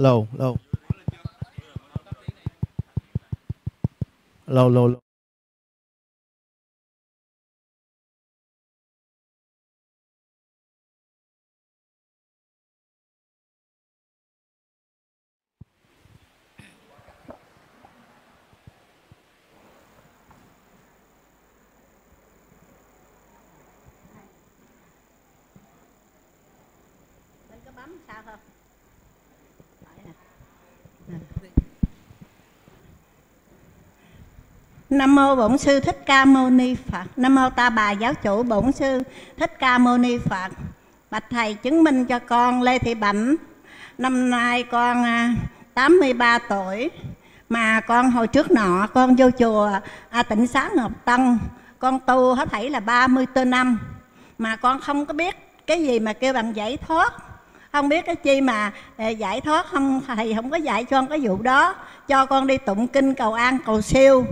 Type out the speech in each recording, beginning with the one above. lâu. Nam mô Bổn Sư Thích Ca Mâu Ni Phật. Nam mô Ta Bà Giáo Chủ Bổn Sư Thích Ca Mâu Ni Phật. Bạch Thầy chứng minh cho con Lê Thị Bảnh, năm nay con 83 tuổi. Mà con hồi trước nọ con vô chùa Tịnh Xá Ngọc Tân, con tu hết thảy là 34 năm. Mà con không có biết cái gì mà kêu bằng giải thoát, không biết cái chi mà giải thoát, không thầy không có dạy cho con cái vụ đó, cho con đi tụng kinh cầu an cầu siêu,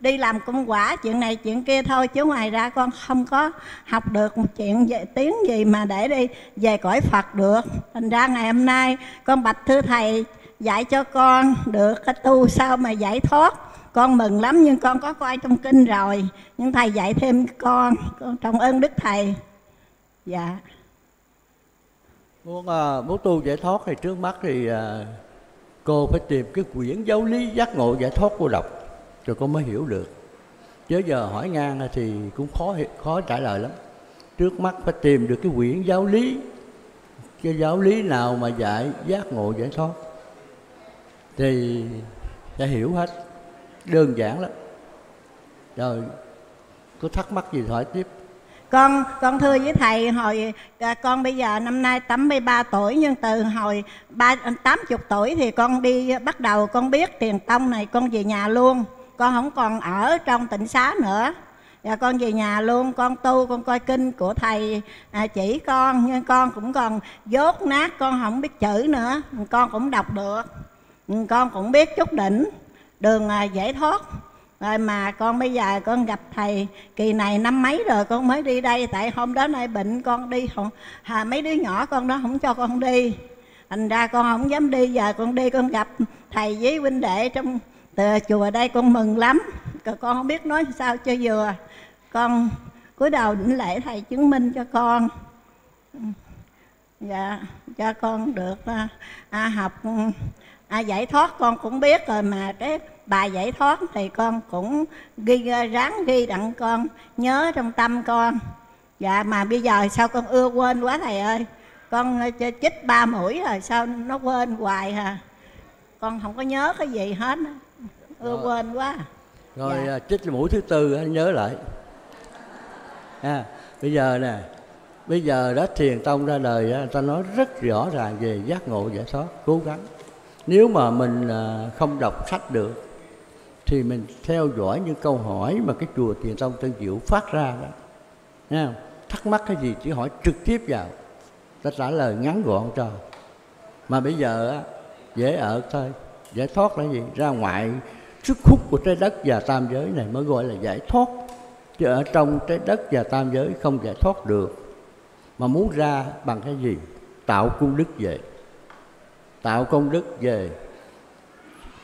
đi làm công quả chuyện này chuyện kia thôi, chứ ngoài ra con không có học được một chuyện về tiếng gì mà để đi về cõi Phật được. Thành ra ngày hôm nay con bạch thưa thầy dạy cho con được cái tu sao mà giải thoát. Con mừng lắm, nhưng con có coi trong kinh rồi, nhưng thầy dạy thêm con trọng ơn đức thầy. Dạ. Muốn tu giải thoát thì trước mắt thì cô phải tìm cái quyển giáo lý giác ngộ giải thoát cô đọc rồi con mới hiểu được, chứ giờ hỏi ngang thì cũng khó trả lời lắm. Trước mắt phải tìm được cái quyển giáo lý, cái giáo lý nào mà dạy giác ngộ giải thoát thì sẽ hiểu hết, đơn giản lắm. Rồi có thắc mắc gì hỏi tiếp. Con thưa với thầy, hồi con bây giờ năm nay 83 tuổi, nhưng từ hồi 80 tuổi thì con đi bắt đầu con biết Thiền Tông này, con về nhà luôn, con không còn ở trong Tịnh Xá nữa. Và con về nhà luôn, con tu, con coi kinh của thầy chỉ con, nhưng con cũng còn dốt nát, con không biết chữ nữa, con cũng đọc được, con cũng biết chút đỉnh, đường giải thoát. Rồi mà con bây giờ con gặp thầy kỳ này năm mấy rồi con mới đi đây, tại hôm đó nay bệnh con đi không, mấy đứa nhỏ con đó không cho con đi, thành ra con không dám đi. Giờ con đi con gặp thầy với huynh đệ trong từ chùa đây, con mừng lắm, con không biết nói sao cho vừa. Con cúi đầu đảnh lễ thầy chứng minh cho con, dạ, cho con được học giải thoát. Con cũng biết rồi mà cái bài giải thoát thì con cũng ráng ghi đặng con nhớ trong tâm con. Dạ, mà bây giờ sao con ưa quên quá thầy ơi, con chích 3 mũi rồi sao nó quên hoài hả? Con không có nhớ cái gì hết, ưa rồi. Quên quá. Rồi dạ. Chích mũi thứ 4 nhớ lại. Bây giờ nè, bây giờ đó Thiền Tông ra đời, người ta nói rất rõ ràng về giác ngộ giải thoát, cố gắng. Nếu mà mình không đọc sách được thì mình theo dõi những câu hỏi mà cái chùa Thiền Tông Tân Diệu phát ra đó. Nghe không? Thắc mắc cái gì chỉ hỏi trực tiếp vào, ta trả lời ngắn gọn cho. Mà bây giờ dễ ở thôi. Giải thoát là gì? Ra ngoài sức hút của trái đất và tam giới này mới gọi là giải thoát. Chứ ở trong trái đất và tam giới không giải thoát được. Mà muốn ra bằng cái gì? Tạo công đức về. Tạo công đức về,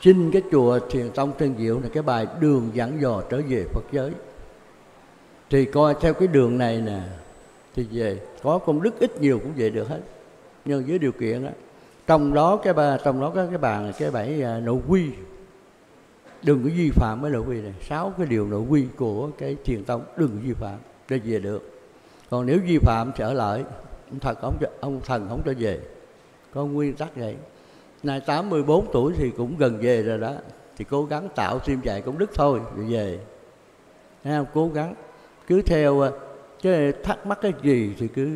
xin cái chùa Thiền Tông Tân Diệu là cái bài đường dẫn dò trở về Phật giới. Thì coi theo cái đường này nè, thì về có công đức ít nhiều cũng về được hết. Nhưng dưới điều kiện đó, trong đó có cái bài nội quy, đừng có vi phạm với nội quy này. 6 cái điều nội quy của cái Thiền Tông đừng vi phạm để về được. Còn nếu vi phạm trở lại, ông thần không cho về. Có nguyên tắc vậy. Nay 84 tuổi thì cũng gần về rồi đó, thì cố gắng tạo thêm dạy công đức thôi rồi về. Không? Cố gắng cứ theo, chứ thắc mắc cái gì thì cứ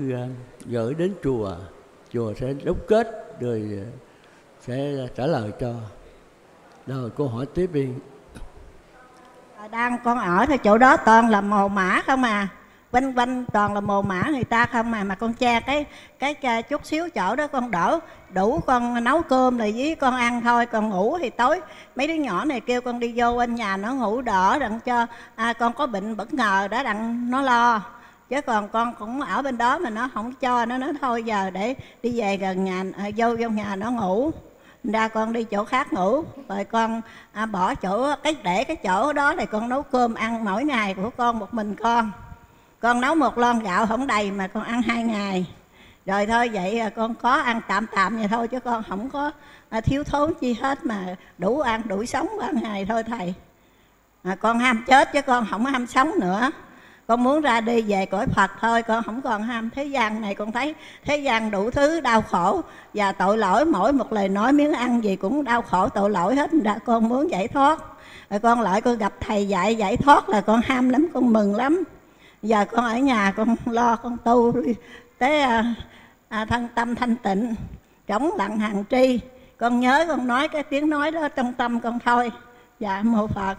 gửi đến chùa, chùa sẽ đúc kết rồi sẽ trả lời cho. Rồi cô hỏi tiếp đi. Đang con ở thì chỗ đó toàn là mồ mã không à, quanh quanh toàn là mồ mã người ta không mà. Mà con che cái chút xíu chỗ đó con đỡ đủ, con nấu cơm rồi với con ăn thôi. Còn ngủ thì tối mấy đứa nhỏ này kêu con đi vô bên nhà nó ngủ đỡ đặng cho con có bệnh bất ngờ đó đặng nó lo. Chứ còn con cũng ở bên đó mà nó không cho, nó nói thôi giờ để đi về gần nhà, vô nhà nó ngủ. ra con đi chỗ khác ngủ, rồi con bỏ chỗ cái chỗ đó thì con nấu cơm ăn mỗi ngày của con một mình con. Con nấu một lon gạo không đầy mà con ăn 2 ngày. Rồi thôi vậy con có ăn tạm tạm vậy thôi, chứ con không có thiếu thốn chi hết, mà đủ ăn đủ sống ban ngày thôi thầy. Con ham chết chứ con không ham sống nữa. Con muốn ra đi về cõi Phật thôi, con không còn ham thế gian này. Con thấy thế gian đủ thứ đau khổ và tội lỗi, mỗi một lời nói miếng ăn gì cũng đau khổ tội lỗi hết. Con muốn giải thoát. Rồi con lại con gặp thầy dạy giải thoát là con ham lắm, con mừng lắm. Giờ con ở nhà con lo con tu tới thân tâm thanh tịnh, trống lặng hàng tri. Con nhớ con nói cái tiếng nói đó trong tâm con thôi. Dạ mô Phật.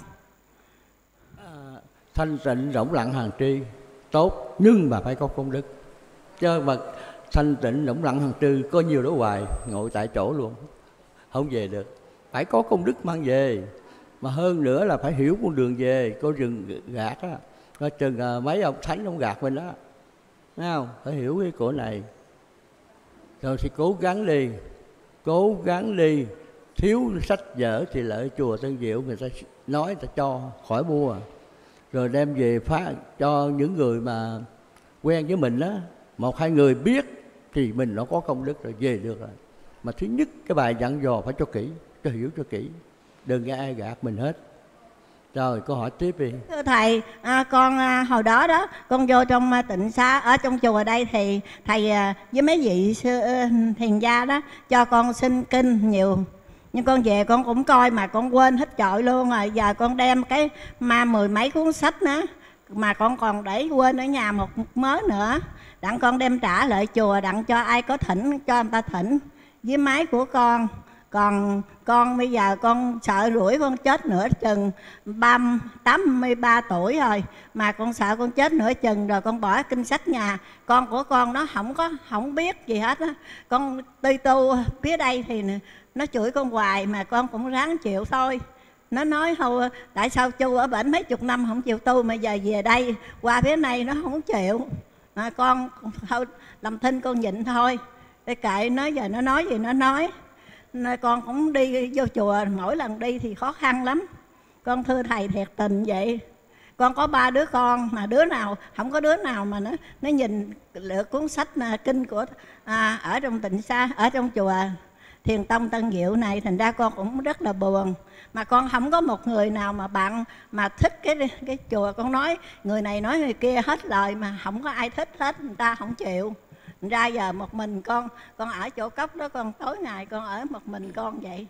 Thanh tịnh rỗng lặng hàng tri tốt, nhưng mà phải có công đức. Chứ mà thanh tịnh rỗng lặng hàng tri có nhiều đó hoài, ngồi tại chỗ luôn không về được. Phải có công đức mang về, mà hơn nữa là phải hiểu con đường về. Có rừng gạt á, coi chừng mấy ông thánh ông gạt mình đó, thấy không? Phải hiểu cái cổ này rồi thì cố gắng đi, cố gắng đi. Thiếu sách vở thì lại chùa Tân Diệu người ta nói, người ta cho khỏi mua, rồi đem về phát cho những người mà quen với mình đó, 1-2 người biết thì mình nó có công đức rồi về được rồi. Mà thứ nhất cái bài dặn dò phải cho kỹ, cho hiểu cho kỹ, đừng nghe ai gạt mình hết. Rồi câu hỏi tiếp đi. Thưa thầy, con hồi đó đó con vô trong tịnh xá ở trong chùa đây thì thầy với mấy vị thiền gia đó cho con xin kinh nhiều. Nhưng con về con cũng coi mà con quên hết trọi luôn rồi. Giờ con đem cái mà 10 mấy cuốn sách nữa mà con còn để quên ở nhà một mớ nữa, đặng con đem trả lại chùa, đặng cho ai có thỉnh cho người ta thỉnh với máy của con. Còn con bây giờ con sợ rủi con chết nửa chừng, 83 tuổi rồi mà con sợ con chết nửa chừng, rồi con bỏ kinh sách nhà. Con của con nó không biết gì hết á. Con tuy tu phía đây thì nó chửi con hoài mà con cũng ráng chịu thôi. Nó nói thôi tại sao chú ở bển mấy chục năm không chịu tu mà giờ về đây qua phía này nó không chịu. Mà con thôi làm thinh con nhịn thôi, để kệ nó, giờ nó nói gì nó nói. Con cũng đi vô chùa, mỗi lần đi thì khó khăn lắm. Con thưa thầy thiệt tình vậy. Con có 3 đứa con mà đứa nào không có đứa nào mà nó nhìn được cuốn sách kinh của ở trong tịnh xá, ở trong chùa Thiền Tông Tân Diệu này, thành ra con cũng rất là buồn. Mà con không có một người nào mà bạn mà thích cái chùa. Con nói người này nói người kia hết lời mà không có ai thích hết, người ta không chịu. Ra giờ một mình con ở chỗ cốc đó, con tối ngày con ở một mình con vậy.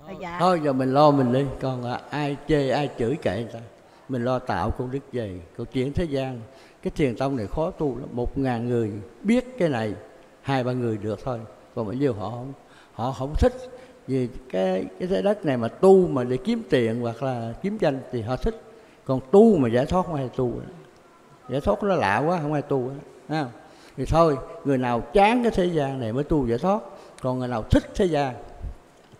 Thôi, dạ. Thôi giờ mình lo mình đi, con ai chê ai chửi kệ người ta. Mình lo tạo công đức về, câu chuyện thế gian. Cái thiền tông này khó tu lắm, 1000 người biết cái này, 2-3 người được thôi. Còn bao nhiêu họ không thích. Vì cái trái đất này mà tu mà để kiếm tiền hoặc là kiếm danh thì họ thích. Còn tu mà giải thoát không ai tu. Giải thoát nó lạ quá, không ai tu. Thấy không? Thì thôi, người nào chán cái thế gian này mới tu giải thoát. Còn người nào thích thế gian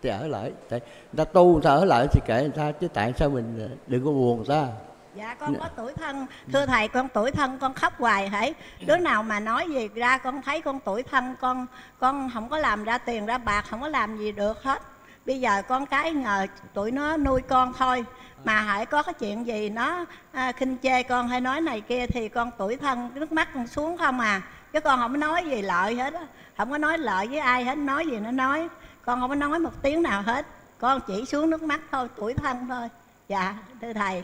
thì ở lại. Tại người ta tu, người ta ở lại thì kệ người ta. Chứ tại sao mình đừng có buồn người ta. Dạ con có tuổi thân. Thưa thầy, con tuổi thân con khóc hoài hãy. Đứa nào mà nói gì ra con thấy con tuổi thân. Con không có làm ra tiền ra bạc, không có làm gì được hết. Bây giờ con cái nhờ tụi nó nuôi con thôi. Mà hãy có cái chuyện gì nó khinh chê con hay nói này kia thì con tuổi thân, nước mắt con xuống không à. Chứ con không nói gì lợi hết á, không có nói lợi với ai hết, nói gì nó nói. Con không có nói một tiếng nào hết, con chỉ xuống nước mắt thôi, tuổi thân thôi. Dạ, thưa thầy.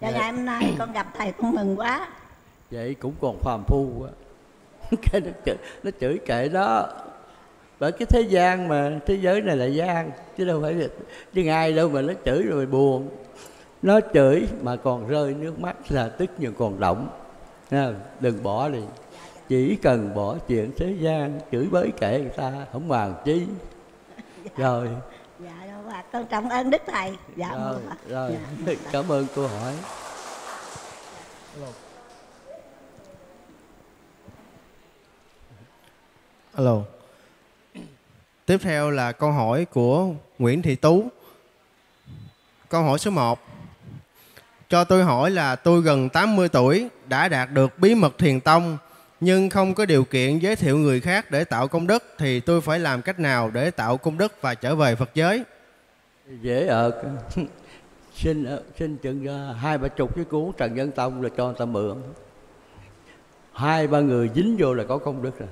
Dạ, ngày hôm nay con gặp thầy con mừng quá. Vậy cũng còn phàm phu quá. Cái nó chửi kệ đó. Bởi cái thế gian mà, thế giới này là gian, chứ đâu phải việc. Chứ ai đâu mà nó chửi rồi buồn. Nó chửi mà còn rơi nước mắt là tức nhưng còn động. Đừng bỏ đi. Chỉ cần bỏ chuyện thế gian, chửi bới kệ người ta, không màng chi. Dạ. Rồi. Dạ, con cảm ơn Đức Thầy. Dạ, rồi. Dạ. Cảm ơn câu hỏi. Alo. Tiếp theo là câu hỏi của Nguyễn Thị Tú. Câu hỏi số 1. Cho tôi hỏi là tôi gần 80 tuổi, đã đạt được bí mật thiền tông nhưng không có điều kiện giới thiệu người khác để tạo công đức, thì tôi phải làm cách nào để tạo công đức và trở về Phật giới? Dễ ợt. Xin chừng 20-30 cái cuốn Trần Nhân Tông là cho người ta mượn. 2-3 người dính vô là có công đức rồi.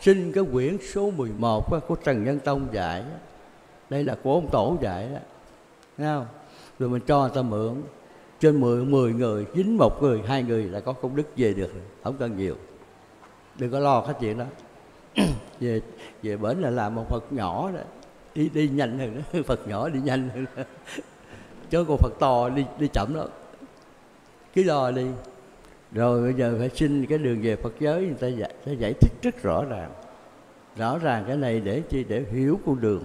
Xin cái quyển số 11 của Trần Nhân Tông dạy. Đây là của ông Tổ dạy đó. Thấy không? Rồi mình cho người ta mượn. Trên 10 người, dính 1 người, 2 người là có công đức về được. Không cần nhiều. Đừng có lo cái chuyện đó. Về bển là làm một Phật nhỏ đó. Đi nhanh hơn đó. Phật nhỏ đi nhanh hơn đó. Chứ còn Phật to đi chậm lắm. Cứ lo đi. Rồi bây giờ phải xin cái đường về Phật giới, người ta giải thích rất rõ ràng. Rõ ràng cái này để chi? Để hiểu con đường.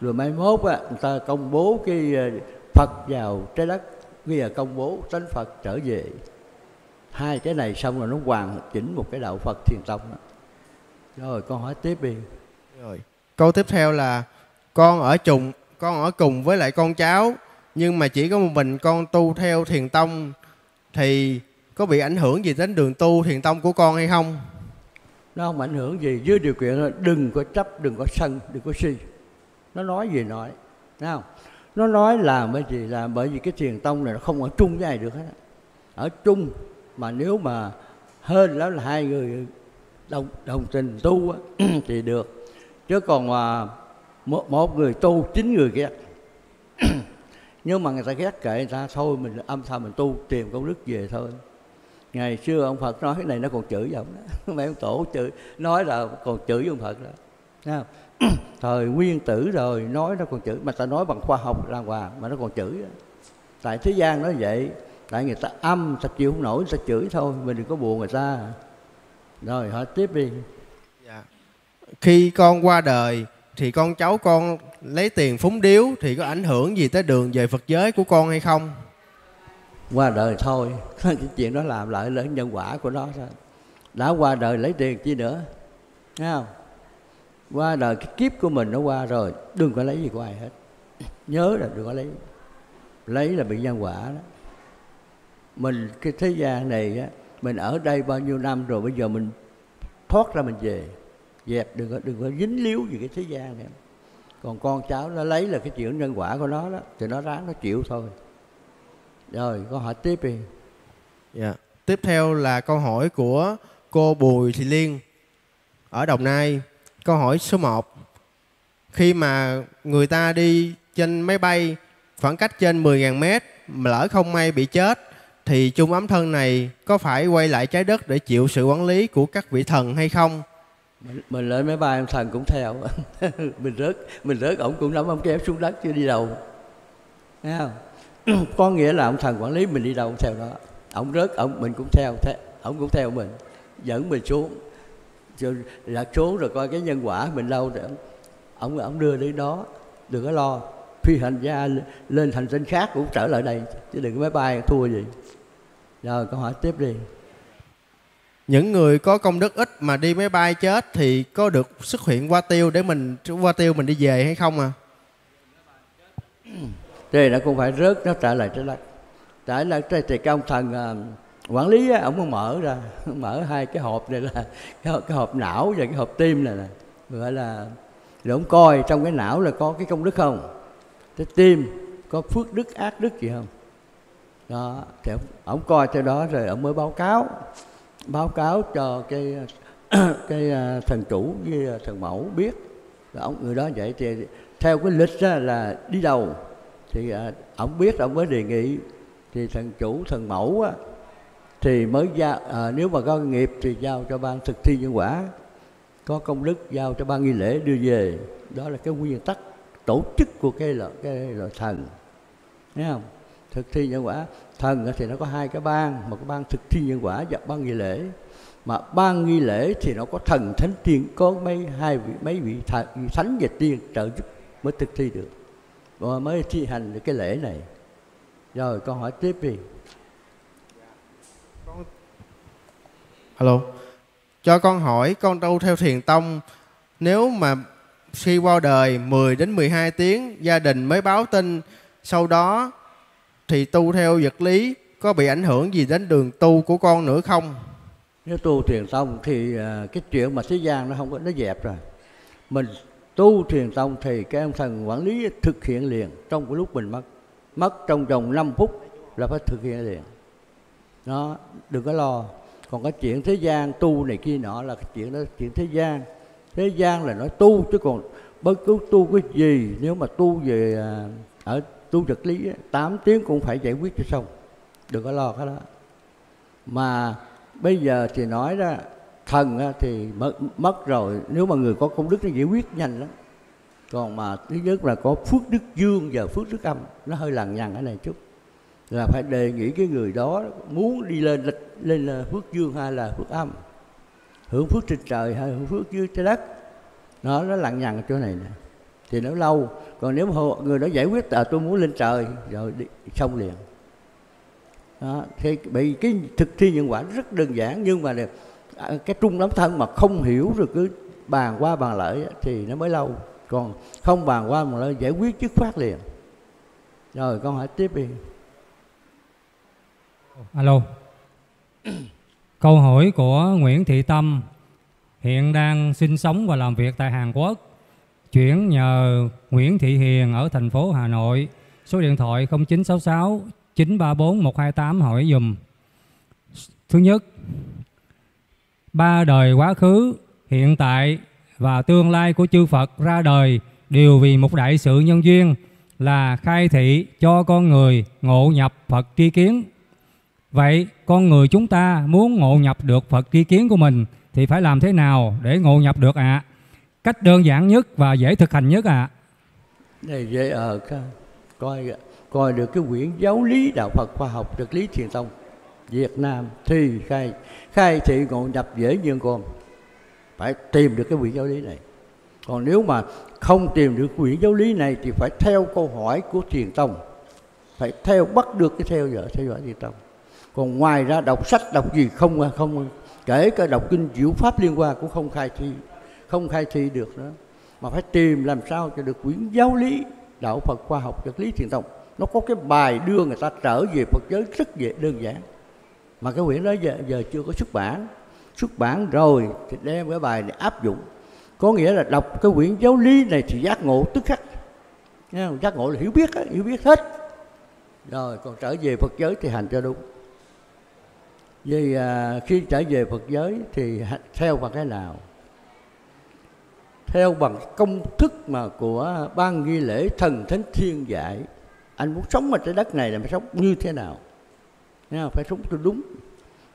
Rồi mai mốt á, người ta công bố cái Phật vào trái đất, bây giờ công bố tánh Phật trở về. Hai cái này xong rồi nó hoàn chỉnh một cái đạo Phật Thiền Tông đó. Rồi con hỏi tiếp đi. Rồi. Câu tiếp theo là con ở cùng với lại con cháu, nhưng mà chỉ có một mình con tu theo Thiền Tông, thì có bị ảnh hưởng gì đến đường tu Thiền Tông của con hay không? Nó không ảnh hưởng gì, dưới điều kiện là đừng có chấp, đừng có sân, đừng có si. Nó nói gì nói, thấy không? Nó nói làm cái gì làm, bởi vì cái Thiền Tông này nó không ở chung với ai được hết. Ở chung mà nếu mà hơn lắm là hai người đồng tình tu thì được. Chứ còn một người tu 9 người ghét. Nhưng mà người ta ghét kệ người ta, thôi mình âm thầm mình tu tìm công đức về thôi. Ngày xưa ông Phật nói cái này nó còn chửi với ông đó. Mấy ông Tổ chửi, nói là còn chửi với ông Phật đó. Thấy không? Thời Nguyên Tử rồi nói nó còn chửi. Mà ta nói bằng khoa học đàng hoàng mà nó còn chửi đó. Tại thế gian nó vậy. Tại người ta âm, ta chịu không nổi, ta chửi thôi. Mình đừng có buồn người ta. Rồi hỏi tiếp đi. Dạ. Khi con qua đời thì con cháu con lấy tiền phúng điếu, thì có ảnh hưởng gì tới đường về Phật giới của con hay không? Qua đời thôi. Cái chuyện đó làm lại là nhân quả của nó thôi. Đã qua đời lấy tiền chi nữa. Thấy không? Qua đời cái kiếp của mình nó qua rồi, đừng có lấy gì của ai hết. Nhớ là đừng có lấy. Lấy là bị nhân quả đó. Mình cái thế gian này á, mình ở đây bao nhiêu năm rồi, bây giờ mình thoát ra mình về. Dẹp, đừng có dính líu gì cái thế gian này. Còn con cháu nó lấy là cái chuyện nhân quả của nó đó, thì nó ráng nó chịu thôi. Rồi câu hỏi tiếp đi. Dạ. Tiếp theo là câu hỏi của cô Bùi Thị Liên ở Đồng Nai. Câu hỏi số 1. Khi mà người ta đi trên máy bay khoảng cách trên 10.000 mét, mà lỡ không may bị chết, thì chung ấm thân này có phải quay lại trái đất để chịu sự quản lý của các vị thần hay không? Mình lên máy bay ông thần cũng theo. Mình rớt ổng cũng lắm, ông kéo xuống đất chưa đi đâu. Thấy không? Có nghĩa là ông thần quản lý mình đi đâu ông theo đó. Ông rớt ông mình cũng theo, ông cũng theo mình, dẫn mình xuống. Lạc số rồi coi cái nhân quả mình đâu để ông đưa đến đó. Đừng có lo. Phi hành gia lên hành tinh khác cũng trở lại đây, chứ đừng có máy bay thua gì. Rồi câu hỏi tiếp đi. Những người có công đức ít mà đi máy bay chết thì có được xuất hiện qua tiêu để mình đi về hay không? À, thì nó cũng phải rớt, nó trả lại trái đất. Trả lại trái thì cái ông thần quản lý á, ổng mở ra, mở hai cái hộp này là cái hộp não và cái hộp tim này nè, gọi là để ổng coi trong cái não là có cái công đức không, cái tim có phước đức ác đức gì không đó, thì ổng coi theo đó rồi ổng mới báo cáo cho cái thần chủ với thần mẫu biết. Rồi ông người đó vậy thì theo cái lịch á, là đi đầu thì ổng biết, ổng mới đề nghị thì thần chủ thần mẫu á, thì mới giao, nếu mà có nghiệp thì giao cho ban thực thi nhân quả, có công đức giao cho ban nghi lễ đưa về. Đó là cái nguyên tắc tổ chức của cái loại thần. Thấy không? Thực thi nhân quả, thần thì nó có hai cái ban, một cái ban thực thi nhân quả và ban nghi lễ. Mà ban nghi lễ thì nó có thần thánh tiên, có mấy vị thánh và tiên trợ giúp mới thực thi được, rồi mới thi hành được cái lễ này. Rồi con hỏi tiếp đi. Hello. Cho con hỏi, con tu theo Thiền Tông, nếu mà khi qua đời 10 đến 12 tiếng gia đình mới báo tin, sau đó thì tu theo vật lý có bị ảnh hưởng gì đến đường tu của con nữa không? Nếu tu thiền tông thì cái chuyện mà thế gian nó không có, nó dẹp rồi. Mình tu thiền tông thì cái ông thần quản lý thực hiện liền trong cái lúc mình mất trong vòng 5 phút là phải thực hiện liền. Nó đừng có lo. Còn cái chuyện thế gian tu này kia nọ là cái chuyện đó, chuyện thế gian. Thế gian là nó tu, chứ còn bất cứ tu cái gì, nếu mà tu về ở tu vật lý 8 tiếng cũng phải giải quyết cho xong. Đừng có lo cái đó. Mà bây giờ thì nói đó, thần thì mất rồi, nếu mà người có công đức nó giải quyết nhanh lắm. Còn mà thứ nhất là có phước đức dương và phước đức âm, nó hơi lằng nhằng ở này chút. Là phải đề nghị cái người đó muốn đi lên là phước dương hay là phước âm, hưởng phước trên trời hay hưởng phước dưới trái đất. Nó lằng nhằng ở chỗ này nè, thì nó lâu. Còn nếu mà người đó giải quyết là tôi muốn lên trời rồi đi, xong liền. Đó, thì bị cái thực thi nhân quả rất đơn giản, nhưng mà cái trung lắm thân mà không hiểu rồi cứ bàn qua bàn lại thì nó mới lâu. Còn không bàn qua bàn lại giải quyết dứt khoát liền. Rồi con hỏi tiếp đi. Alo. Câu hỏi của Nguyễn Thị Tâm, hiện đang sinh sống và làm việc tại Hàn Quốc, chuyển nhờ Nguyễn Thị Hiền ở thành phố Hà Nội, số điện thoại 0966 934 128 hỏi dùm. Thứ nhất, 3 đời quá khứ, hiện tại và tương lai của chư Phật ra đời đều vì một đại sự nhân duyên là khai thị cho con người ngộ nhập Phật tri kiến. Vậy con người chúng ta muốn ngộ nhập được Phật tri kiến của mình thì phải làm thế nào để ngộ nhập được ạ? Cách đơn giản nhất và dễ thực hành nhất ạ. Này dễ coi được cái quyển giáo lý đạo Phật khoa học trực lý thiền tông Việt Nam thì khai thị ngộ nhập dễ, nhưng con phải tìm được cái quyển giáo lý này. Còn nếu mà không tìm được quyển giáo lý này thì phải theo câu hỏi của thiền tông, phải theo bắt được cái theo dõi thiền tông. Còn ngoài ra đọc sách đọc gì không kể cả đọc kinh diệu pháp liên quan cũng không khai thị được nữa, mà phải tìm làm sao cho được quyển giáo lý đạo Phật khoa học vật lý thiền tông. Nó có cái bài đưa người ta trở về Phật giới rất dễ, đơn giản. Mà cái quyển đó giờ chưa có xuất bản rồi thì đem cái bài này áp dụng. Có nghĩa là đọc cái quyển giáo lý này thì giác ngộ tức khắc. Giác ngộ là hiểu biết hết. Rồi còn trở về Phật giới thì hành cho đúng. Vậy khi trở về Phật giới thì theo bằng cái nào? Theo bằng công thức mà của ban nghi lễ thần thánh thiên dạy. Anh muốn sống ở trái đất này là phải sống như thế nào? Nha, phải sống cho đúng.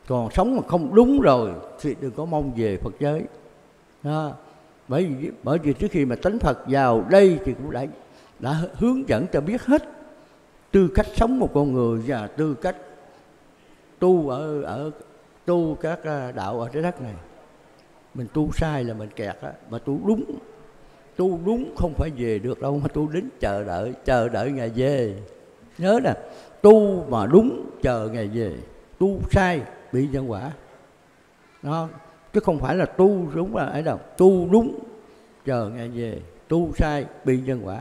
Còn sống mà không đúng rồi thì đừng có mong về Phật giới. Nha. Bởi vì trước khi mà tánh Phật vào đây thì cũng đã hướng dẫn cho biết hết tư cách sống một con người và tư cách tu tu các đạo ở trái đất này. Mình tu sai là mình kẹt á, mà tu đúng không phải về được đâu, mà tu đến chờ đợi ngày về. Nhớ nè, tu mà đúng chờ ngày về, tu sai bị nhân quả. Đó, chứ không phải là tu đúng là ấy đâu, tu đúng chờ ngày về, tu sai bị nhân quả.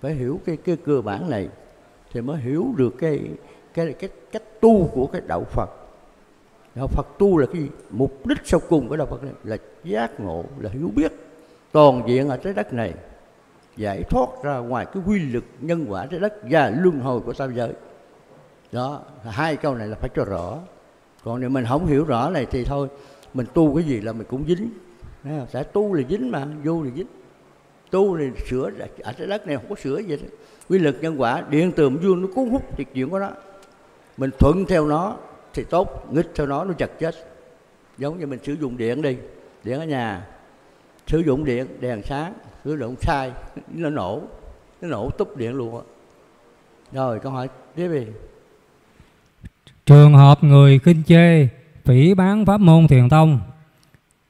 Phải hiểu cái cơ bản này thì mới hiểu được cái cách tu của cái đạo Phật. Đạo Phật tu là cái gì? Mục đích sau cùng của đạo Phật này là giác ngộ, là hiểu biết toàn diện ở trái đất này, giải thoát ra ngoài cái quy luật nhân quả trái đất và luân hồi của tam giới. Đó, hai câu này là phải cho rõ. Còn nếu mình không hiểu rõ này thì thôi, mình tu cái gì là mình cũng dính. Sẽ tu là dính mà, vô là dính. Tu là sửa, ở trái đất này không có sửa gì hết. Quy luật nhân quả, điện từ dương nó cuốn hút thiệt chuyện của nó. Mình thuận theo nó thì tốt, nghịch theo nó chặt chết. Giống như mình sử dụng điện đi, điện ở nhà, sử dụng điện đèn sáng, sử dụng sai nó nổ túp điện luôn. Rồi câu hỏi tiếp đi. Trường hợp người khinh chê phỉ bán pháp môn thiền tông,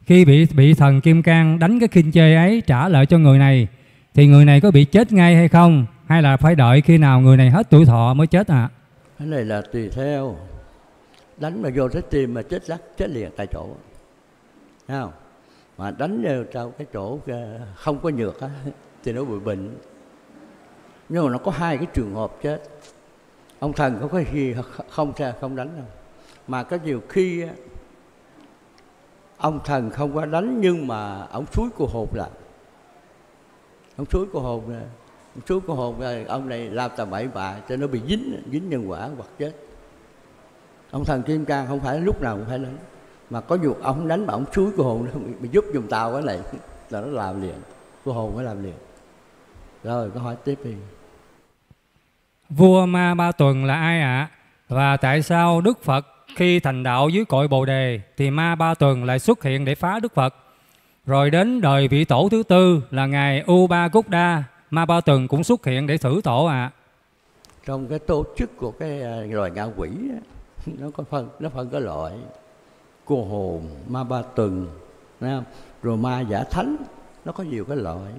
khi bị thần Kim Cang đánh cái khinh chê ấy trả lại cho người này thì người này có bị chết ngay hay không, hay là phải đợi khi nào người này hết tuổi thọ mới chết ạ? Cái này là tùy theo. Đánh mà vô trái tim mà chết lắc, chết liền tại chỗ. Thấy không? Mà đánh vào trong cái chỗ không có nhược á, thì nó bị bệnh. Nhưng mà nó có hai cái trường hợp chết. Ông thần không có gì không đánh đâu. Mà có nhiều khi ông Thành không có đánh nhưng mà ông suối cô hồn lại. Ông suối cô hồn là ông này làm tà bậy bạ cho nó bị dính nhân quả hoặc chết. Ông Thần Kim Cang không phải lúc nào cũng phải đánh, mà có vụ ông đánh mà ông suối cô hồn nó bị giúp dùm tao cái này là nó làm liền, cô hồn nó làm liền. Rồi có hỏi tiếp đi. Vua Ma Ba Tuần là ai ạ? Và tại sao Đức Phật khi thành đạo dưới cội Bồ Đề thì Ma Ba Tuần lại xuất hiện để phá Đức Phật? Rồi đến đời vị tổ thứ tư là ngài U Ba Cúc Đa, Ma Ba Tuần cũng xuất hiện để thử tổ ạ. Trong cái tổ chức của cái loài ngạ quỷ nó có phân, nó phân cái loại cô hồn, Ma Ba Tuần, rồi ma giả thánh, nó có nhiều cái loại.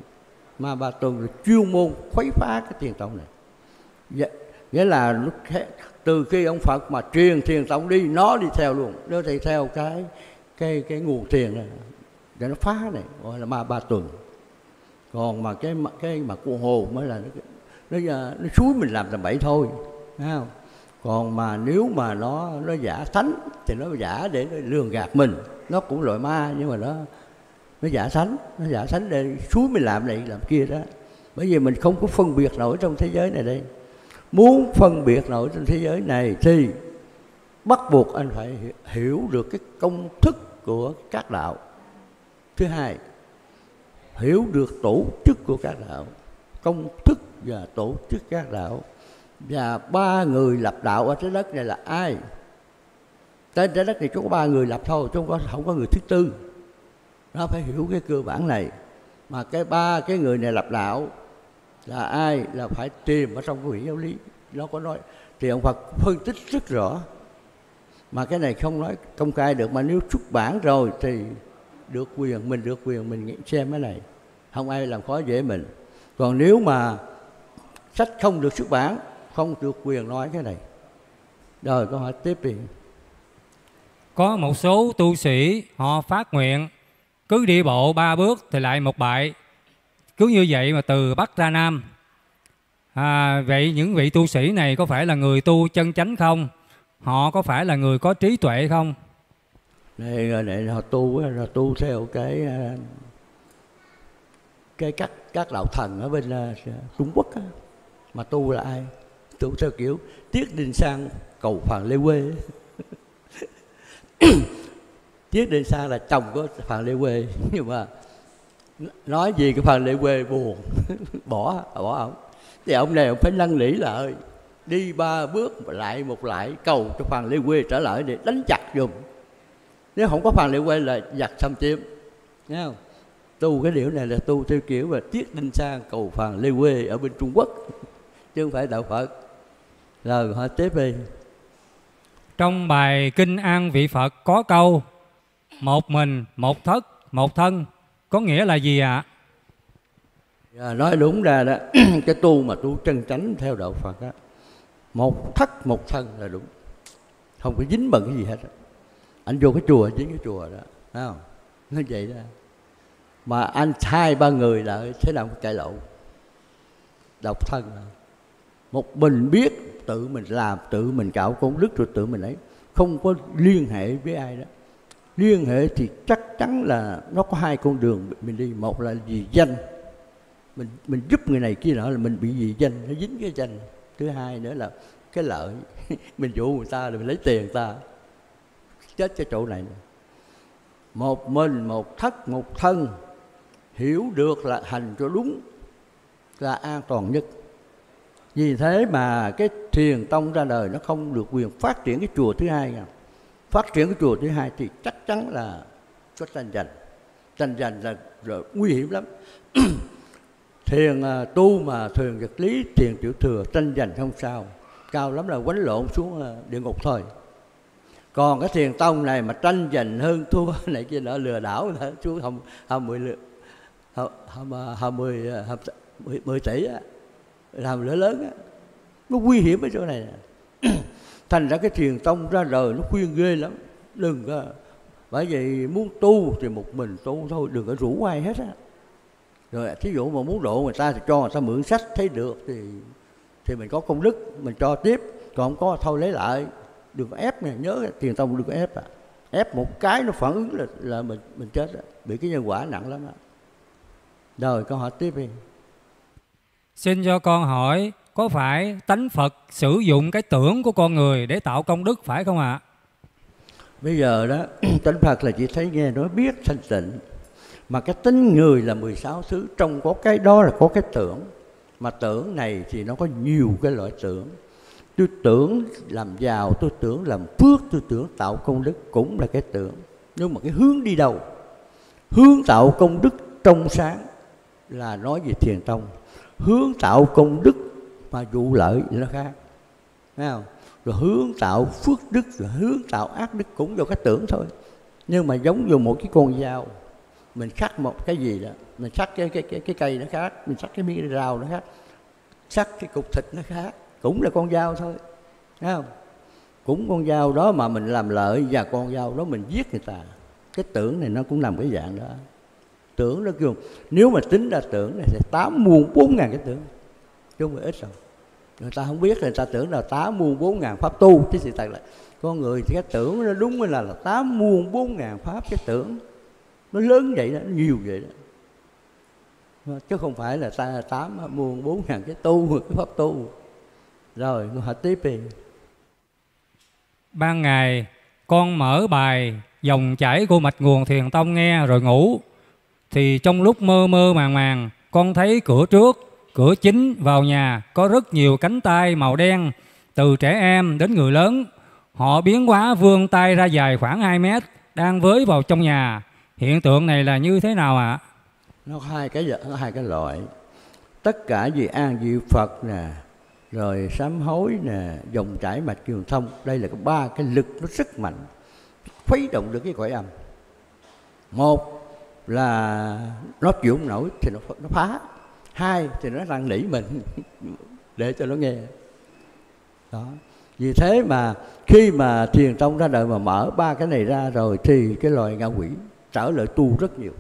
Ma Ba Tuần là chuyên môn khuấy phá cái thiền tông này. Nghĩa là từ khi ông Phật mà truyền thiền tông đi, nó đi theo luôn, nó đi theo cái nguồn thiền này để nó phá này, gọi là Ma Ba Tuần. Còn mà cái mà cô hồn mới là nó xúi mình làm tầm bậy thôi, thấy không? Còn mà nếu mà nó giả thánh thì nó giả để nó lường gạt mình, nó cũng loại ma nhưng mà nó giả thánh, nó giả thánh để xúi mình làm này làm kia đó. Bởi vì mình không có phân biệt nổi trong thế giới này đây. Muốn phân biệt nổi trong thế giới này thì bắt buộc anh phải hiểu được cái công thức của các đạo. Thứ hai, hiểu được tổ chức của các đạo, công thức và tổ chức các đạo. Và ba người lập đạo ở trái đất này là ai? Trên trái đất này chỉ có ba người lập thôi, chứ không có người thứ tư. Nó phải hiểu cái cơ bản này. Mà cái ba cái người này lập đạo là ai là phải tìm ở trong quyển giáo lý. Nó có nói thì ông Phật phân tích rất rõ. Mà cái này không nói công khai được, mà nếu xuất bản rồi thì được quyền mình xem cái này, không ai làm khó dễ mình. Còn nếu mà sách không được xuất bản, không được quyền nói cái này. Rồi câu hỏi tiếp đi. Có một số tu sĩ họ phát nguyện cứ đi bộ 3 bước thì lại một bại, cứ như vậy mà từ Bắc ra Nam. Vậy những vị tu sĩ này có phải là người tu chân chánh không? Họ có phải là người có trí tuệ không? Này họ tu theo cái các đạo thần ở bên Trung Quốc á. Mà tu là ai? Tu theo kiểu Tiết Đinh Sang cầu Phàng Lê Quê. Tiết Đinh Sang là chồng của Phàng Lê Quê, nhưng mà nói gì cái Phàng Lê Quê buồn bỏ ổng. Thì ông này ông phải năn nỉ là ơi, đi 3 bước lại một lại, cầu cho Phàng Lê Quê trở lại để đánh chặt giùm. Nếu không có Phàng Lê Quê là giặc xâm chiếm, nghe không? Tu cái điều này là tu theo kiểu và Tiết Đinh Sang cầu Phàng Lê Quê ở bên Trung Quốc, chứ không phải đạo Phật. Rồi hỏi tiếp đi. Trong bài Kinh An Vị Phật có câu một mình, một thất, một thân, có nghĩa là gì ạ? Nói đúng ra đó, cái tu mà tu chân chánh theo đạo Phật đó, một thất, một thân là đúng, không có dính bận cái gì hết. Anh vô cái chùa dính cái chùa đó, thấy không? Nó vậy đó. Mà anh sai 3 người là thế nào cũng cãi lộn. Độc thân là một mình biết, tự mình làm, tự mình cạo công đức rồi tự mình ấy, không có liên hệ với ai đó. Liên hệ thì chắc chắn là nó có 2 con đường mình đi. Một là vì danh, mình giúp người này kia nọ là mình bị vì danh, nó dính cái danh. Thứ hai nữa là cái lợi. Mình dụ người ta rồi mình lấy tiền người ta, chết cái chỗ này. Một mình, một thất, một thân, hiểu được là hành cho đúng là an toàn nhất. Vì thế mà cái thiền tông ra đời nó không được quyền phát triển cái chùa thứ hai. Phát triển cái chùa thứ hai thì chắc chắn là có tranh giành là nguy hiểm lắm. Thiền tu mà thiền vật lý, thiền tiểu thừa, tranh giành không sao, cao lắm là quánh lộn xuống địa ngục thôi. Còn cái thiền tông này mà tranh giành hơn thua này kia nọ, lừa đảo nữa, chú hầm 10 tỷ á, làm lỡ lớn á, nó nguy hiểm ở chỗ này. Thành ra cái thiền tông ra đời nó khuyên ghê lắm, đừng có. Bởi vậy muốn tu thì một mình tu thôi, đừng có rủ ai hết á. Rồi thí dụ mà muốn độ người ta thì cho người ta mượn sách, thấy được thì mình có công đức mình cho tiếp, còn không có thôi lấy lại. Đừng có ép, nhớ thiền tông đừng có ép. ép một cái nó phản ứng là mình chết đó. Bị cái nhân quả nặng lắm đó. Rồi câu hỏi tiếp đi. Xin cho con hỏi, có phải tánh Phật sử dụng cái tưởng của con người để tạo công đức phải không ạ? Bây giờ đó, tánh Phật là chỉ thấy nghe nói biết thanh tịnh. Mà cái tính người là 16 thứ, trong có cái đó là có cái tưởng. Mà tưởng này thì nó có nhiều cái loại tưởng. Tôi tưởng làm giàu, tôi tưởng làm phước, tôi tưởng tạo công đức cũng là cái tưởng. Nhưng mà cái hướng đi đầu, hướng tạo công đức trong sáng là nói về thiền tông. Hướng tạo công đức mà vụ lợi thì nó khác. Thấy không? Rồi hướng tạo phước đức, rồi hướng tạo ác đức cũng do cái tưởng thôi. Nhưng mà giống như một cái con dao, mình khắc một cái gì đó, mình khắc cái cây nó khác, mình khắc cái miếng rau nó khác, khắc cái cục thịt nó khác, cũng là con dao thôi, thấy không? Cũng con dao đó mà mình làm lợi, và con dao đó mình giết người ta. Cái tưởng này nó cũng làm cái dạng đó. Tưởng nó kêu, nếu mà tính ra tưởng này thì 8 muôn 4.000 cái tưởng, chứ không phải ít đâu. Người ta không biết, người ta tưởng là 8 muôn 4.000 pháp tu, chứ sự thật là con người thì cái tưởng nó đúng là 8 muôn 4.000 pháp. Cái tưởng nó lớn vậy đó, nó nhiều vậy đó, chứ không phải là ta 8 muôn 4.000 cái tu, cái pháp tu. Rồi họ tiếp đi. Ban ngày con mở bài dòng chảy của mạch nguồn thiền tông nghe rồi ngủ, thì trong lúc mơ mơ màng màng con thấy cửa trước, cửa chính vào nhà có rất nhiều cánh tay màu đen, từ trẻ em đến người lớn. Họ biến hóa vươn tay ra dài khoảng 2 mét, đang với vào trong nhà. Hiện tượng này là như thế nào ạ? Nó hai cái loại. Tất cả vì an vị Phật nè, rồi sám hối nè, dòng chảy mạch truyền thông. Đây là ba cái lực nó rất mạnh, khuấy động được cái cõi âm. Một là nó chịu không nổi thì nó phá. Hai thì nó năn nỉ mình để cho nó nghe đó. Vì thế mà khi mà thiền tông ra đời mà mở ba cái này ra rồi thì cái loài ngạ quỷ trở lại tu rất nhiều.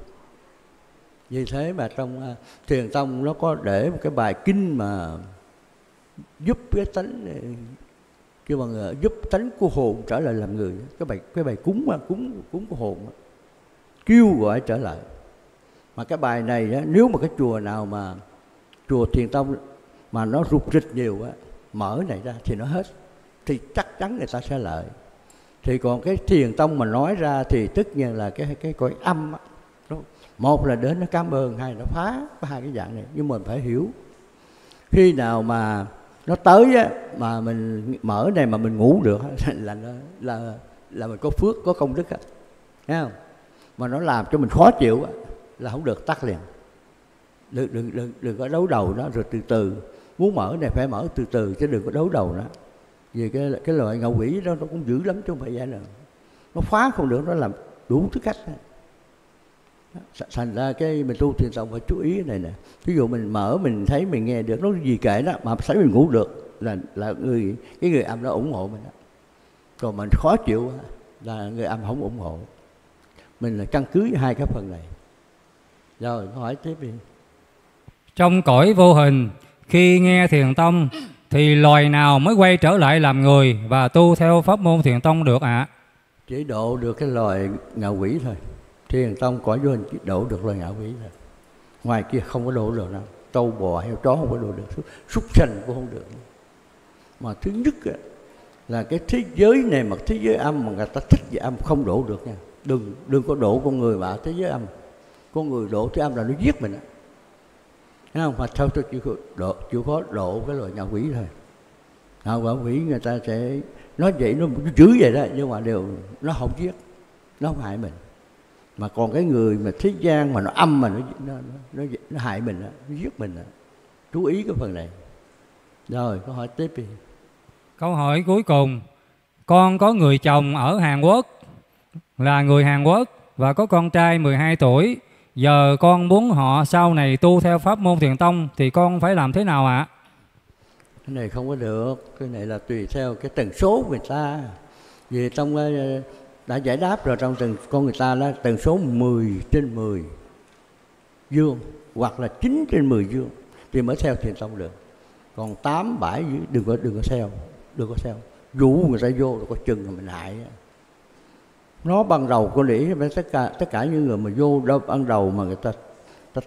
Vì thế mà trong thiền tông nó có để một cái bài kinh mà giúp cái tánh, kêu bằng giúp tánh của hồn trở lại làm người. Cái bài cúng của hồn kêu gọi trở lại. Mà cái bài này á, nếu mà cái chùa nào mà chùa thiền tông mà nó rụt rịch nhiều á, mở này ra thì nó hết, thì chắc chắn người ta sẽ lợi. Thì còn cái thiền tông mà nói ra thì tất nhiên là cái cõi âm á, một là đến nó cảm ơn, hai là nó phá. Có hai cái dạng này, nhưng mình phải hiểu. Khi nào mà nó tới á, mà mình mở này mà mình ngủ được là mình có phước, có công đức á, thấy không? Mà nó làm cho mình khó chịu á là không được, tắt liền. Đừng có đấu đầu nó, rồi từ từ. Muốn mở này phải mở từ từ, chứ đừng có đấu đầu nó. Vì cái loại ngạ quỷ đó nó cũng dữ lắm, chứ không phải vậy nào. Nó phá không được, nó làm đủ thứ cách. Thành ra cái mình tu thiền tông phải chú ý này nè. Ví dụ mình mở, mình thấy mình nghe được, nó gì kệ đó, mà thấy mình ngủ được là cái người âm đó ủng hộ mình đó. Còn mình khó chịu là người âm không ủng hộ. Mình là căn cứ hai cái phần này. Rồi, hỏi tiếp đi. Trong cõi vô hình, khi nghe thiền tông thì loài nào mới quay trở lại làm người và tu theo pháp môn thiền tông được ạ? Chỉ độ được cái loài ngạ quỷ thôi. Thiền tông cõi vô hình chỉ độ được loài ngạ quỷ thôi. Ngoài kia không có độ được đâu. Trâu bò heo chó không có độ được, súc sanh cũng không được. Mà thứ nhất là cái thế giới này, mà thế giới âm mà người ta thích về âm không độ được nha. Đừng có độ con người mà thế giới âm. Con người độ thế âm là nó giết mình á, thấy không? Mà sao tôi chịu khó độ cái loại ngạ quỷ thôi. Ngạ quỷ người ta sẽ nói vậy, nó chữ vậy đó, nhưng mà đều nó không giết, nó không hại mình. Mà còn cái người mà thế gian mà nó âm mà nó hại mình đó, nó giết mình đó. Chú ý cái phần này. Rồi câu hỏi tiếp đi. Câu hỏi cuối cùng. Con có người chồng ở Hàn Quốc, là người Hàn Quốc, và có con trai 12 tuổi. Giờ con muốn họ sau này tu theo pháp môn thiền tông thì con phải làm thế nào ạ? Cái này không có được. Cái này là tùy theo cái tần số người ta. Vì trong đã giải đáp rồi, trong từng con người ta là tần số 10 trên 10 dương hoặc là 9 trên 10 dương thì mới theo thiền tông được. Còn 8, 7 đừng có theo. Dụ người ta vô rồi có chừng là mình hại. nó ban đầu có lẽ với tất cả những người mà vô đâu ban đầu mà người ta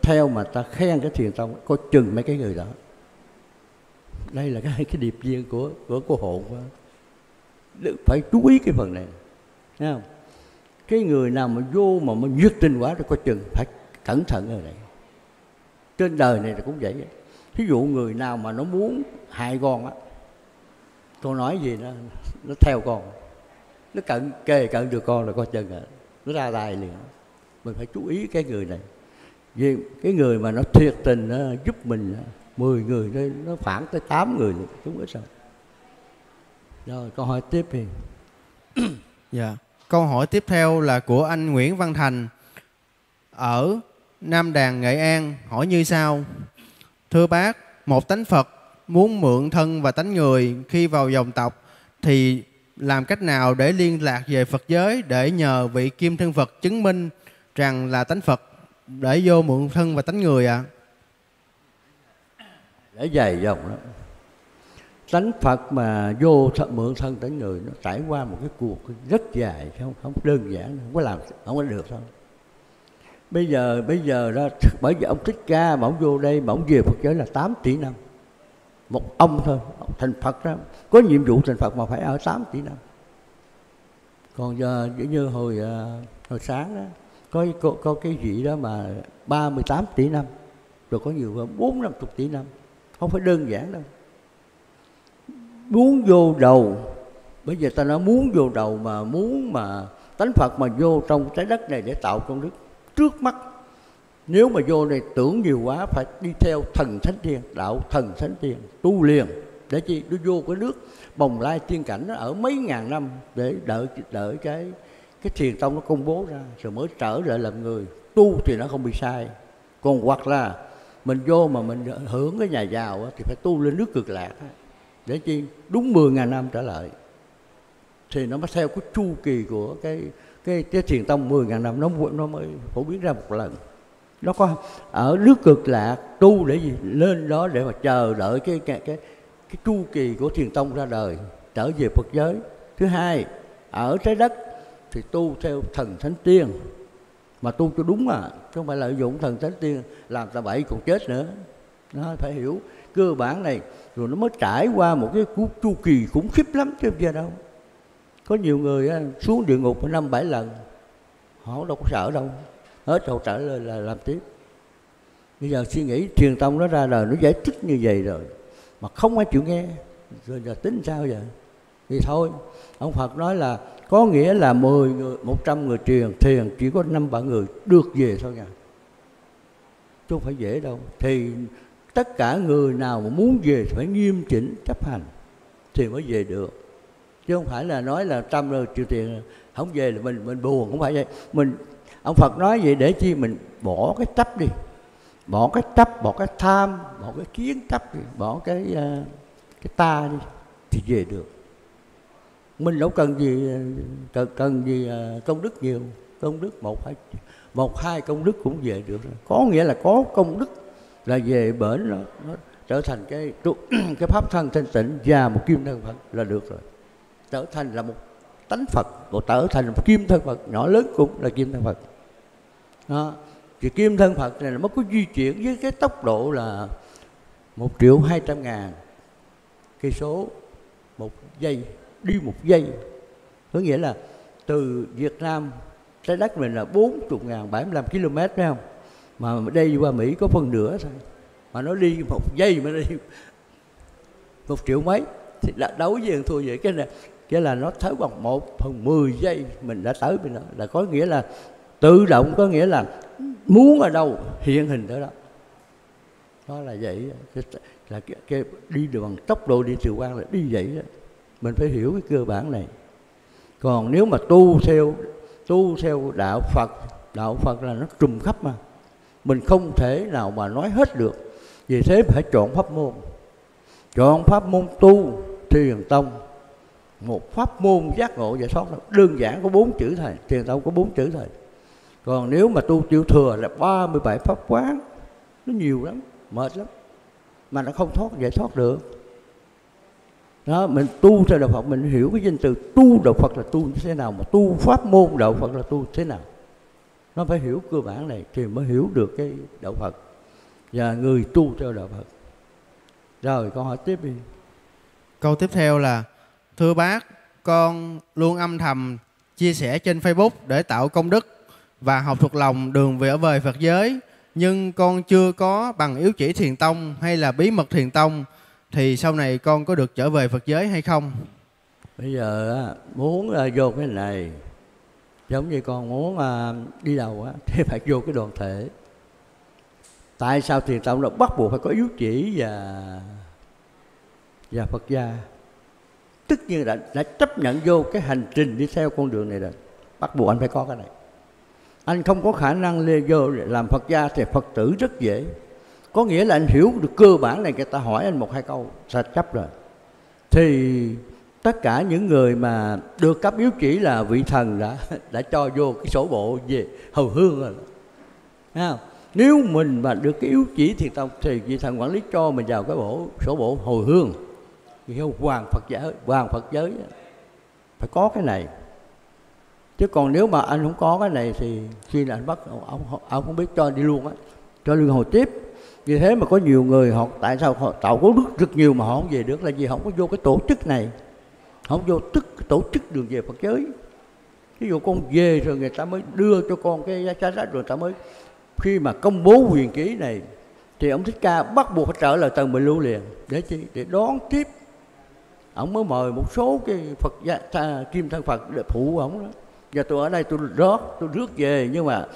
theo mà ta khen cái thiền tông có chừng mấy cái người đó. Đây là cái điệp viên của hồn đó. Phải chú ý cái phần này, thấy không? Cái người nào mà vô mà nhiệt tình quá thì có chừng phải cẩn thận rồi này. Trên đời này là cũng vậy. Thí dụ người nào mà nó muốn hại con á, con nói gì nó theo con, nó kề cận được con là có chừng rồi, nó ra đài liền. Mình phải chú ý cái người này. Vì cái người mà nó thiệt tình nó giúp mình 10 người nó phản tới 8 người chúng ít sao. Rồi câu hỏi tiếp đi. Dạ. Câu hỏi tiếp theo là của anh Nguyễn Văn Thành ở Nam Đàn Nghệ An, hỏi như sau: thưa bác, một tánh Phật muốn mượn thân và tánh người khi vào dòng tộc thì làm cách nào để liên lạc về Phật giới để nhờ vị kim thân Phật chứng minh rằng là tánh Phật để vô mượn thân và tánh người ạ? Để dày dòng đó, tánh Phật mà vô mượn thân tánh người nó trải qua một cái cuộc rất dài, không đơn giản, không có làm, không có được đâu. Bây giờ đó, bởi vì ông Thích Ca mà ông vô đây mà ông về Phật giới là 8 tỷ năm. Một ông thôi, thành Phật đó, có nhiệm vụ thành Phật mà phải ở 8 tỷ năm. Còn giờ như hồi sáng đó, có cái vị đó mà 38 tỷ năm, rồi có nhiều hơn 450 tỷ năm. Không phải đơn giản đâu. Muốn vô đầu, bây giờ ta nói muốn vô đầu mà muốn mà tánh Phật mà vô trong trái đất này để tạo công đức. Trước mắt, nếu mà vô này tưởng nhiều quá phải đi theo thần thánh tiên, đạo thần thánh tiên, tu liền. Để chi? Nó vô cái nước Bồng Lai Tiên Cảnh nó ở mấy ngàn năm để đợi cái thiền tông nó công bố ra, rồi mới trở lại làm người. Tu thì nó không bị sai. Còn hoặc là mình vô mà mình hưởng cái nhà giàu á, thì phải tu lên nước Cực Lạc. Để chi? Đúng 10.000 năm trở lại. Thì nó mới theo cái chu kỳ của cái thiền tông 10.000 năm nó mới phổ biến ra một lần. Nó có ở nước Cực Lạc tu để gì? Lên đó để mà chờ đợi cái chu kỳ của thiền tông ra đời, trở về Phật giới. Thứ hai, ở trái đất thì tu theo thần thánh tiên, mà tu cho đúng mà, không phải lợi dụng thần thánh tiên làm tà bậy còn chết nữa. Nó phải hiểu cơ bản này, rồi nó mới trải qua một cái cuộc chu kỳ khủng khiếp lắm chứ không đâu. Có nhiều người xuống địa ngục 5-7 lần, họ đâu có sợ đâu, hết hậu trở lên là làm tiếp. Bây giờ suy nghĩ thiền tông nó ra đời, nó giải thích như vậy rồi mà không ai chịu nghe, rồi giờ tính sao giờ? Thì thôi, ông Phật nói là có nghĩa là 10 người, 100 người thiền chỉ có 5-7 người được về thôi nha, chứ không phải dễ đâu. Thì tất cả người nào mà muốn về phải nghiêm chỉnh chấp hành thì mới về được. Chứ không phải là nói là trăm rồi chịu tiền không về là mình buồn, không phải vậy. Ông Phật nói vậy để chi? Mình bỏ cái chấp đi, bỏ cái chấp, bỏ cái tham, bỏ cái kiến chấp đi, bỏ cái ta đi thì về được. Mình đâu cần gì công đức nhiều, công đức một hai công đức cũng về được. Có nghĩa là có công đức là về bển nó trở thành cái pháp thân thanh tịnh và một kim thân Phật là được rồi. Trở thành là một tánh Phật, rồi trở thành một kim thân Phật, nhỏ lớn cũng là kim thân Phật. Đó. Thì kim thân Phật này nó mới có di chuyển với cái tốc độ là 1.200.000 cây số một giây, đi một giây. Có nghĩa là từ Việt Nam, trái đất mình là 40.075 km phải không? Mà đây qua Mỹ có phần nửa thôi. Mà nó đi một giây mà nó đi 1 triệu mấy. Thì đã đấu với thua vậy cái này, cái là nó tới bằng 1/10 giây mình đã tới bên đó, là có nghĩa là tự động, có nghĩa là muốn ở đâu hiện hình ở đó. Đó là vậy, là cái đi được bằng tốc độ đi siêu quang là đi vậy đó. Mình phải hiểu cái cơ bản này. Còn nếu mà tu theo đạo Phật là nó trùm khắp mà, mình không thể nào mà nói hết được. Vì thế phải chọn pháp môn. Chọn pháp môn tu thiền tông, một pháp môn giác ngộ giải thoát đơn giản, có 4 chữ thôi. Thiền tông có 4 chữ thôi. Còn nếu mà tu tiểu thừa là 37 pháp quán, nó nhiều lắm, mệt lắm, mà nó không thoát giải thoát được. đó. Mình tu theo đạo Phật, mình hiểu cái danh từ tu đạo Phật là tu như thế nào, mà tu pháp môn đạo Phật là tu thế nào. Nó phải hiểu cơ bản này thì mới hiểu được cái đạo Phật và người tu theo đạo Phật. Rồi câu hỏi tiếp đi. Câu tiếp theo là: thưa bác, con luôn âm thầm chia sẻ trên Facebook để tạo công đức và học thuộc lòng đường vỉa vời Phật giới, nhưng con chưa có bằng yếu chỉ thiền tông hay là bí mật thiền tông, thì sau này con có được trở về Phật giới hay không? Bây giờ muốn vô cái này, giống như con muốn đi đầu thì phải vô cái đoàn thể. Tại sao thiền tông là bắt buộc phải có yếu chỉ và Phật gia? Tất nhiên đã chấp nhận vô cái hành trình đi theo con đường này rồi, bắt buộc anh phải có cái này. Anh không có khả năng lê vô làm Phật gia thì Phật tử rất dễ. Có nghĩa là anh hiểu được cơ bản này, người ta hỏi anh một hai câu sạch chấp rồi. Thì tất cả những người mà được cấp yếu chỉ là vị thần đã cho vô cái sổ bộ về hầu hương rồi. Thấy không? Nếu mình mà được cái yếu chỉ thiền tông thì vị thần quản lý cho mình vào cái sổ bộ hồi hương, hoàng Phật giới phải có cái này. Chứ còn nếu mà anh không có cái này thì khi là anh bắt ông không biết cho đi luôn á, cho luân hồi tiếp. Vì thế mà có nhiều người họ tại sao họ tạo công đức rất nhiều mà họ không về được là vì họ không có vô cái tổ chức này, không vô tổ chức đường về Phật giới. Ví dụ con về rồi người ta mới đưa cho con cái giá sách, rồi ta mới khi mà công bố huyền ký này thì ông Thích Ca bắt buộc phải trở lại tầng mình lưu liền để chi, để đón tiếp. Ông mới mời một số cái Phật gia kim thân Phật để phụ ổng đó. Giờ tôi ở đây tôi rước về, nhưng mà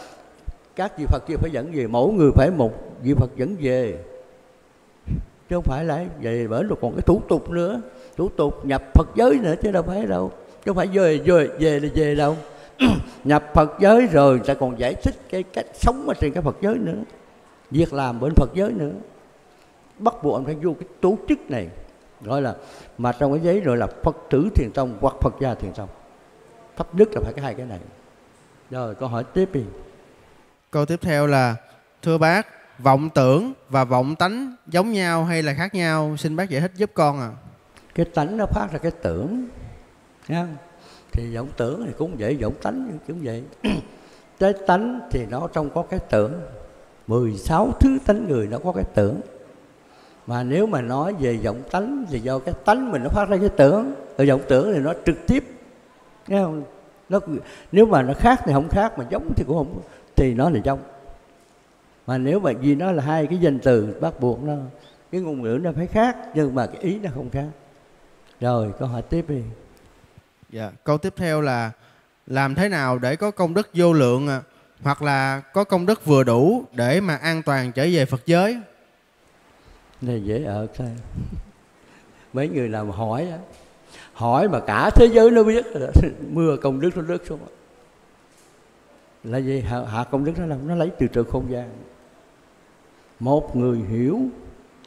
các vị Phật kia phải dẫn về, mỗi người phải một vị Phật dẫn về, chứ không phải là về bởi rồi còn cái thủ tục nữa, thủ tục nhập Phật giới nữa chứ đâu phải đâu, chứ không phải về là về đâu. Nhập Phật giới rồi ta còn giải thích cái cách sống ở trên cái Phật giới nữa, việc làm bên Phật giới nữa, bắt buộc anh phải vô cái tổ chức này gọi là, mà trong cái giấy rồi là Phật tử thiền tông hoặc Phật gia thiền tông, thấp nhất là phải cái hai cái này. Rồi câu hỏi tiếp đi. Câu tiếp theo là: thưa bác, vọng tưởng và vọng tánh giống nhau hay là khác nhau? Xin bác giải thích giúp con ạ. Cái tánh nó phát ra cái tưởng, thấy không? Thì vọng tưởng thì cũng vậy, vọng tánh cũng vậy. Cái tánh thì nó trong có cái tưởng, 16 thứ tánh người nó có cái tưởng. Mà nếu mà nói về vọng tánh thì do cái tánh mình nó phát ra cái tưởng, rồi vọng tưởng thì nó trực tiếp, thấy không? Nó, nếu mà nó khác thì không khác, mà giống thì cũng không, thì nó là giống. Mà nếu mà vì nó là hai cái danh từ bắt buộc nó, cái ngôn ngữ nó phải khác, nhưng mà cái ý nó không khác. Rồi câu hỏi tiếp đi. Dạ, câu tiếp theo là: làm thế nào để có công đức vô lượng hoặc là có công đức vừa đủ để mà an toàn trở về Phật giới? Này dễ ợt thôi. Mấy người làm hỏi đó, hỏi mà cả thế giới nó biết mưa công đức nó rớt xuống. Là gì? Hạ công đức nó làm, nó lấy từ trời không gian. Một người hiểu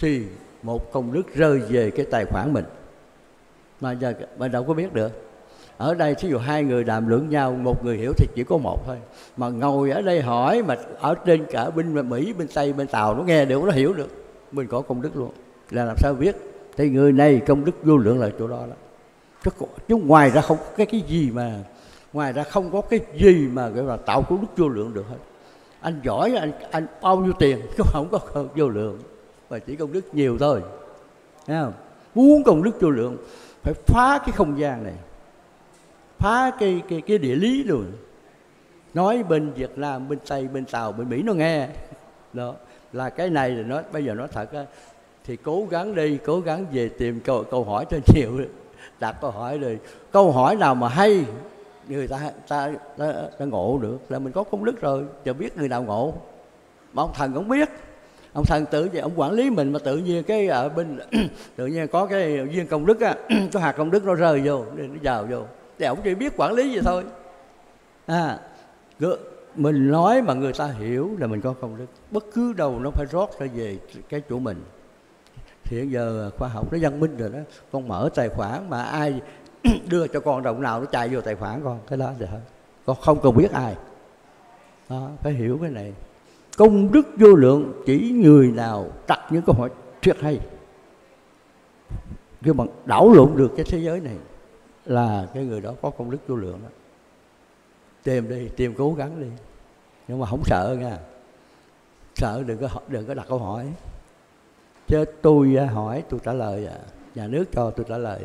thì một công đức rơi về cái tài khoản mình. Mà giờ bạn đâu có biết được. Ở đây thí dụ hai người đàm luận nhau, một người hiểu thì chỉ có một thôi. Mà ngồi ở đây hỏi mà ở trên cả bên Mỹ, bên Tây, bên Tàu nó nghe được, nó hiểu được. Mình có công đức luôn. Là làm sao biết? Thì người này công đức vô lượng là chỗ đó đó. Chứ ngoài ra không có cái gì mà, ngoài ra không có cái gì mà gọi là tạo công đức vô lượng được hết. Anh giỏi, anh bao nhiêu tiền chứ không có vô lượng, mà chỉ công đức nhiều thôi. Thấy không? Muốn công đức vô lượng phải phá cái không gian này, phá cái địa lý luôn. Nói bên Việt Nam, bên Tây, bên Tàu, bên Mỹ nó nghe. Đó là cái này là nó bây giờ nói thật á, thì cố gắng đi, cố gắng về tìm câu hỏi cho nhiều, đặt câu hỏi rồi. Câu hỏi nào mà hay người ta ngộ được là mình có công đức rồi. Giờ biết người nào ngộ, mà ông thần cũng biết. Ông thần tự vậy, ông quản lý mình mà tự nhiên cái ở bên tự nhiên có cái duyên công đức á, có hạt công đức nó rơi vô, nó vào vô. Thì ông chỉ biết quản lý vậy thôi. Mình nói mà người ta hiểu là mình có công đức. Bất cứ đâu nó phải rót ra về cái chỗ mình. Thì hiện giờ khoa học nó văn minh rồi đó. Con mở tài khoản mà ai đưa cho con đồng nào nó chạy vô tài khoản con. Cái đó là con không cần biết ai. Đó, phải hiểu cái này. Công đức vô lượng chỉ người nào đặt những câu hỏi triết hay. khi mà đảo lộn được cái thế giới này là cái người đó có công đức vô lượng đó. Tìm đi, tìm cố gắng đi, nhưng mà không sợ nha. Sợ đừng có đặt câu hỏi. Chứ tôi hỏi tôi trả lời, nhà nước cho tôi trả lời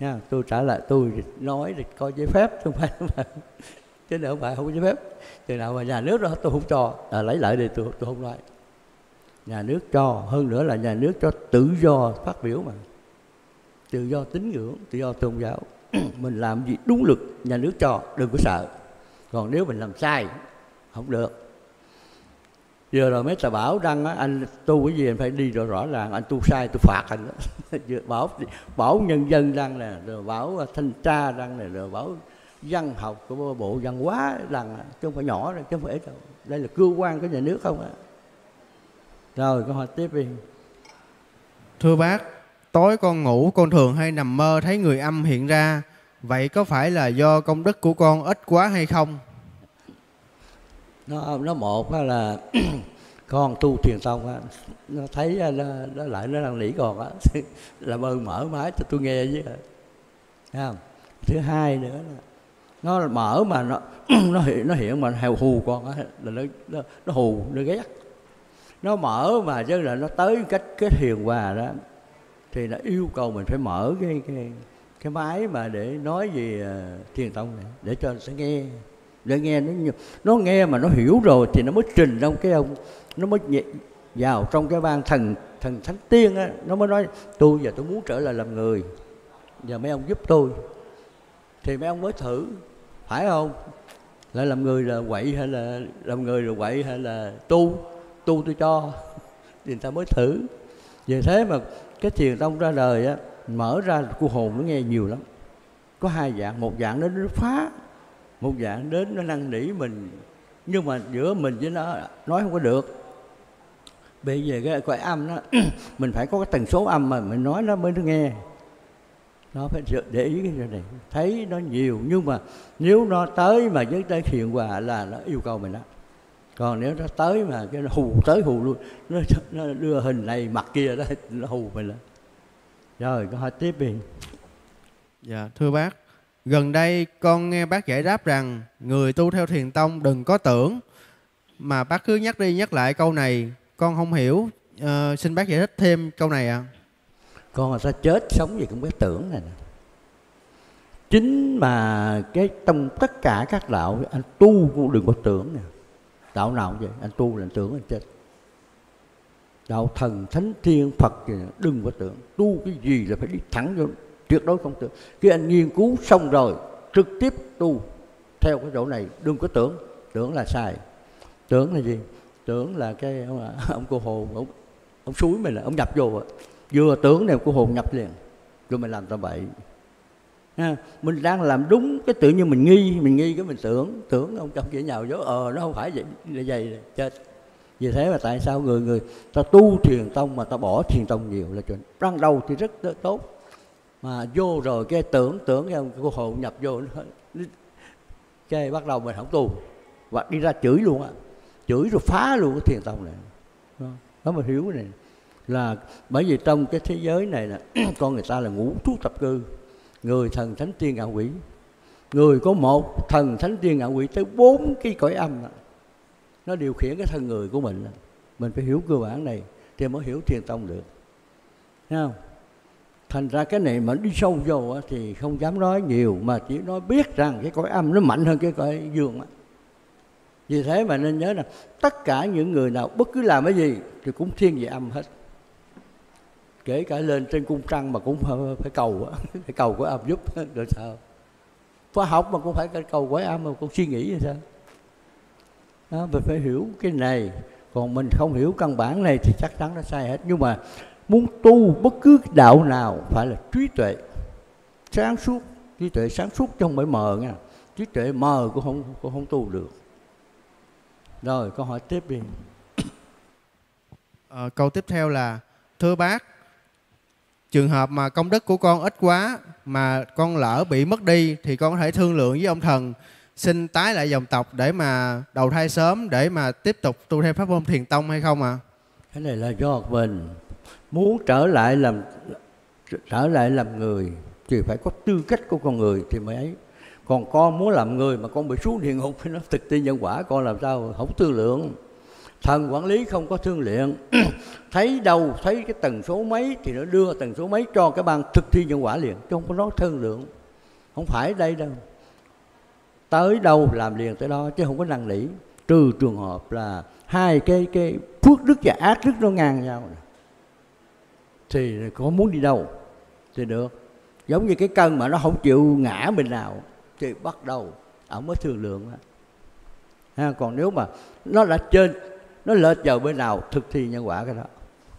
nha, tôi trả lời, tôi nói thì có giấy phép chứ không phải chứ không phải không có giấy phép. Chừng nào mà nhà nước đó tôi không cho lấy lại thì tôi không nói. Nhà nước cho, hơn nữa là nhà nước cho tự do phát biểu mà, tự do tín ngưỡng, tự do tôn giáo. Mình làm gì đúng luật nhà nước cho, đừng có sợ. Còn nếu mình làm sai không được. Vừa rồi mấy tờ bảo đăng anh tu cái gì anh phải đi rõ ràng, anh tu sai tôi phạt anh đó. Bảo nhân dân đăng nè, rồi bảo thanh tra đăng nè, rồi bảo văn học của bộ văn hóa đăng, chứ không phải nhỏ đâu, chứ không phải đâu. Đây là cơ quan của nhà nước không ạ? Rồi câu hỏi tiếp đi. Thưa bác, tối con ngủ con thường hay nằm mơ thấy người âm hiện ra. Vậy có phải là do công đức của con ít quá hay không? Nó một là con tu thiền tông á, nó thấy nó lại nó đang nỉ còn á là bơn mở máy cho tôi nghe chứ. Thấy không? Thứ hai nữa là nó mở mà nó hiện mà hèo hù con á là nó hù, nó ghét. Nó mở mà chứ là nó tới cách cái hiền hòa đó thì nó yêu cầu mình phải mở cái máy mà để nói về thiền tông này để cho nó sẽ nghe, để nghe nó nghe mà nó hiểu rồi thì nó mới trình trong cái ông, nó mới vào trong cái ban thần thánh tiên á, nó mới nói tôi giờ tôi muốn trở lại làm người, giờ mấy ông giúp tôi, thì mấy ông mới thử phải không, lại làm người là quậy hay là làm người rồi quậy hay là tu tôi cho thì người ta mới thử. Vì thế mà cái thiền tông ra đời á, mở ra cô hồn nó nghe nhiều lắm. Có hai dạng, một dạng đến nó phá, một dạng đến nó năn nỉ mình. Nhưng mà giữa mình với nó nói không có được. Bây giờ cái cõi âm đó, mình phải có cái tần số âm mà mình nói nó mới nó nghe. Nó phải để ý cái điều này, thấy nó nhiều. Nhưng mà nếu nó tới mà với tới thiền hòa là nó yêu cầu mình đó. Còn nếu nó tới mà cái nó hù tới hù luôn, nó đưa hình này mặt kia đó, nó hù mình đó. Rồi câu hỏi tiếp đi. Dạ thưa bác, gần đây con nghe bác giải đáp rằng người tu theo thiền tông đừng có tưởng, mà bác cứ nhắc đi nhắc lại câu này, con không hiểu, xin bác giải thích thêm câu này ạ. Con người ta chết sống gì cũng biết tưởng này nè. Chính mà cái trong tất cả các đạo anh tu cũng đừng có tưởng nè. Đạo nào cũng vậy, anh tu là anh tưởng anh chết. Đạo thần, thánh, thiên, Phật gì đừng có tưởng. Tu cái gì là phải đi thẳng vô, tuyệt đối không tưởng. Khi anh nghiên cứu xong rồi trực tiếp tu theo cái chỗ này, đừng có tưởng. Tưởng là sai. Tưởng là gì? Tưởng là cái ông cô hồn, ông suối mình là ông nhập vô. Vừa tưởng này cô hồn nhập liền, rồi mình làm tầm bậy. Ha, mình đang làm đúng cái tự nhiên mình nghi cái mình tưởng ông chồng kia nhào vô nó không phải vậy là vậy, chết. Vì thế mà tại sao người ta tu thiền tông mà ta bỏ thiền tông nhiều là chuyện ban đầu thì rất tốt, mà vô rồi cái tưởng cái cô hồn nhập vô cái bắt đầu mình không tu hoặc đi ra chửi luôn á, chửi rồi phá luôn cái thiền tông này. Nó mà hiểu cái này là bởi vì trong cái thế giới này là con người ta là ngũ thú tập cư. Người thần thánh tiên ngạ quỷ, người có một thần thánh tiên ngạ quỷ tới 4 cái cõi âm đó. Nó điều khiển cái thân người của mình đó. Mình phải hiểu cơ bản này thì mới hiểu thiền tông được. Thấy không? Thành ra cái này mà đi sâu vô thì không dám nói nhiều, mà chỉ nói biết rằng cái cõi âm nó mạnh hơn cái cõi dương đó. Vì thế mà nên nhớ là tất cả những người nào bất cứ làm cái gì thì cũng thiên về âm hết. Kể cả lên trên cung trăng mà cũng phải cầu, phải cầu của âm giúp, rồi sao? Khoa học mà cũng phải cầu của âm, mà cũng suy nghĩ rồi sao? Đó, mình phải hiểu cái này. Còn mình không hiểu căn bản này thì chắc chắn nó sai hết. Nhưng mà muốn tu bất cứ đạo nào phải là trí tuệ sáng suốt. Trí tuệ sáng suốt chứ không phải mờ nha. Trí tuệ mờ cũng không tu được. Rồi câu hỏi tiếp đi. Câu tiếp theo là: thưa bác, trường hợp mà công đức của con ít quá mà con lỡ bị mất đi thì con có thể thương lượng với ông thần xin tái lại dòng tộc để mà đầu thai sớm để mà tiếp tục tu theo pháp môn thiền tông hay không ạ? Cái này là do mình muốn trở lại làm trở lại làm người thì phải có tư cách của con người thì mới ấy. Còn con muốn làm người mà con bị xuống địa ngục thì nó thực thi nhân quả, con làm sao không tư lượng. Thần quản lý không có thương lượng. Thấy đâu, thấy cái tần số mấy thì nó đưa tần số mấy cho cái ban thực thi nhân quả liền, chứ không có nói thương lượng. Không phải đây đâu, tới đâu làm liền tới đó, chứ không có năn nỉ. Trừ trường hợp là hai cái phước đức và ác đức nó ngang nhau thì có muốn đi đâu thì được. Giống như cái cân mà nó không chịu ngã mình nào thì bắt đầu ổng mới thương lượng ha. Còn nếu mà nó đã trên, nó lệch vào bên nào thực thi nhân quả cái đó,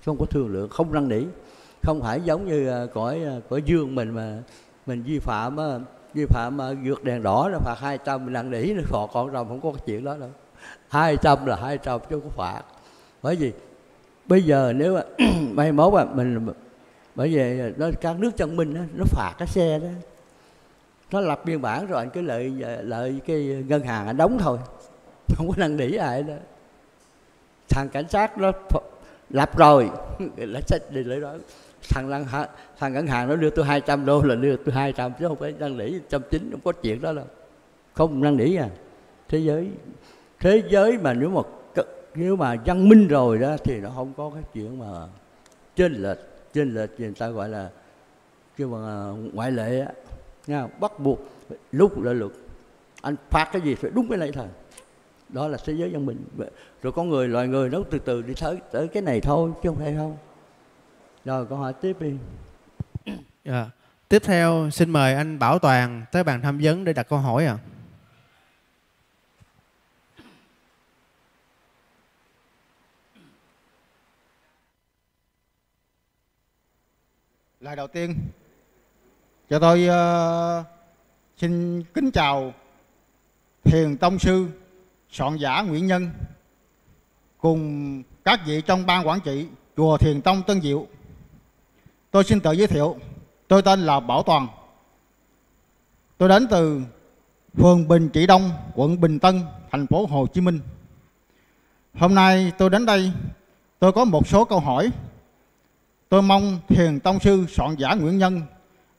không có thương lượng, không năn nỉ. Không phải giống như cõi dương mình mà mình vi phạm vượt đèn đỏ nó phạt 200, mình năn nỉ nó phạt con rồng, không có cái chuyện đó đâu. 200 là 200 chứ không có phạt. Bởi vì bây giờ nếu mà mai mốt mà mình, bởi vì nó các nước văn minh đó, nó phạt cái xe đó, nó lập biên bản rồi anh cứ lợi cái ngân hàng anh đóng thôi, không có năn nỉ ai đó. Thằng cảnh sát nó lập rồi nó sách đi lấy đó, thằng ngân hàng nó đưa tôi 200 đô là đưa tôi 200, chứ không phải năn nỉ 190, không có chuyện đó đâu, không năn nỉ à. Thế giới mà nếu mà văn minh rồi đó thì nó không có cái chuyện mà chênh lệch thì người ta gọi là kêu bằng ngoại lệ á, nha, bắt buộc lúc là luật, anh phạt cái gì phải đúng cái này thôi. Đó là thế giới văn minh. Rồi con người, loài người nó từ từ đi tới cái này thôi, chứ không phải không. Rồi câu hỏi tiếp đi. Yeah. Tiếp theo xin mời anh Bảo Toàn tới bàn tham vấn để đặt câu hỏi ạ. Lời đầu tiên cho tôi xin kính chào Thiền Tông Sư Soạn Giả Nguyễn Nhân cùng các vị trong ban quản trị Chùa Thiền Tông Tân Diệu. Tôi xin tự giới thiệu, tôi tên là Bảo Toàn. Tôi đến từ phường Bình Trị Đông, quận Bình Tân, thành phố Hồ Chí Minh. Hôm nay tôi đến đây, tôi có một số câu hỏi. Tôi mong Thiền Tông Sư Soạn Giả Nguyễn Nhân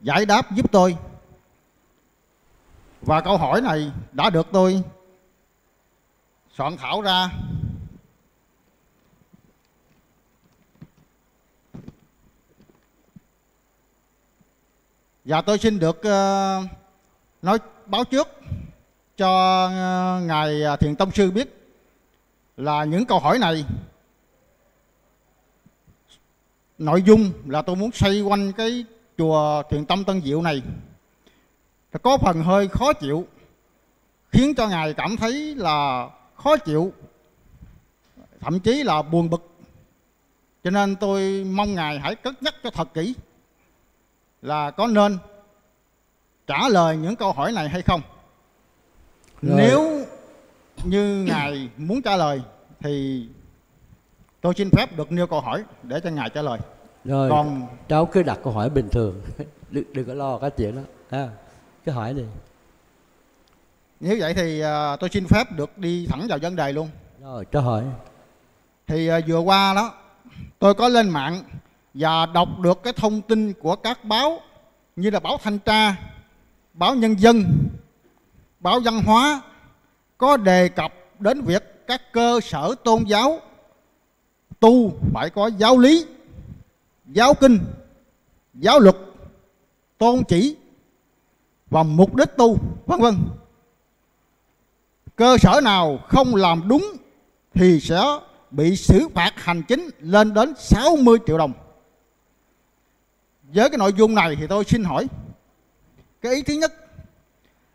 giải đáp giúp tôi. Và câu hỏi này đã được tôi soạn thảo ra. Và tôi xin được nói báo trước cho Ngài Thiền Tông Sư biết là những câu hỏi này, nội dung là tôi muốn xoay quanh cái chùa Thiền Tông Tân Diệu này. Có phần hơi khó chịu, khiến cho Ngài cảm thấy là khó chịu, thậm chí là buồn bực. Cho nên tôi mong Ngài hãy cất nhắc cho thật kỹ là có nên trả lời những câu hỏi này hay không. Rồi. Nếu như Ngài muốn trả lời thì tôi xin phép được nêu câu hỏi để cho Ngài trả lời. Rồi, còn cháu cứ đặt câu hỏi bình thường. Đừng có lo cái chuyện đó à, cứ hỏi đi. Nếu vậy thì tôi xin phép được đi thẳng vào vấn đề luôn. Rồi, cháu hỏi. Thì vừa qua đó, tôi có lên mạng và đọc được cái thông tin của các báo như là báo Thanh Tra, báo Nhân Dân, báo Văn Hóa có đề cập đến việc các cơ sở tôn giáo tu phải có giáo lý, giáo kinh, giáo luật, tôn chỉ và mục đích tu, vân vân. Cơ sở nào không làm đúng thì sẽ bị xử phạt hành chính lên đến 60 triệu đồng. Với cái nội dung này thì tôi xin hỏi, cái ý thứ nhất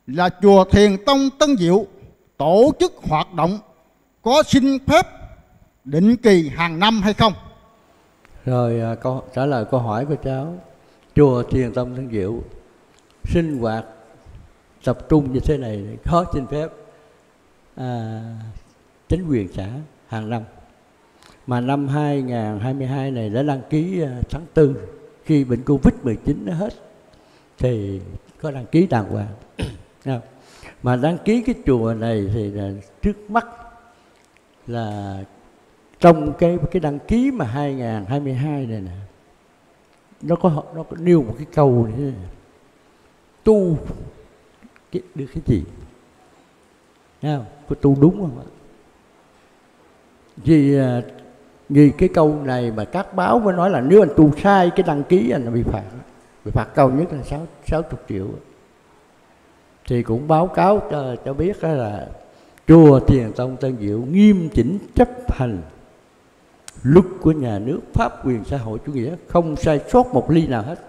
là chùa Thiền Tông Tân Diệu tổ chức hoạt động có xin phép định kỳ hàng năm hay không? Rồi, trả lời câu hỏi của cháu. Chùa Thiền Tông Tân Diệu sinh hoạt tập trung như thế này có xin phép chính quyền xã hàng năm. Mà năm 2022 này đã đăng ký tháng 4, khi bệnh Covid-19 nó hết thì có đăng ký đàng hoàng. Mà đăng ký cái chùa này thì là trước mắt là trong cái đăng ký mà 2022 này nè, nó có nêu một cái câu này, tu được cái gì, thấy không? Có tu đúng không ạ? Vì cái câu này mà các báo mới nói là nếu anh tu sai cái đăng ký anh bị phạt cao nhất là 60 triệu. Thì cũng báo cáo cho biết là Chùa Thiền Tông Tân Diệu nghiêm chỉnh chấp hành luật của nhà nước pháp quyền xã hội chủ nghĩa, không sai sót một ly nào hết.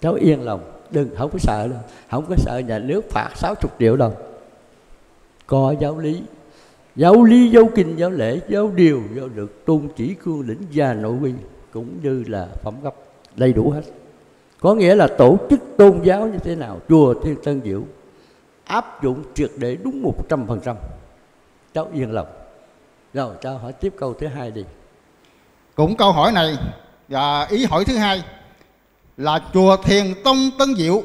Cháu yên lòng, đừng, không có sợ đâu, không có sợ nhà nước phạt 60 triệu đâu. Có giáo lý, giáo kinh, giáo lễ, giáo điều, giáo được, tôn chỉ, cương lĩnh và nội quy cũng như là phẩm cấp đầy đủ hết. Có nghĩa là tổ chức tôn giáo như thế nào, Chùa Thiên Tân Diệu áp dụng triệt để đúng 100%. Cháu yên lòng. Rồi cháu hỏi tiếp câu thứ hai đi. Cũng câu hỏi này và ý hỏi thứ hai là Chùa Thiền Tông Tân Diệu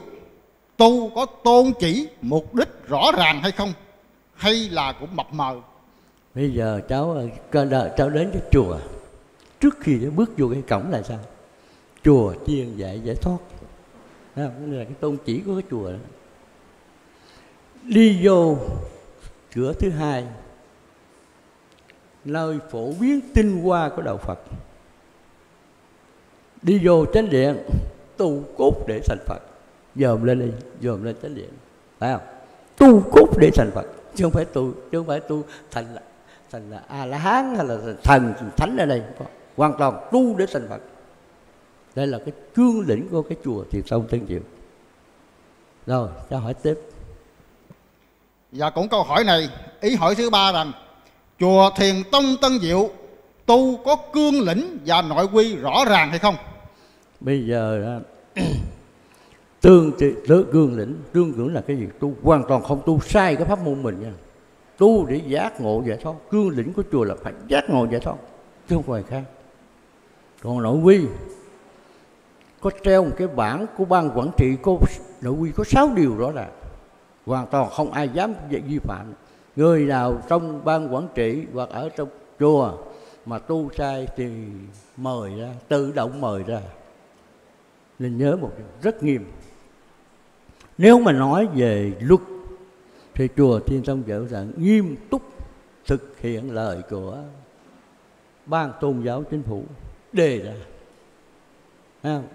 tu có tôn chỉ, mục đích rõ ràng hay không? Hay là cũng mập mờ? Bây giờ cháu đến cái chùa, trước khi nó bước vô cái cổng là sao? Chùa chuyên dạy giải thoát. Đó là cái tôn chỉ của cái chùa đó. Đi vô cửa thứ hai, nơi phổ biến tinh hoa của đạo Phật. Đi vô chánh điện, tu cốt để thành Phật. Dòm lên chánh điện, phải không? Tu cốt để thành Phật, chứ không phải tu thành là A-la-hán hay là thành thánh ở đây. Hoàn toàn tu để thành Phật. Đây là cái cương lĩnh của cái Chùa Thiền Tông Tân Diệu. Rồi, cho hỏi tiếp. Và cũng câu hỏi này, ý hỏi thứ ba rằng Chùa Thiền Tông Tân Diệu tu có cương lĩnh và nội quy rõ ràng hay không? Bây giờ cương lĩnh là cái gì? Tu hoàn toàn không tu sai cái pháp môn mình nha. Tu để giác ngộ giải thoát. Cương lĩnh của chùa là phải giác ngộ giải thoát, chứ không phải khác. Còn nội quy, có treo một cái bảng của ban quản trị, có nội quy có 6 điều rõ ràng, hoàn toàn không ai dám vi phạm. Người nào trong ban quản trị hoặc ở trong chùa mà tu sai thì mời ra, tự động mời ra. Nên nhớ một điều rất nghiêm. Nếu mà nói về luật thì Chùa Thiền Tông Diệu rằng nghiêm túc thực hiện lời của ban tôn giáo chính phủ đề ra.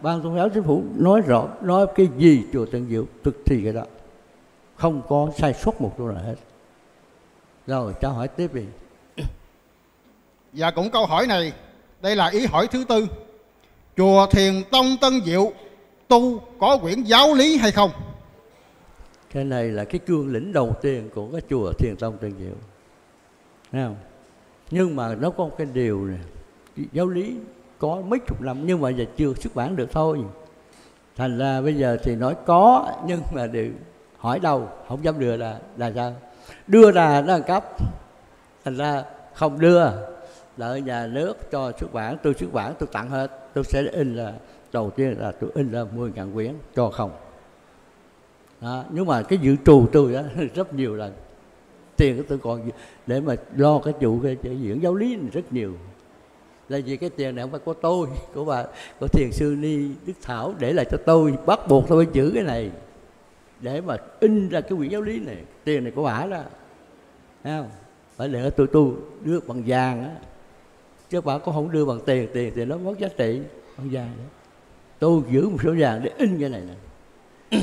Ban tôn giáo chính phủ nói rõ, nói cái gì Chùa Tân Diệu thực thi cái đó, không có sai sót một chỗ nào hết. Rồi cho hỏi tiếp đi. Và cũng câu hỏi này, đây là ý hỏi thứ tư. Chùa Thiền Tông Tân Diệu tu có quyển giáo lý hay không? Cái này là cái cương lĩnh đầu tiên của cái Chùa Thiền Tông Tân Diệu. Thấy không? Nhưng mà nó có một cái điều này, giáo lý có mấy chục năm nhưng mà giờ chưa xuất bản được thôi. Thành ra bây giờ thì nói có, nhưng mà đều hỏi đâu, không dám đưa là sao? Đưa là nó ăn cắp. Thành ra không đưa, đợi nhà nước cho xuất bản, tôi tặng hết. Tôi sẽ in là, đầu tiên là tôi in ra 10.000 quyển cho không. Đó, nhưng mà cái dự trù tôi đó, rất nhiều lần. Tiền của tôi còn để mà lo cái vụ cái diễn giáo lý này rất nhiều. Là vì cái tiền này không phải của tôi, của bà, của thiền sư Ni Đức Thảo để lại cho tôi, bắt buộc tôi phải giữ cái này để mà in ra cái quyển giáo lý này. Tiền này của bà đó, thấy không? Phải để tôi tu, đưa bằng vàng á, chứ bà cũng không đưa bằng tiền thì nó mất giá trị. Bằng vàng đó, tôi giữ một số vàng để in cái này nè.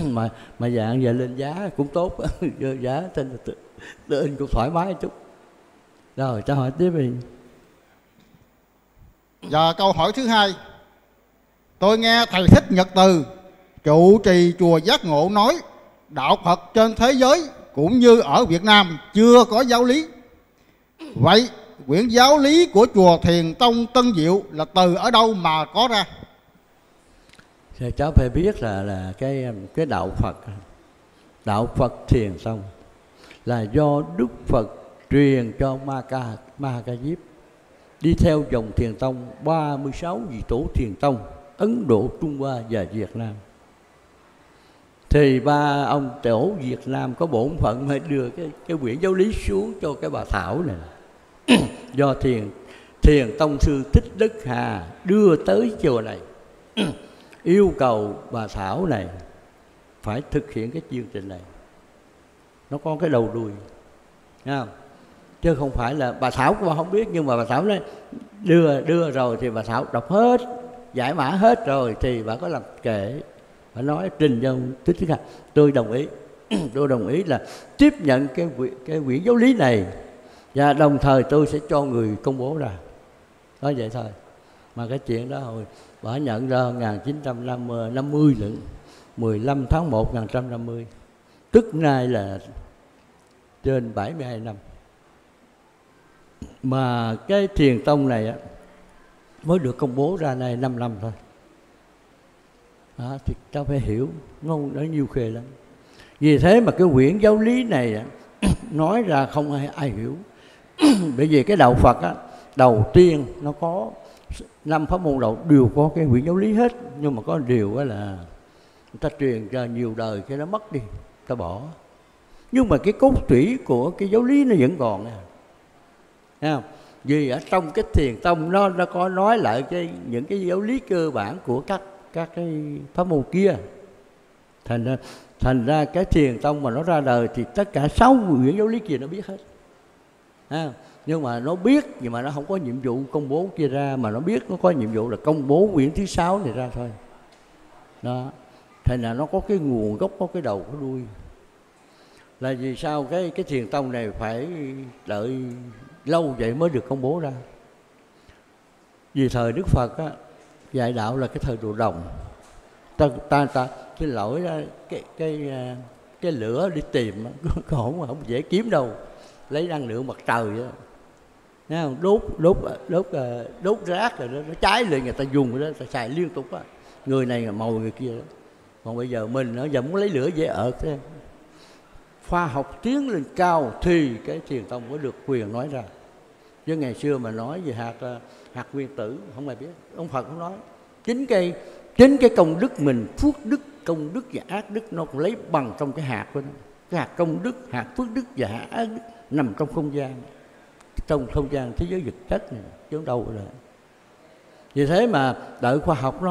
mà vàng giờ lên giá cũng tốt, giá trên tôi in cũng thoải mái chút. Rồi cho hỏi tiếp đi. Và câu hỏi thứ hai, tôi nghe thầy Thích Nhật Từ, trụ trì chùa Giác Ngộ nói đạo Phật trên thế giới cũng như ở Việt Nam chưa có giáo lý. Vậy quyển giáo lý của Chùa Thiền Tông Tân Diệu là từ ở đâu mà có ra? Thì cháu phải biết là cái đạo Phật Thiền Tông là do Đức Phật truyền cho Ma Ca Diếp. Đi theo dòng Thiền Tông 36 vị tổ Thiền Tông Ấn Độ, Trung Hoa và Việt Nam. Thì ba ông tổ Việt Nam có bổn phận phải đưa cái quyển giáo lý xuống cho cái bà Thảo này. Do Thiền Tông sư Thích Đức Hà đưa tới chùa này. yêu cầu bà Thảo này phải thực hiện cái chương trình này, nó có cái đầu đuôi, nghe không? Chứ không phải là bà Thảo cũng không biết, nhưng mà bà Thảo nói đưa rồi thì bà Thảo đọc hết, giải mã hết rồi thì bà có làm kể, bà nói trình cho Thích Ca. Tôi đồng ý, tôi đồng ý là tiếp nhận cái quyển giáo lý này, và đồng thời tôi sẽ cho người công bố ra. Nói vậy thôi. Mà cái chuyện đó hồi bà nhận ra 1950 lận, 15 tháng 1 1950. Tức nay là trên 72 năm. Mà cái thiền tông này á, mới được công bố ra này 5 năm thôi. Đó, thì ta phải hiểu, nó nhiều khề lắm. Vì thế mà cái quyển giáo lý này á, nói ra không ai hiểu. Bởi vì cái đạo Phật á, đầu tiên nó có 5 pháp môn đầu đều có cái quyển giáo lý hết. Nhưng mà có điều á là người ta truyền ra nhiều đời cái nó mất đi, ta bỏ. Nhưng mà cái cốt tủy của cái giáo lý nó vẫn còn nè. Thấy không? Vì ở trong cái thiền tông nó có nói lại những cái giáo lý cơ bản của các cái pháp môn kia. Thành ra cái thiền tông mà nó ra đời thì tất cả 6 quyển giáo lý kia nó biết hết. Thấy không? Nhưng mà nó biết, nhưng mà nó không có nhiệm vụ công bố kia ra, mà nó biết nó có nhiệm vụ là công bố quyển thứ 6 này ra thôi. Đó. Thành là nó có cái nguồn gốc, có cái đầu, có đuôi. Là vì sao cái thiền tông này phải đợi lâu vậy mới được công bố ra? Vì thời Đức Phật á, dạy đạo là cái thời đồ đồng. Ta cái lỗi đó, cái lửa đi tìm còn không dễ kiếm đâu, lấy năng lượng mặt trời đó. Thấy không? Đốt rác rồi đó, nó cháy lên, người ta dùng rồi đó, ta xài liên tục đó. Người này là màu người kia đó. Còn bây giờ mình nó giờ muốn lấy lửa dễ ợt thế. Khoa học tiến lên cao thì cái thiền tông mới được quyền nói ra. Chứ ngày xưa mà nói về hạt nguyên tử không ai biết, ông Phật không nói. Chính cái công đức mình, phước đức, công đức và ác đức nó cũng lấy bằng trong cái hạt của nó. Cái hạt công đức, hạt phước đức và hạt ác đức nằm trong không gian thế giới vật chất này, chứ không đâu rồi. Vì thế mà đợi khoa học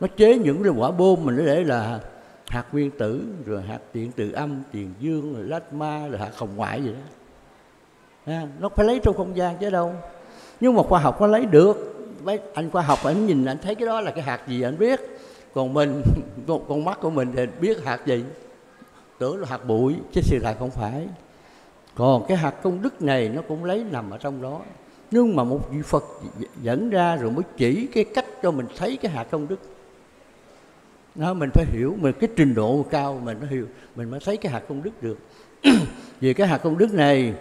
nó chế những cái quả bom mình để là hạt nguyên tử, rồi hạt điện từ âm, tiền dương, rồi lát ma, rồi hạt hồng ngoại vậy đó. À, nó phải lấy trong không gian chứ đâu. Nhưng mà khoa học nó lấy được. Anh khoa học anh nhìn anh thấy cái đó là cái hạt gì anh biết. Còn mình, con mắt của mình thì biết hạt gì, tưởng là hạt bụi, chứ sự thật không phải. Còn cái hạt công đức này nó cũng lấy nằm ở trong đó. Nhưng mà một vị Phật dẫn ra rồi mới chỉ cái cách cho mình thấy cái hạt công đức. Đó, mình phải hiểu, mình cái trình độ cao mình mới hiểu, mình mới thấy cái hạt công đức được. Vì cái hạt công đức này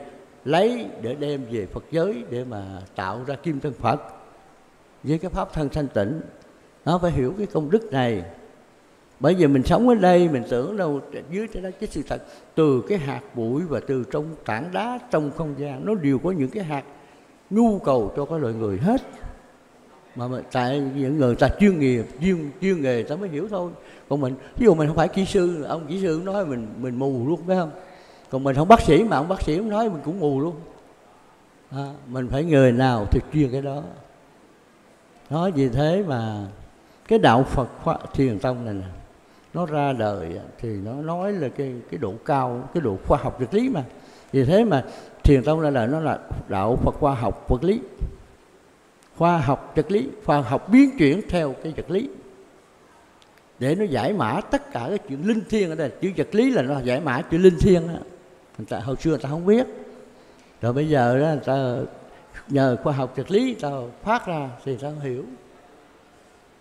lấy để đem về Phật giới để mà tạo ra kim thân Phật với cái pháp thân thanh tịnh. Nó phải hiểu cái công đức này. Bởi vì mình sống ở đây mình tưởng đâu dưới cái đó, chứ sự thật từ cái hạt bụi và từ trong tảng đá, trong không gian nó đều có những cái hạt nhu cầu cho cái loài người hết. Mà tại những người ta chuyên nghiệp, chuyên nghề ta mới hiểu thôi. Còn mình, ví dụ mình không phải kỹ sư, ông kỹ sư nói mình mù luôn, phải không? Còn mình không bác sĩ, mà ông bác sĩ cũng nói mình cũng mù luôn. À, mình phải người nào thì chuyên cái đó. Đó, vì thế mà cái đạo Phật thiền tông này nè, nó ra đời thì nó nói là cái độ cao, cái độ khoa học vật lý mà. Vì thế mà thiền tông ra đời nó là đạo Phật khoa học vật lý, khoa học vật lý, khoa học biến chuyển theo cái vật lý để nó giải mã tất cả cái chuyện linh thiêng ở đây. Chữ vật lý là nó giải mã chữ linh thiêng đó. Người ta hồi xưa người ta không biết, rồi bây giờ đó, người ta nhờ khoa học vật lý ta phát ra thì ta hiểu.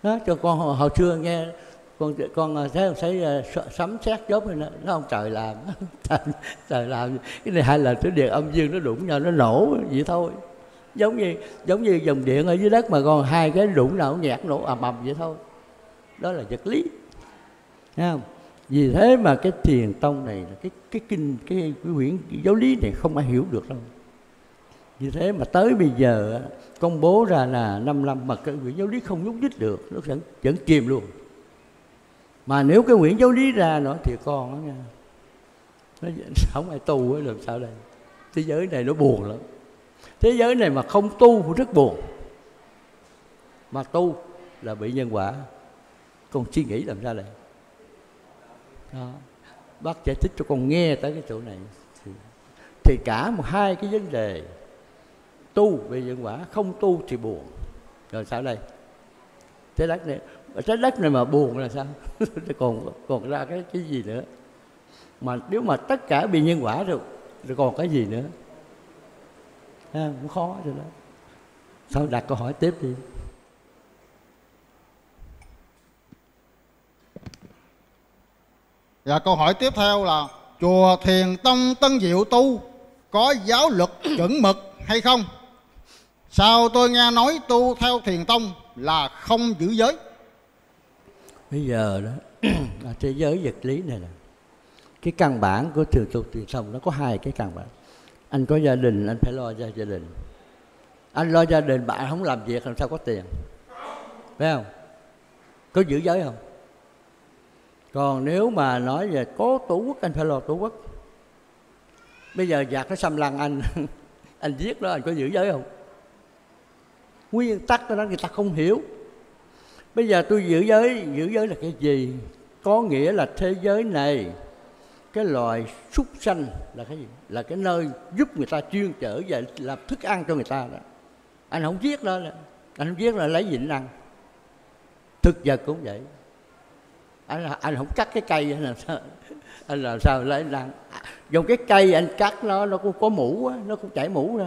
Đó, cho con hồi xưa nghe con thấy sấm sét chớp này nó ông trời làm, trời làm cái này, hay là cái điện âm dương nó đụng nhau nó nổ vậy thôi. Giống như dòng điện ở dưới đất mà còn hai cái đụng nào nhạc nổ ầm ầm vậy thôi. Đó là vật lý. Thấy không? Vì thế mà cái thiền tông này, cái quyển giáo lý này không ai hiểu được đâu. Vì thế mà tới bây giờ công bố ra là 5 năm mà cái quyển giáo lý không nhúc nhích được, nó vẫn chìm luôn. Mà nếu cái quyển giáo lý ra nữa thì con đó nha, nó không ai tu ấy, làm sao đây? Thế giới này nó buồn lắm. Thế giới này mà không tu cũng rất buồn. Mà tu là bị nhân quả. con suy nghĩ làm ra lại. Đó. Bác giải thích cho con nghe tới cái chỗ này thì cả một hai cái vấn đề tu về nhân quả, không tu thì buồn. Rồi sao đây? Trái đất này mà buồn là sao? còn ra cái gì nữa? Mà nếu mà tất cả bị nhân quả rồi còn cái gì nữa? À, cũng khó rồi đó. Sao đặt câu hỏi tiếp đi. Dạ, câu hỏi tiếp theo là Chùa Thiền Tông Tân Diệu tu có giáo luật chuẩn mực hay không? Sao tôi nghe nói tu theo Thiền Tông là không giữ giới? Bây giờ đó, ở thế giới vật lý này nè, cái căn bản của Thiền Tông nó có hai cái căn bản. Anh có gia đình, anh phải lo cho gia đình. Anh lo gia đình, bạn không làm việc làm sao có tiền, phải không? Có giữ giới không? Còn nếu mà nói về có tổ quốc, anh phải lo tổ quốc. Bây giờ giặc nó xâm lăng anh anh giết nó, anh có giữ giới không? Nguyên tắc đó người ta không hiểu. Bây giờ tôi giữ giới là cái gì? Có nghĩa là thế giới này cái loài súc sanh là cái gì? Là cái nơi giúp người ta chuyên chở và làm thức ăn cho người ta đó. Anh không giết nó, anh không giết là lấy gì ăn. Thực vật cũng vậy. Anh không cắt cái cây anh làm sao? Anh làm sao lấy ăn? Dùng cái cây anh cắt nó cũng có mũ á, nó cũng chảy mũ ra.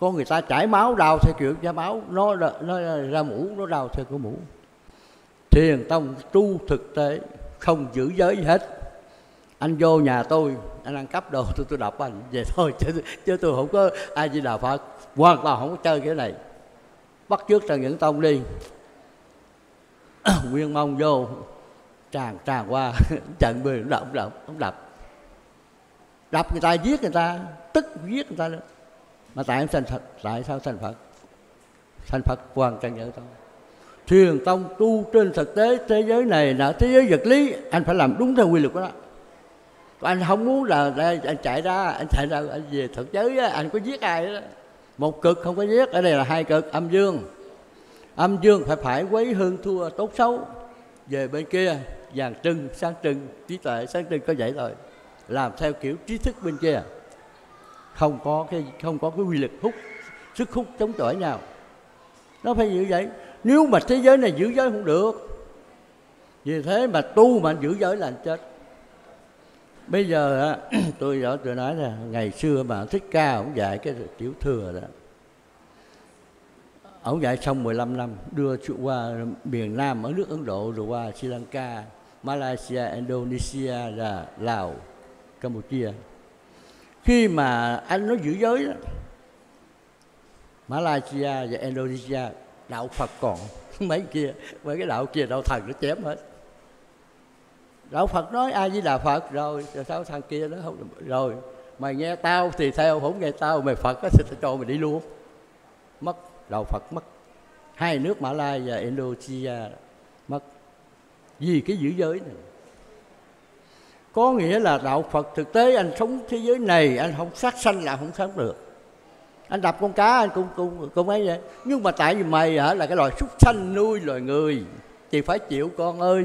Con người ta chảy máu đau theo kiểu ra máu, nó ra mũ, nó đau theo kiểu mũ. Thiền Tông tu thực tế, không giữ giới gì hết. Anh vô nhà tôi, anh ăn cắp đồ tôi đập anh về thôi, chứ tôi không có ai gì nào phải, hoàn toàn không có chơi cái này. Bắt chước Trần Nhân Tông đi. Nguyên Mông vô tràn qua trận bừa đập người ta, giết người ta, tức giết người ta nữa. Mà tại em thành Phật, tại sao thành Phật? Thành Phật hoàn Trần Nhân Tông. Thiền Tông tu trên thực tế, thế giới này là thế giới vật lý, anh phải làm đúng theo quy luật của nó. Còn anh không muốn là anh chạy ra anh về thực giới đó, anh có giết ai đó. Một cực không có giết, ở đây là hai cực âm dương. Âm dương phải quấy hương thua tốt xấu. Về bên kia vàng trưng, sáng trưng, trí tuệ sáng trưng có vậy rồi. Làm theo kiểu trí thức bên kia. Không có cái quy lực hút, sức hút chống chọi nào. Nó phải như vậy. Nếu mà thế giới này giữ giới không được. Vì thế mà tu mà anh giữ giới là anh chết. Bây giờ tôi nói là ngày xưa mà Thích Ca ổng dạy cái tiểu thừa đó. Ổng dạy xong 15 năm đưa qua miền Nam ở nước Ấn Độ, rồi qua Sri Lanka, Malaysia, Indonesia, là Lào, Campuchia. Khi mà anh nói giữ giới đó, Malaysia và Indonesia đạo Phật còn mấy cái đạo kia đạo thần nó chém hết. Đạo Phật nói ai với đạo Phật rồi sao thằng kia nó không rồi mày nghe tao thì theo, không nghe tao mày Phật thì tao cho mày đi luôn. Mất đạo Phật, mất hai nước Malai và Indonesia, mất vì cái giữ giới này. Có nghĩa là đạo Phật thực tế anh sống thế giới này, anh không sát sanh là không sống được. Anh đập con cá anh cũng ấy vậy. Nhưng mà tại vì mày hả là cái loài súc sanh nuôi loài người thì phải chịu con ơi.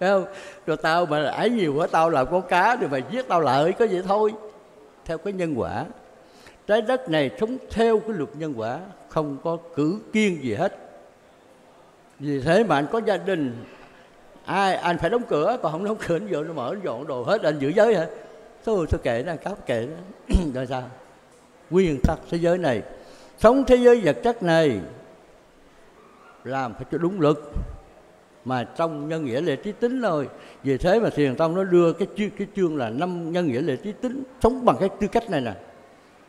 Thấy không? Rồi tao mà ấy nhiều quá, tao làm con cá rồi mày giết tao lợi, có vậy thôi. Theo cái nhân quả. Trái đất này sống theo cái luật nhân quả, không có cử kiêng gì hết. Vì thế mà anh có gia đình, anh phải đóng cửa, còn không đóng cửa anh vô nó mở dọn đồ hết, anh giữ giới hả? Thôi kệ nó, ăn cắp kệ nó. Rồi sao? Nguyên tắc thế giới này, sống thế giới vật chất này, làm phải cho đúng luật. Mà trong nhân nghĩa lễ trí tính thôi. Vì thế mà Thiền Tông nó đưa cái chương là 5 nhân nghĩa lễ trí tính, sống bằng cái tư cách này nè.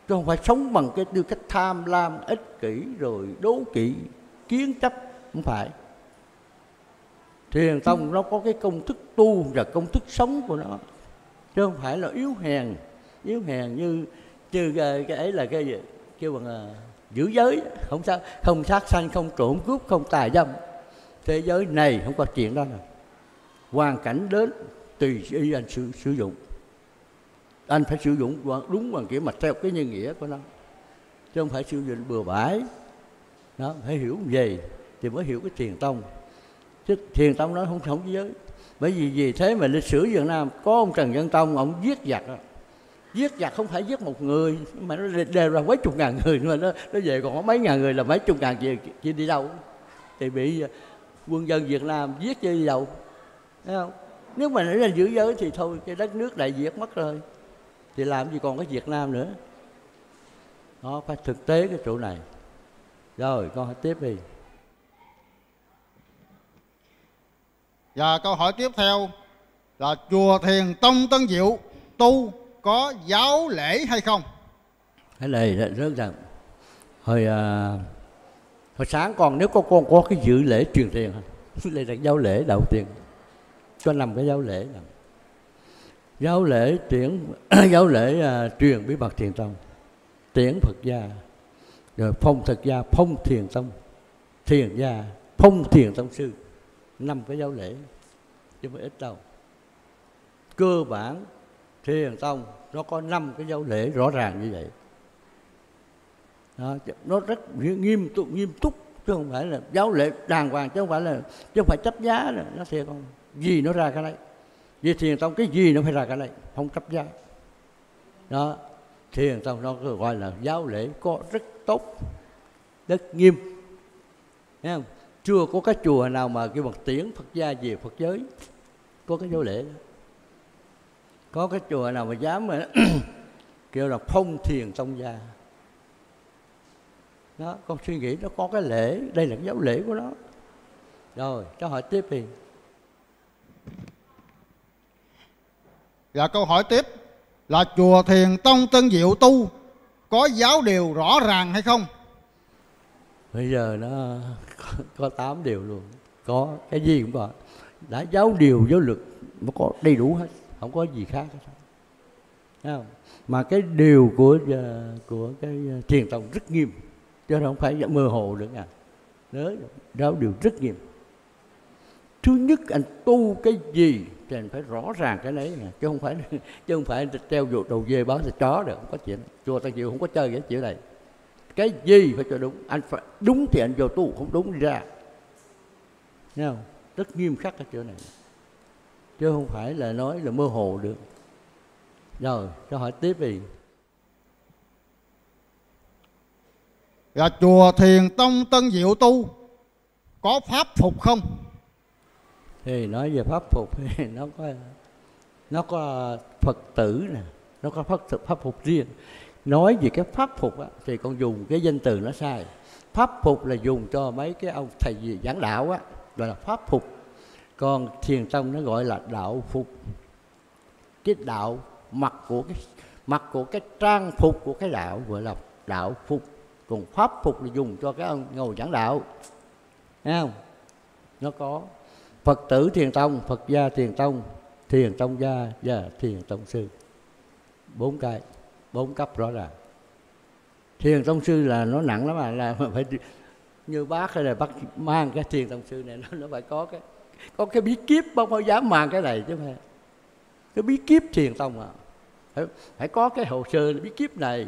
Chứ không phải sống bằng cái tư cách tham lam, ích kỷ, rồi đố kỵ, kiến chấp, không phải. Thiền Tông nó có cái công thức tu và công thức sống của nó. Chứ không phải là yếu hèn như cái ấy là cái gì? Kêu bằng giữ giới, không sao, không sát sanh, không trộm cướp, không tà dâm. Thế giới này không có chuyện đó nè. Hoàn cảnh đến tùy ý anh sử dụng. Anh phải sử dụng đúng bằng kiểu mà theo cái nhân nghĩa của nó. Chứ không phải sử dụng bừa bãi. Nó phải hiểu về thì mới hiểu cái Thiền Tông. Chứ Thiền Tông nói không sống giới. Bởi vì vì thế mà lịch sử Việt Nam có ông Trần Nhân Tông, ông giết giặc. Giết giặc không phải giết một người, mà nó đều là mấy chục ngàn người, mà nó về còn có mấy ngàn người là mấy chục ngàn kia đi đâu. Thì bị quân dân Việt Nam giết đi đâu, thấy không? Nếu mà nó là giữ giới thì thôi, cái đất nước đại diệt mất rồi, thì làm gì còn có Việt Nam nữa. Nó phải thực tế cái chỗ này. Rồi, con hãy tiếp đi. Và câu hỏi tiếp theo là Chùa Thiền Tông Tân Diệu tu có giáo lễ hay không? Cái này rất là hồi sáng còn nếu con có cái dự lễ truyền thiền, đây là giáo lễ đầu tiên, cho nằm cái giáo lễ nào. Giáo lễ tiễn giáo lễ truyền bí mật Thiền Tông, tiễn Phật gia, rồi phong Phật gia, phong Thiền Tông, Thiền gia, phong Thiền Tông sư, 5 cái giáo lễ chứ không ít đâu. Cơ bản Thiền Tông nó có 5 cái giáo lễ rõ ràng như vậy. Đó, nó rất nghiêm túc chứ không phải là giáo lễ đàng hoàng, chứ không phải chấp giá nữa. Nó thiệt không, gì nó ra cái đấy. Vì Thiền Tông cái gì nó phải ra cái đấy, không chấp giá. Đó, Thiền Tông nó gọi là giáo lễ có rất tốt, rất nghiêm. Thấy không? Chưa có cái chùa nào mà kêu bằng tiễn Phật gia về Phật giới, có cái giáo lễ đó. Có cái chùa nào mà dám mà kêu là phong Thiền Tông gia. Đó, con suy nghĩ nó có cái lễ, đây là cái giáo lễ của nó. Rồi, cho hỏi tiếp đi. Và câu hỏi tiếp là Chùa Thiền Tông Tân Diệu tu có giáo điều rõ ràng hay không? Bây giờ nó có 8 điều luôn, có cái gì cũng có. Đã giáo điều, giáo luật nó có đầy đủ hết, không có gì khác hết. Thấy không? Mà cái điều của cái Thiền Tông rất nghiêm, chứ không phải mơ hồ được à. Đó, giáo điều rất nghiêm. Thứ nhất, anh tu cái gì thì anh phải rõ ràng cái đấy, chứ không phải treo vụt đầu dê báo thì chó được, không có chuyện. Chùa Tân Diệu không có chơi cái chuyện này. Cái gì phải cho đúng, anh phải đúng thì anh vô tu, không đúng đi ra. Thấy không? Rất nghiêm khắc cái chuyện này, chứ không phải là nói là mơ hồ được. Rồi, cho hỏi tiếp đi. Là Chùa Thiền Tông Tân Diệu tu có pháp phục không? Thì nói về pháp phục thì nó có Phật tử nè, nó có pháp phục riêng. Nói về cái pháp phục á, thì còn dùng cái danh từ nó sai. Pháp phục là dùng cho mấy cái ông thầy gì giảng đạo á, gọi là pháp phục. Còn Thiền Tông nó gọi là đạo phục. Cái đạo mặc của cái trang phục của cái đạo gọi là đạo phục. Còn pháp phục là dùng cho cái ông ngồi giảng đạo. Thấy không? Nó có Phật tử Thiền Tông, Phật gia Thiền Tông gia và Thiền Tông sư. 4 cái, 4 cấp rõ ràng. Thiền Tông sư là nó nặng lắm mà, là phải như bác hay là bác mang cái Thiền Tông sư này, nó phải có cái bí kíp, không bao dám mang cái này chứ không. Cái bí kíp Thiền Tông à, phải có cái hồ sơ bí kíp này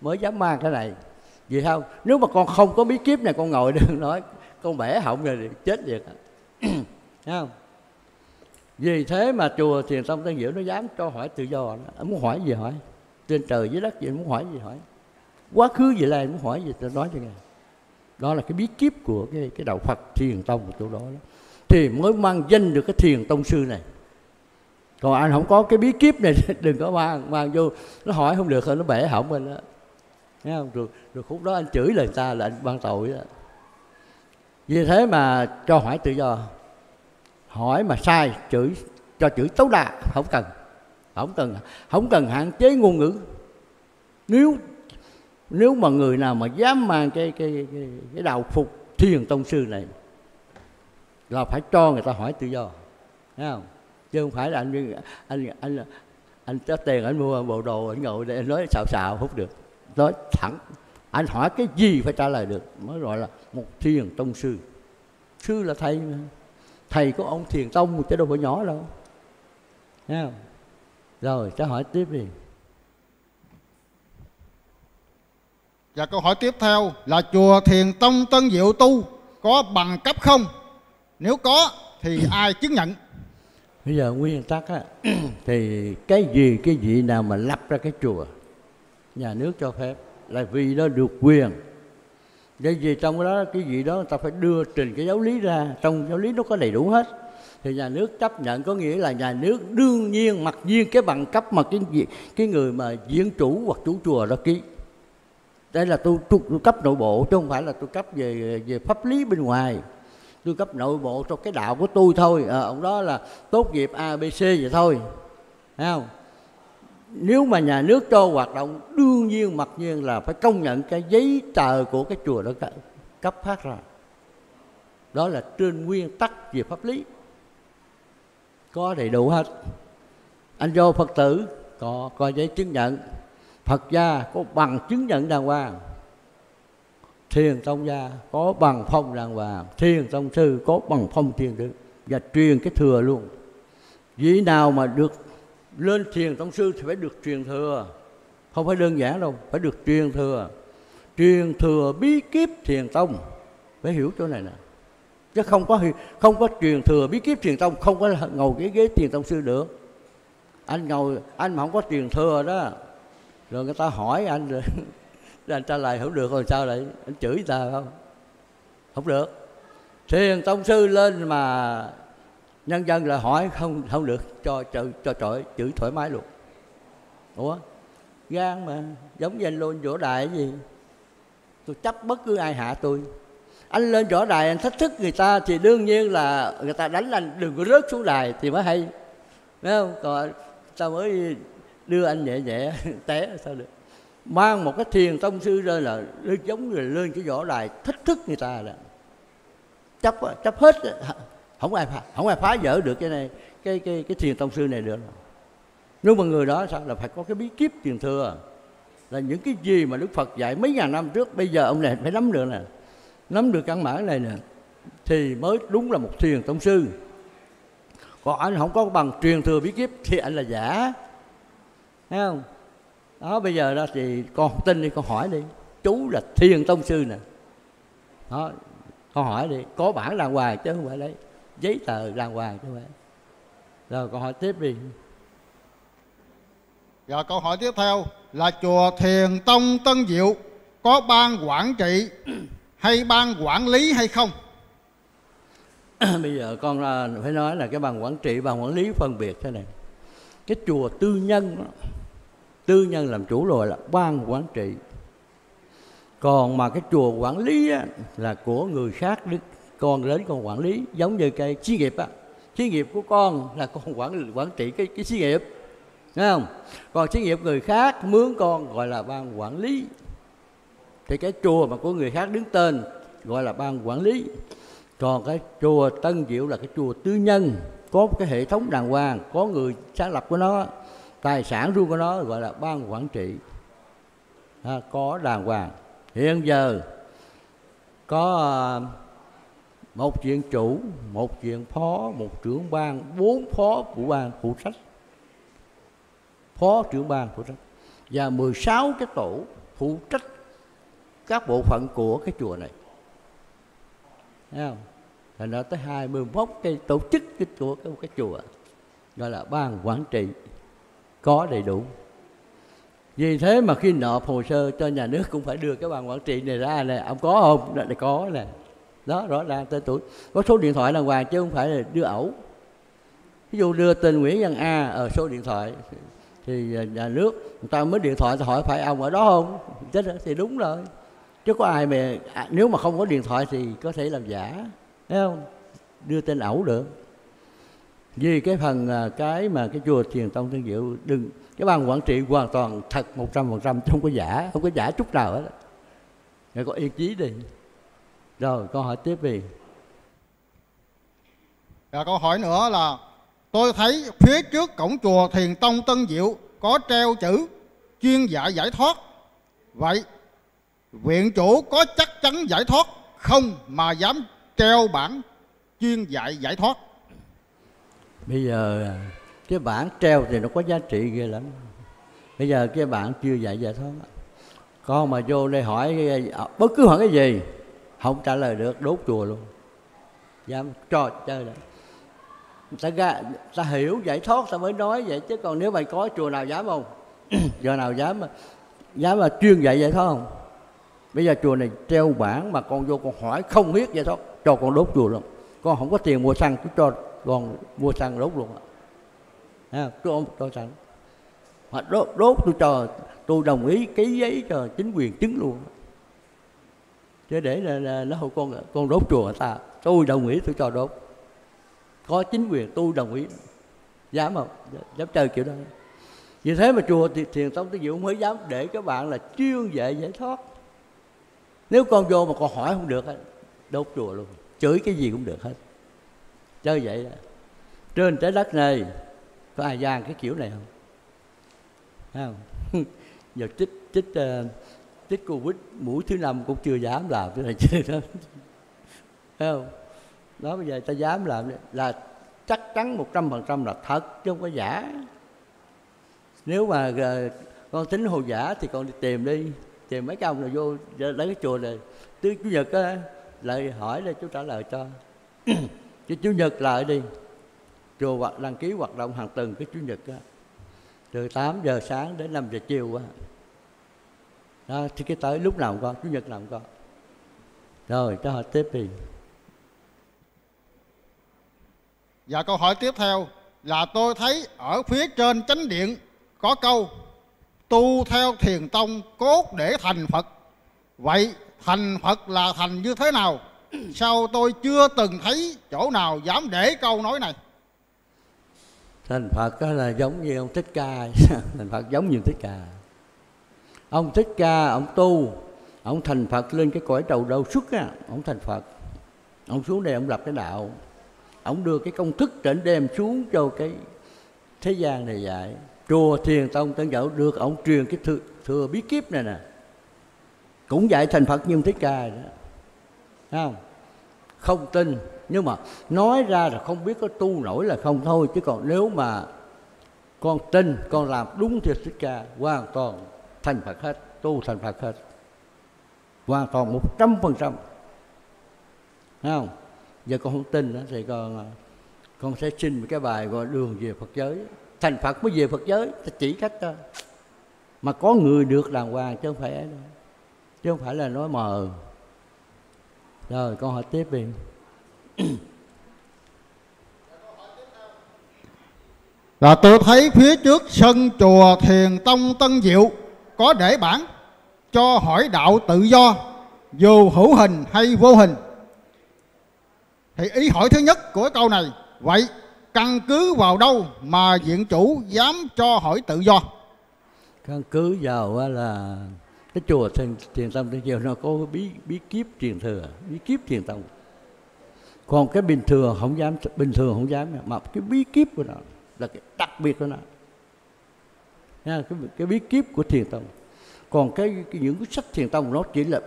mới dám mang cái này. Vì sao? Nếu mà con không có bí kíp này, con ngồi đừng nói, con bẻ họng này chết việc. Không? Vì thế mà chùa Thiền Tông Tân Diệu nó dám cho hỏi tự do đó. Muốn hỏi gì hỏi, trên trời dưới đất gì muốn hỏi gì hỏi, quá khứ gì là muốn hỏi gì tôi nói cho nghe. Đó là cái bí kíp của cái đạo Phật Thiền Tông của chỗ đó, thì mới mang danh được cái Thiền Tông sư này. Còn anh không có cái bí kíp này đừng có mang vô, nó hỏi không được rồi nó bẻ hỏng anh đó. Thấy không? Rồi khúc đó anh chửi lời ta là anh ban tội đó. Vì thế mà cho hỏi tự do, hỏi mà sai chửi, cho chửi tối đa, không cần hạn chế ngôn ngữ. Nếu mà người nào mà dám mang cái đạo phục Thiền Tông sư này là phải cho người ta hỏi tự do, thấy không? Chứ không phải là anh cho tiền anh mua bộ đồ anh ngồi để anh nói xạo không được, nói thẳng. Anh hỏi cái gì phải trả lời được, mới gọi là một Thiền Tông sư. Sư là thầy mà. Thầy của ông Thiền Tông chứ đâu phải nhỏ đâu. Thấy không? Rồi, cho hỏi tiếp đi. Và câu hỏi tiếp theo là Chùa Thiền Tông Tân Diệu tu có bằng cấp không? Nếu có thì ai chứng nhận? Bây giờ nguyên tắc á, thì cái gì nào mà lắp ra cái chùa, nhà nước cho phép là vì nó được quyền. Vậy vì trong đó cái gì đó người ta phải đưa trình cái giáo lý ra, trong giáo lý nó có đầy đủ hết. Thì nhà nước chấp nhận có nghĩa là nhà nước đương nhiên mặc nhiên cái bằng cấp mà cái người mà diễn chủ hoặc chủ chùa đó ký. Đây là tôi cấp nội bộ chứ không phải là tôi cấp về pháp lý bên ngoài. Tôi cấp nội bộ trong cái đạo của tôi thôi. Ông đó là tốt nghiệp ABC vậy thôi. Thấy không? Nếu mà nhà nước cho hoạt động đương nhiên mặc nhiên là phải công nhận cái giấy tờ của cái chùa đó cấp phát ra. Đó là trên nguyên tắc về pháp lý. Có đầy đủ hết. Anh vô Phật tử có giấy chứng nhận. Phật gia có bằng chứng nhận đàng hoàng. Thiền Tông gia có bằng phong đàng hoàng. Thiền Tông sư có bằng phong thiền đức. Và truyền cái thừa luôn. Vì nào mà được lên Thiền Tông sư thì phải được truyền thừa. Không phải đơn giản đâu. Phải được truyền thừa. Truyền thừa bí kíp Thiền Tông. Phải hiểu chỗ này nè. Chứ không có truyền thừa bí kíp Thiền Tông, không có ngồi cái ghế Thiền Tông sư được. Anh ngồi, anh mà không có truyền thừa đó, rồi người ta hỏi anh rồi, anh trả lời không được rồi sao lại anh chửi người ta không? Không được. Thiền Tông sư lên mà nhân dân lại hỏi không được, chửi thoải mái luôn. Ủa? Gan mà, giống như anh luôn vỗ đại gì. Tôi chấp bất cứ ai hạ tôi. Anh lên võ đài anh thách thức người ta thì đương nhiên là người ta đánh anh đừng có rớt xuống đài thì mới hay, đúng không? Còn tao mới đưa anh nhẹ nhẹ té sao được. Mang một cái Thiền Tông sư lên là giống như lên cái võ đài thách thức người ta là chấp hết, không ai phá vỡ được cái này cái Thiền Tông sư này được. Nếu mà người đó sao là phải có cái bí kíp truyền thừa, là những cái gì mà Đức Phật dạy mấy ngàn năm trước bây giờ ông này phải nắm được nè. Nắm được căn bản này nè thì mới đúng là một Thiền Tông sư. Còn anh không có bằng truyền thừa bí kíp thì anh là giả. Thấy không? Đó, bây giờ đó thì con tin đi, con hỏi đi. Chú là Thiền Tông sư nè. Đó, con hỏi đi. Có bản đàng hoàng chứ không phải lấy giấy tờ đàng hoàng chứ không phải. Rồi con hỏi tiếp đi. Dạ, câu hỏi tiếp theo là chùa Thiền Tông Tân Diệu có ban quản trị hay ban quản lý hay không? Bây giờ con phải nói là cái ban quản trị, ban quản lý phân biệt thế này. Cái chùa tư nhân làm chủ rồi là ban quản trị. Còn mà cái chùa quản lý á, là của người khác, đứa con đến con quản lý. Giống như cái xí nghiệp á, xí nghiệp của con là con quản trị cái xí nghiệp, thấy không? Còn xí nghiệp người khác mướn con gọi là ban quản lý. Thì cái chùa mà của người khác đứng tên gọi là ban quản lý. Còn cái chùa Tân Diệu là cái chùa tư nhân, có một cái hệ thống đàng hoàng, có người sáng lập của nó, tài sản riêng của nó gọi là ban quản trị. Có đàng hoàng. Hiện giờ có một viện chủ, một viện phó, một trưởng ban, 4 phó của ban phụ trách, phó trưởng ban phụ trách và 16 cái tổ phụ trách các bộ phận của cái chùa này. Thấy không? Thành ra tới 21 cái tổ chức của cái chùa gọi là ban quản trị, có đầy đủ. Vì thế mà khi nộp hồ sơ cho nhà nước cũng phải đưa cái ban quản trị này ra nè, ông có không? Đã có nè. Đó, rõ ràng tên tuổi, có số điện thoại là hoàng chứ không phải là đưa ẩu. Ví dụ đưa tên Nguyễn Văn A ở số điện thoại thì nhà nước người ta mới điện thoại hỏi phải ông ở đó không? Chết thì đúng rồi. Chứ có ai mà nếu mà không có điện thoại thì có thể làm giả, thấy không? Đưa tên ẩu được. Vì cái phần cái mà cái chùa Thiền Tông Tân Diệu cái ban quản trị hoàn toàn thật 100%, không có giả, không có giả chút nào hết. Người có yên chí đi. Rồi câu hỏi tiếp đi. Rồi câu hỏi nữa là tôi thấy phía trước cổng chùa Thiền Tông Tân Diệu có treo chữ chuyên dạy giải thoát. Vậy viện chủ có chắc chắn giải thoát không mà dám treo bảng chuyên dạy giải thoát? Bây giờ cái bảng treo thì nó có giá trị ghê lắm. Bây giờ cái bảng chưa dạy giải thoát, con mà vô đây hỏi bất cứ hỏi cái gì không trả lời được, đốt chùa luôn. Dám cho chơi đó. ta hiểu giải thoát ta mới nói vậy, chứ còn nếu mày có chùa nào dám không? Giờ nào dám mà chuyên dạy giải thoát không? Bây giờ chùa này treo bảng mà con vô con hỏi không biết giải thoát, cho con đốt chùa luôn. Con không có tiền mua xăng, cứ cho con mua xăng đốt luôn. Cứ ôm cho xăng. Mà đốt tôi cho, tôi đồng ý ký giấy cho chính quyền chứng luôn. Chứ để là nó con đốt chùa người ta, tôi đồng ý tôi cho đốt. Có chính quyền tôi đồng ý. Dám không? Dám chơi kiểu đó. Vì thế mà chùa Thiền Tông Tân Diệu mới dám để các bạn là chuyên về giải thoát. Nếu con vô mà con hỏi không được, đốt chùa luôn, chửi cái gì cũng được hết. Chơi vậy đó. Trên trái đất này có ai gian cái kiểu này không? Không. Giờ chích Covid mũi thứ 5 cũng chưa dám làm cái này chứ đó. Không. Đó bây giờ ta dám làm là chắc chắn 100% là thật chứ không có giả. Nếu mà con tính hồ giả thì con đi tìm đi. Tìm mấy cái ông là vô lấy cái chùa này. Tới Chủ Nhật á, lại hỏi đây chú trả lời cho. Chứ Chủ Nhật lại đi. Chùa hoặc đăng ký hoạt động hàng tuần cái Chủ Nhật á. Từ 8 giờ sáng đến 5 giờ chiều á. Đó, thì cái tới lúc nào con, Chủ Nhật nào con. Rồi, cho hỏi tiếp đi. Dạ, câu hỏi tiếp theo là tôi thấy ở phía trên chánh điện có câu tu theo Thiền Tông cốt để thành Phật. Vậy thành Phật là thành như thế nào? Sao tôi chưa từng thấy chỗ nào dám để câu nói này? Thành Phật đó là giống như ông Thích Ca. Thành Phật giống như Thích Ca. Ông Thích Ca, ông tu, ông thành Phật lên cái cõi đầu đầu xuất á, ông thành Phật. Ông xuống đây ông lập cái đạo. Ông đưa cái công thức để đem xuống cho cái thế gian này dạy. Chùa Thiền Tông Tân Diệu được ông truyền cái thừa bí kíp này nè. Cũng dạy thành Phật như Thích Ca đó. Không? Không tin. Nhưng mà nói ra là không biết có tu nổi là không thôi. Chứ còn nếu mà con tin, con làm đúng theo Thích Ca, hoàn toàn thành Phật hết. Tu thành Phật hết. Hoàn toàn 100%. Không? Giờ con không tin đó, thì con sẽ xin một cái bài gọi đường về Phật giới. Thành Phật mới về Phật giới, ta chỉ cách thôi. Mà có người được đàng hoàng chứ không phải đâu. Chứ không phải là nói mờ. Rồi con hỏi tiếp đi. Là tôi thấy phía trước sân chùa Thiền Tông Tân Diệu có để bảng cho hỏi đạo tự do dù hữu hình hay vô hình. Thì ý hỏi thứ nhất của câu này, vậy căn cứ vào đâu mà viện chủ dám cho hỏi tự do? Căn cứ vào là cái chùa Thiền Tông Tân Diệu nó có bí kíp truyền thừa, bí kíp Thiền Tông. Còn cái bình thường không dám, mà cái bí kíp của nó là cái đặc biệt của nó. Cái bí kíp của Thiền Tông. Còn những cái sách Thiền Tông nó chỉ là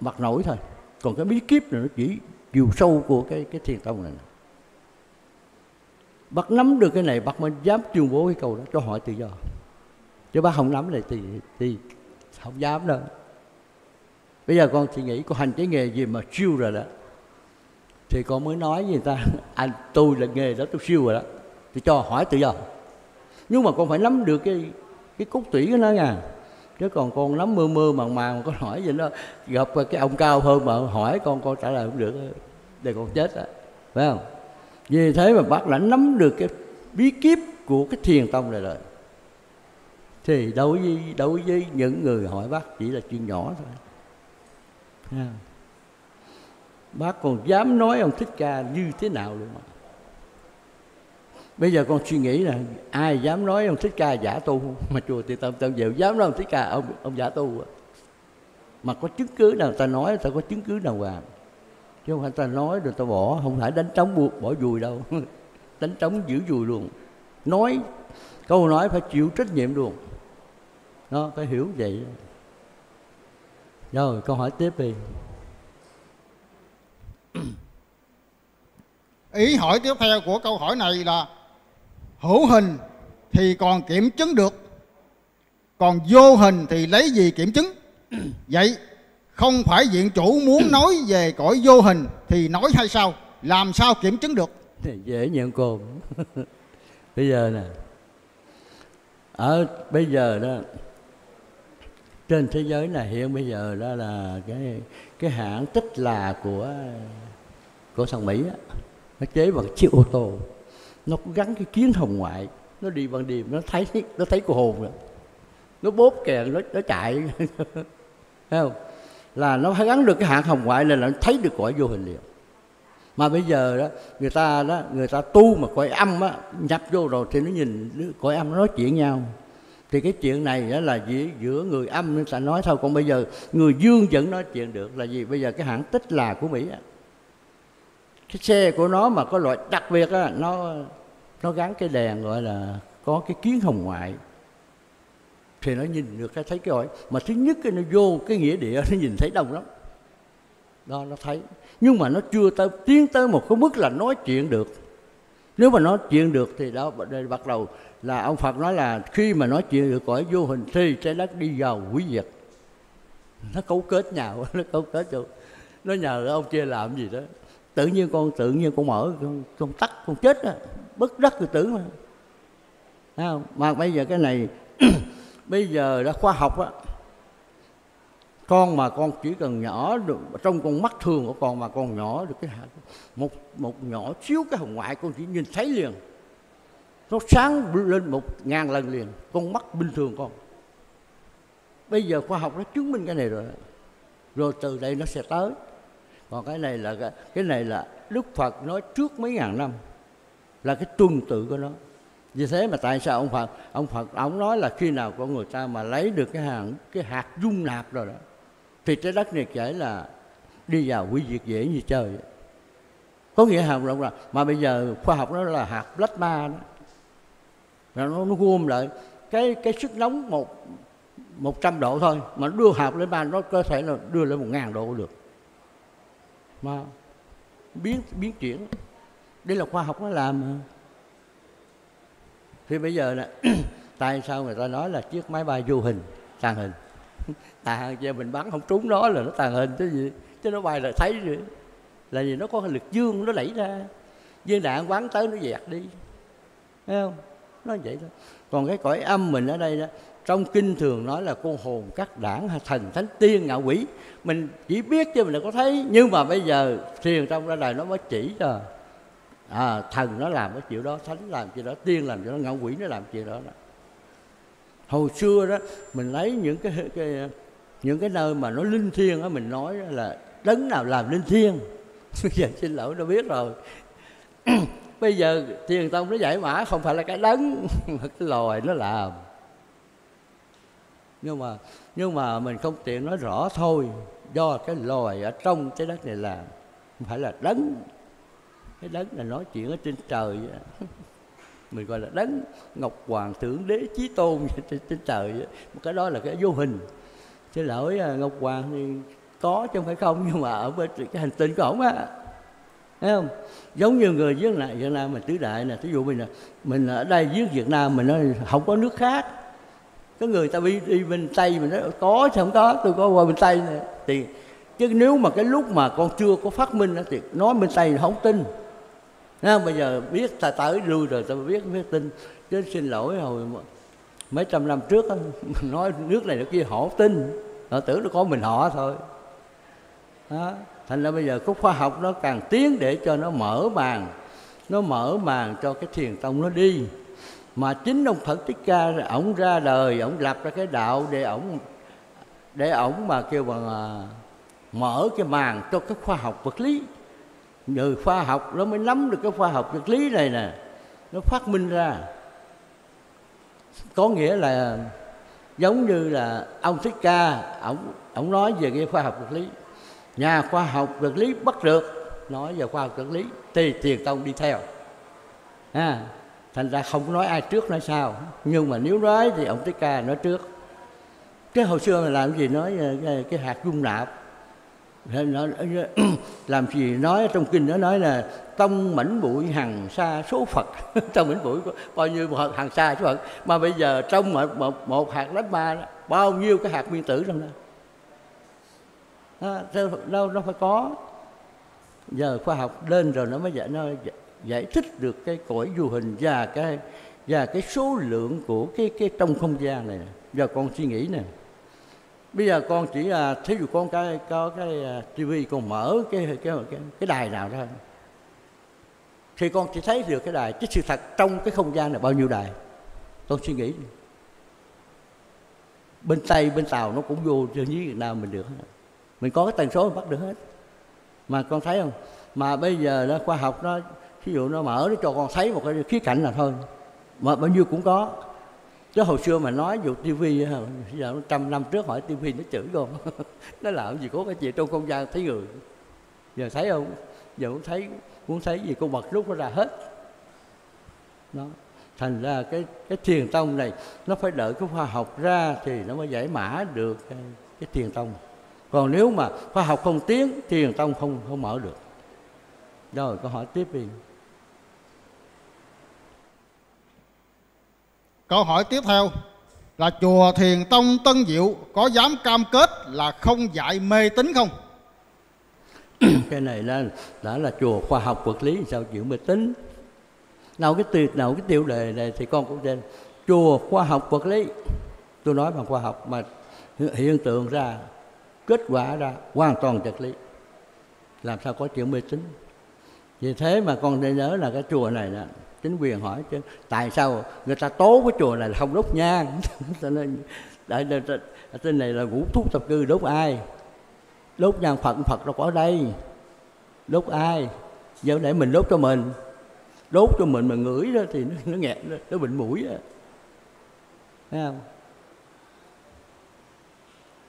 mặt nổi thôi. Còn cái bí kíp này nó chỉ chiều sâu của cái Thiền Tông này. Bác nắm được cái này, bác mới dám tuyên bố cái câu đó cho hỏi tự do. Chứ bác không nắm này thì không dám đâu. Bây giờ con thì nghĩ con hành cái nghề gì mà siêu rồi đó, thì con mới nói với người ta anh tôi là nghề đó tôi siêu rồi đó, thì cho hỏi tự do. Nhưng mà con phải nắm được cái cốt tủy của nó nha. Chứ còn con nắm mơ màng con hỏi vậy đó, gặp cái ông cao hơn mà hỏi con trả lời không được để con chết á, phải không? Vì thế mà bác đã nắm được cái bí kíp của cái Thiền Tông này rồi. Thì đối với những người hỏi bác chỉ là chuyện nhỏ thôi. À. Bác còn dám nói ông Thích Ca như thế nào luôn mà. Bây giờ con suy nghĩ là ai dám nói ông Thích Ca giả tu không? Mà chùa Thiền Tông Tân Diệu dám nói ông Thích Ca ông giả tu. Mà có chứng cứ nào ta nói, ta có chứng cứ nào hoàng. Chứ không phải ta nói rồi ta bỏ, không phải đánh trống buộc bỏ dùi đâu. Đánh trống giữ dùi luôn. Nói, câu nói phải chịu trách nhiệm luôn. Nó phải hiểu vậy. Rồi, câu hỏi tiếp đi. Ý hỏi tiếp theo của câu hỏi này là hữu hình thì còn kiểm chứng được, còn vô hình thì lấy gì kiểm chứng? Vậy không phải viện chủ muốn nói về cõi vô hình thì nói hay sao? Làm sao kiểm chứng được? này dễ nhận cồn. Bây giờ nè, ở bây giờ đó trên thế giới này hiện bây giờ đó là cái hãng Tích là của thằng Mỹ đó. Nó chế bằng chiếc ô tô, nó cũng gắn cái kiến hồng ngoại, nó đi bằng đêm, nó thấy cô hồn rồi, nó bóp kèn, nó chạy. Thấy không? Là nó phải gắn được cái hạng hồng ngoại này là nó thấy được cõi vô hình liền. Mà bây giờ đó người ta tu mà cõi âm á, nhập vô rồi thì nó nhìn cõi âm nó nói chuyện nhau. Thì cái chuyện này đó là giữa người âm người ta nói thôi, còn bây giờ người dương vẫn nói chuyện được là gì? Bây giờ cái hãng Tích là của Mỹ á, cái xe của nó mà có loại đặc biệt á, nó gắn cái đèn gọi là có cái kiến hồng ngoại, thì nó nhìn được, thấy cái hỏi. Mà thứ nhất cái nó vô cái nghĩa địa nó nhìn thấy đông lắm đó, nó thấy. Nhưng mà nó chưa tiến tới một cái mức là nói chuyện được. Nếu mà nói chuyện được thì đó bắt đầu là ông Phật nói là khi mà nói chuyện được cõi vô hình thì trái đất đi vào hủy diệt. Nó cấu kết nhau, nó cấu kết vô, nó nhờ ông kia làm gì đó. Tự nhiên con mở, con tắt, con chết đó. Bất đắc tự tử mà. Thấy không? Mà bây giờ cái này bây giờ đã khoa học á, con mà con chỉ cần nhỏ được trong con mắt thường của con, mà con nhỏ được cái một nhỏ xíu cái hồng ngoại, con chỉ nhìn thấy liền, nó sáng lên 1000 lần liền, con mắt bình thường con. Bây giờ khoa học nó chứng minh cái này rồi, rồi từ đây nó sẽ tới. Còn cái này là Đức Phật nói trước mấy ngàn năm, là cái tuần tự của nó. Vì thế mà tại sao ông Phật nói là khi nào con người ta mà lấy được cái hạt dung nạp rồi đó thì trái đất này kể là đi vào hủy diệt dễ như chơi. Có nghĩa hàm rộng là mà bây giờ khoa học nó là hạt plasma đó. Rồi nó gom lại cái sức nóng 100 độ thôi, mà đưa hạt lên bàn nó có thể là đưa lên 1000 độ được. Mà biến chuyển. Đây là khoa học nó làm mà. Thì bây giờ là tại sao người ta nói là chiếc máy bay vô hình tàng hình? Tàng giờ mình bắn không trúng nó là nó tàng hình chứ gì, chứ nó bay là thấy rồi. Là vì nó có lực dương nó đẩy ra, viên đạn bắn tới nó dẹt đi, thấy không? Nó vậy thôi. Còn cái cõi âm mình ở đây đó, trong kinh thường nói là cô hồn các đảng thần thánh tiên ngạo quỷ, mình chỉ biết chứ mình đâu có thấy. Nhưng mà bây giờ thiền trong ra đời nó mới chỉ cho. À, thần nó làm cái chuyện đó, thánh làm chuyện đó, tiên làm chuyện đó, ngạo quỷ nó làm chuyện đó. Hồi xưa đó mình lấy những cái nơi mà nó linh thiêng á, mình nói là đấng nào làm linh thiêng. Bây giờ xin lỗi nó biết rồi. Bây giờ Thiền Tông nó giải mã không phải là cái đấng mà cái loài nó làm. Nhưng mà mình không tiện nói rõ thôi, do cái loài ở trong cái đất này làm, không phải là đấng. Cái đấng là nói chuyện ở trên trời vậy. Mình gọi là đấng Ngọc Hoàng Thượng Đế Chí Tôn trên trời vậy. Cái đó là cái vô hình. Xin lỗi, Ngọc Hoàng thì có chứ không phải không, nhưng mà ở bên cái hành tinh của ổng á, thấy không? Giống như người viết lại Việt Nam mình tứ đại nè, thí dụ mình ở đây viết Việt Nam mình nói không có nước khác. Cái người ta đi bên Tây mình nói có chứ không có, tôi có qua bên Tây nè. Thì chứ nếu mà cái lúc mà con chưa có phát minh thì nói bên Tây không tin. Bây giờ biết ta tới lui rồi ta biết tin. Chứ xin lỗi, hồi mấy trăm năm trước đó, nói nước này nước kia họ tin, họ tưởng nó có mình họ thôi đó. Thành ra bây giờ cái khoa học nó càng tiến để cho nó mở màn cho cái Thiền Tông nó đi. Mà chính ông Phật Thích Ca ổng ra đời, ổng lập ra cái đạo để ổng mà kêu bằng mở cái màn cho cái khoa học vật lý. Nhờ khoa học nó mới nắm được cái khoa học vật lý này nè, nó phát minh ra. Có nghĩa là giống như là ông Thích Ca, ổng nói về cái khoa học vật lý, nhà khoa học vật lý bắt được nói về khoa học vật lý thì Thiền Tông đi theo à. Thành ra không nói ai trước nói sau, nhưng mà nếu nói thì ông Thích Ca nói trước. Cái hồi xưa là làm gì nói cái hạt dung nạp, làm gì nói trong kinh nó nói là tông mảnh bụi hằng xa số Phật. Tông mảnh bụi bao nhiêu hằng xa số Phật, mà bây giờ trong một hạt lá ba bao nhiêu cái hạt nguyên tử trong đó, đâu nó phải có. Giờ khoa học lên rồi nó mới dạy, nó giải thích được cái cõi du hình và cái số lượng của cái trong không gian này. Giờ con suy nghĩ nè, bây giờ con chỉ là thí dụ con có cái tivi, con mở cái đài nào đó thì con chỉ thấy được cái đài, chứ sự thật trong cái không gian là bao nhiêu đài. Con suy nghĩ bên Tây bên Tàu nó cũng vô như Việt Nam mình được, mình có cái tần số mình bắt được hết mà, con thấy không? Mà bây giờ đó, khoa học nó ví dụ nó mở nó cho con thấy một cái khía cạnh là thôi, mà bao nhiêu cũng có. Chứ hồi xưa mà nói vụ tivi, giờ 100 năm trước hỏi tivi nó chửi con nó làm gì có cái gì trong không gian thấy người. Giờ thấy không, giờ cũng thấy, muốn thấy gì con bật nút nó ra hết đó. Thành ra cái thiền tông này nó phải đợi cái khoa học ra thì nó mới giải mã được cái thiền tông. Còn nếu mà khoa học không tiến, thiền tông không mở được. Rồi câu hỏi tiếp đi. Câu hỏi tiếp theo là chùa Thiền Tông Tân Diệu có dám cam kết là không dạy mê tín không? Cái này đã là chùa khoa học vật lý, sao chịu mê tín? Nào cái tiêu đề này thì con cũng trên chùa khoa học vật lý, tôi nói bằng khoa học mà hiện tượng ra, kết quả ra hoàn toàn vật lý, làm sao có chuyện mê tín? Vì thế mà con nên nhớ là cái chùa này nè, chính quyền hỏi chứ tại sao người ta tố cái chùa này là không đốt nhang, cho nên ở trên này là ngũ thú tập cư đốt ai? Đốt nhang Phật, Phật đâu có ở đây, đốt ai? Giờ để mình đốt cho mình, đốt cho mình mà ngửi đó thì nó nghẹt, nó bệnh mũi đó. Thấy không?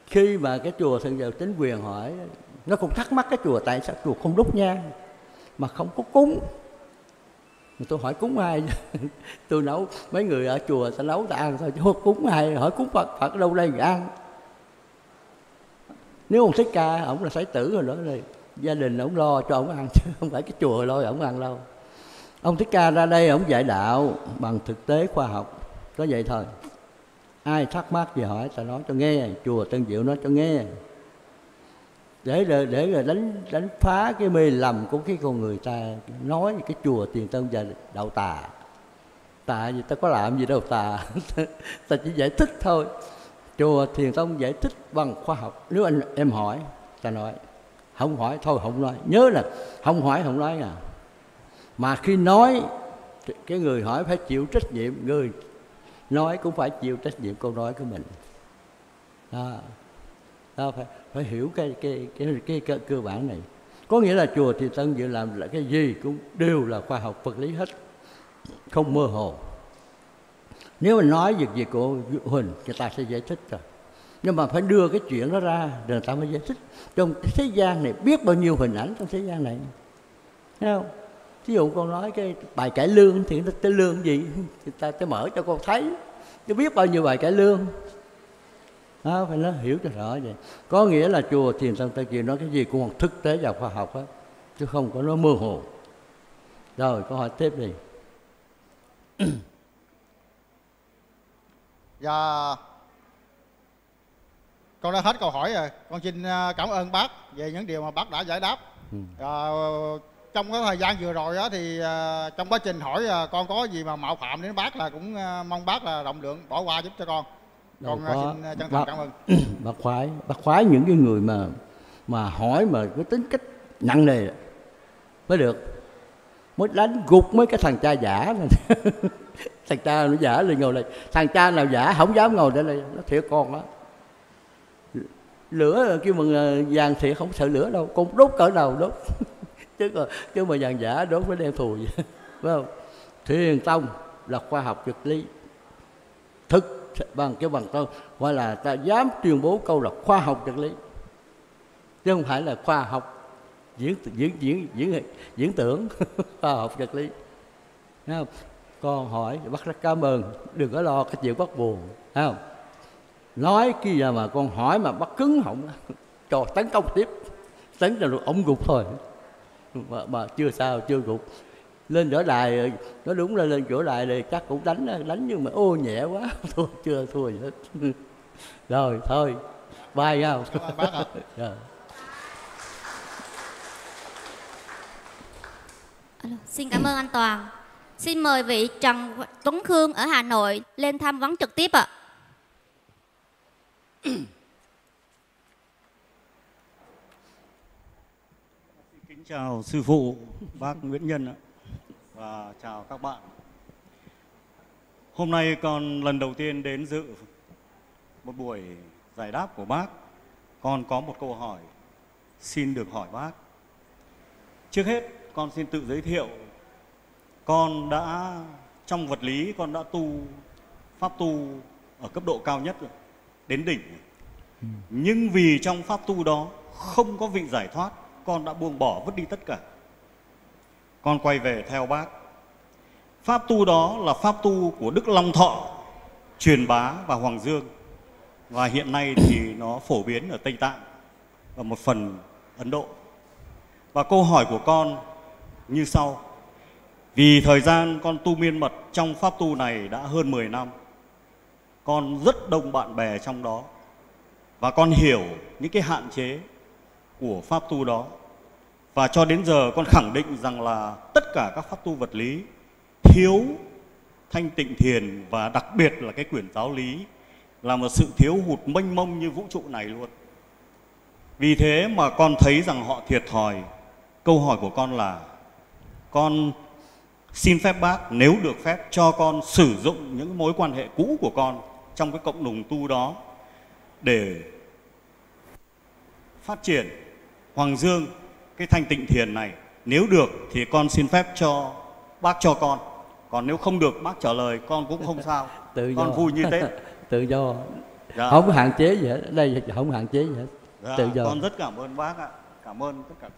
Khi mà cái chùa Thiền Tông chính quyền hỏi, nó cũng thắc mắc cái chùa tại sao chùa không đốt nhang mà không có cúng. Tôi hỏi cúng ai? Tôi nấu, mấy người ở chùa ta nấu ta ăn thôi, chứ cúng ai? Hỏi cúng Phật, Phật đâu đây người ăn? Nếu ông Thích Ca, ông là Sái Tử rồi đó, thì gia đình ông lo cho ông ăn, chứ không phải cái chùa lo ông ăn đâu. Ông Thích Ca ra đây, ông dạy đạo bằng thực tế khoa học, có vậy thôi. Ai thắc mắc gì hỏi, ta nói cho nghe, chùa Tân Diệu nói cho nghe. Để đánh phá cái mê lầm của cái con người ta nói cái chùa Thiền Tông và đạo tà. Tà gì, ta có làm gì đâu tà, ta chỉ giải thích thôi. Chùa Thiền Tông giải thích bằng khoa học. Nếu anh em hỏi, ta nói. Không hỏi, thôi không nói. Nhớ là không hỏi, không nói à. Mà khi nói, cái người hỏi phải chịu trách nhiệm, người nói cũng phải chịu trách nhiệm câu nói của mình. Đó, phải hiểu cái cơ bản này. Có nghĩa là chùa Thiền Tông Diệu làm là cái gì cũng đều là khoa học vật lý hết, không mơ hồ. Nếu mà nói việc gì của Huỳnh, người ta sẽ giải thích rồi. Nhưng mà phải đưa cái chuyện đó ra, người ta mới giải thích. Trong thế gian này biết bao nhiêu hình ảnh trong thế gian này, thấy không? Ví dụ con nói cái bài cải lương thì nó tới lương gì, người ta sẽ mở cho con thấy, chứ biết bao nhiêu bài cải lương. Đó, phải nó hiểu cho rõ vậy. Có nghĩa là chùa Thiền Tông Tân Diệu nói cái gì cũng thực tế và khoa học hết, chứ không có nó mơ hồ. Rồi câu hỏi tiếp đi. Dạ, con đã hết câu hỏi rồi. Con xin cảm ơn bác về những điều mà bác đã giải đáp. Trong cái thời gian vừa rồi đó, thì trong quá trình hỏi con có gì mà mạo phạm đến bác là cũng mong bác là rộng lượng bỏ qua giúp cho con. Đâu con có. Xin chân thành cảm ơn. Bác khoái những cái người mà hỏi mà cái tính cách nặng nề mới được, mới đánh gục mấy cái thằng cha giả này. Thằng cha nó giả lên ngồi đây, thằng cha nào giả không dám ngồi đây này, nó thiệt con đó. Lửa kêu mà vàng thiệt không sợ lửa đâu, con đốt cỡ đầu đốt. Chứ mà vàng giả đốt với đeo thù vậy. Phải không? Thiền Tông là khoa học vật lý thực bằng tôi gọi là ta dám tuyên bố câu là khoa học vật lý, chứ không phải là khoa học diễn tưởng. Khoa học vật lý, thấy không? Con hỏi bác rất cảm ơn, đừng có lo cái chuyện bác buồn, thấy không? Nói kia giờ mà con hỏi mà bác cứng họng cho tấn công tiếp, tấn là ổng gục thôi, mà chưa sao, chưa gục. Lên chỗ đài, nó đúng là lên chỗ đài thì chắc cũng đánh nhưng mà ô nhẹ quá, thôi chưa thua gì hết. Rồi thôi, bye nhau. Alo. Xin cảm ơn anh Toàn. Xin mời vị Trần Tuấn Khương ở Hà Nội lên tham vấn trực tiếp ạ. Kính chào sư phụ, bác Nguyễn Nhân ạ, và chào các bạn. Hôm nay con lần đầu tiên đến dự một buổi giải đáp của bác. Con có một câu hỏi xin được hỏi bác. Trước hết con xin tự giới thiệu. Con đã trong vật lý con đã tu pháp tu ở cấp độ cao nhất rồi, đến đỉnh. Nhưng vì trong pháp tu đó không có vị giải thoát, con đã buông bỏ vứt đi tất cả. Con quay về theo bác. Pháp tu đó là pháp tu của Đức Long Thọ, Truyền Bá và Hoàng Dương. Và hiện nay thì nó phổ biến ở Tây Tạng và một phần Ấn Độ. Và câu hỏi của con như sau. Vì thời gian con tu miên mật trong pháp tu này đã hơn 10 năm, con rất đông bạn bè trong đó. Và con hiểu những cái hạn chế của pháp tu đó. Và cho đến giờ con khẳng định rằng là tất cả các pháp tu vật lý thiếu thanh tịnh thiền, và đặc biệt là cái quyển giáo lý là một sự thiếu hụt mênh mông như vũ trụ này luôn. Vì thế mà con thấy rằng họ thiệt thòi. Câu hỏi của con là con xin phép bác, nếu được phép, cho con sử dụng những mối quan hệ cũ của con trong cái cộng đồng tu đó để phát triển Hoàng Dương, cái thanh tịnh thiền này. Nếu được thì con xin phép cho bác cho con. Còn nếu không được bác trả lời, con cũng không sao. Con vui như Tết. Tự do, dạ. Không hạn chế gì hết. Ở đây không hạn chế gì hết, dạ. Tự do. Con rất cảm ơn bác ạ. Cảm ơn tất cả.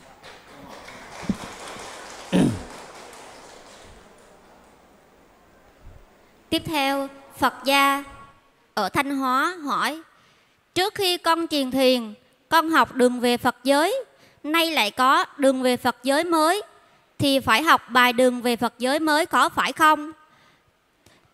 Tiếp theo, Phật gia ở Thanh Hóa hỏi: trước khi con truyền thiền, con học đường về Phật giới, nay lại có đường về Phật giới mới, thì phải học bài đường về Phật giới mới có phải không?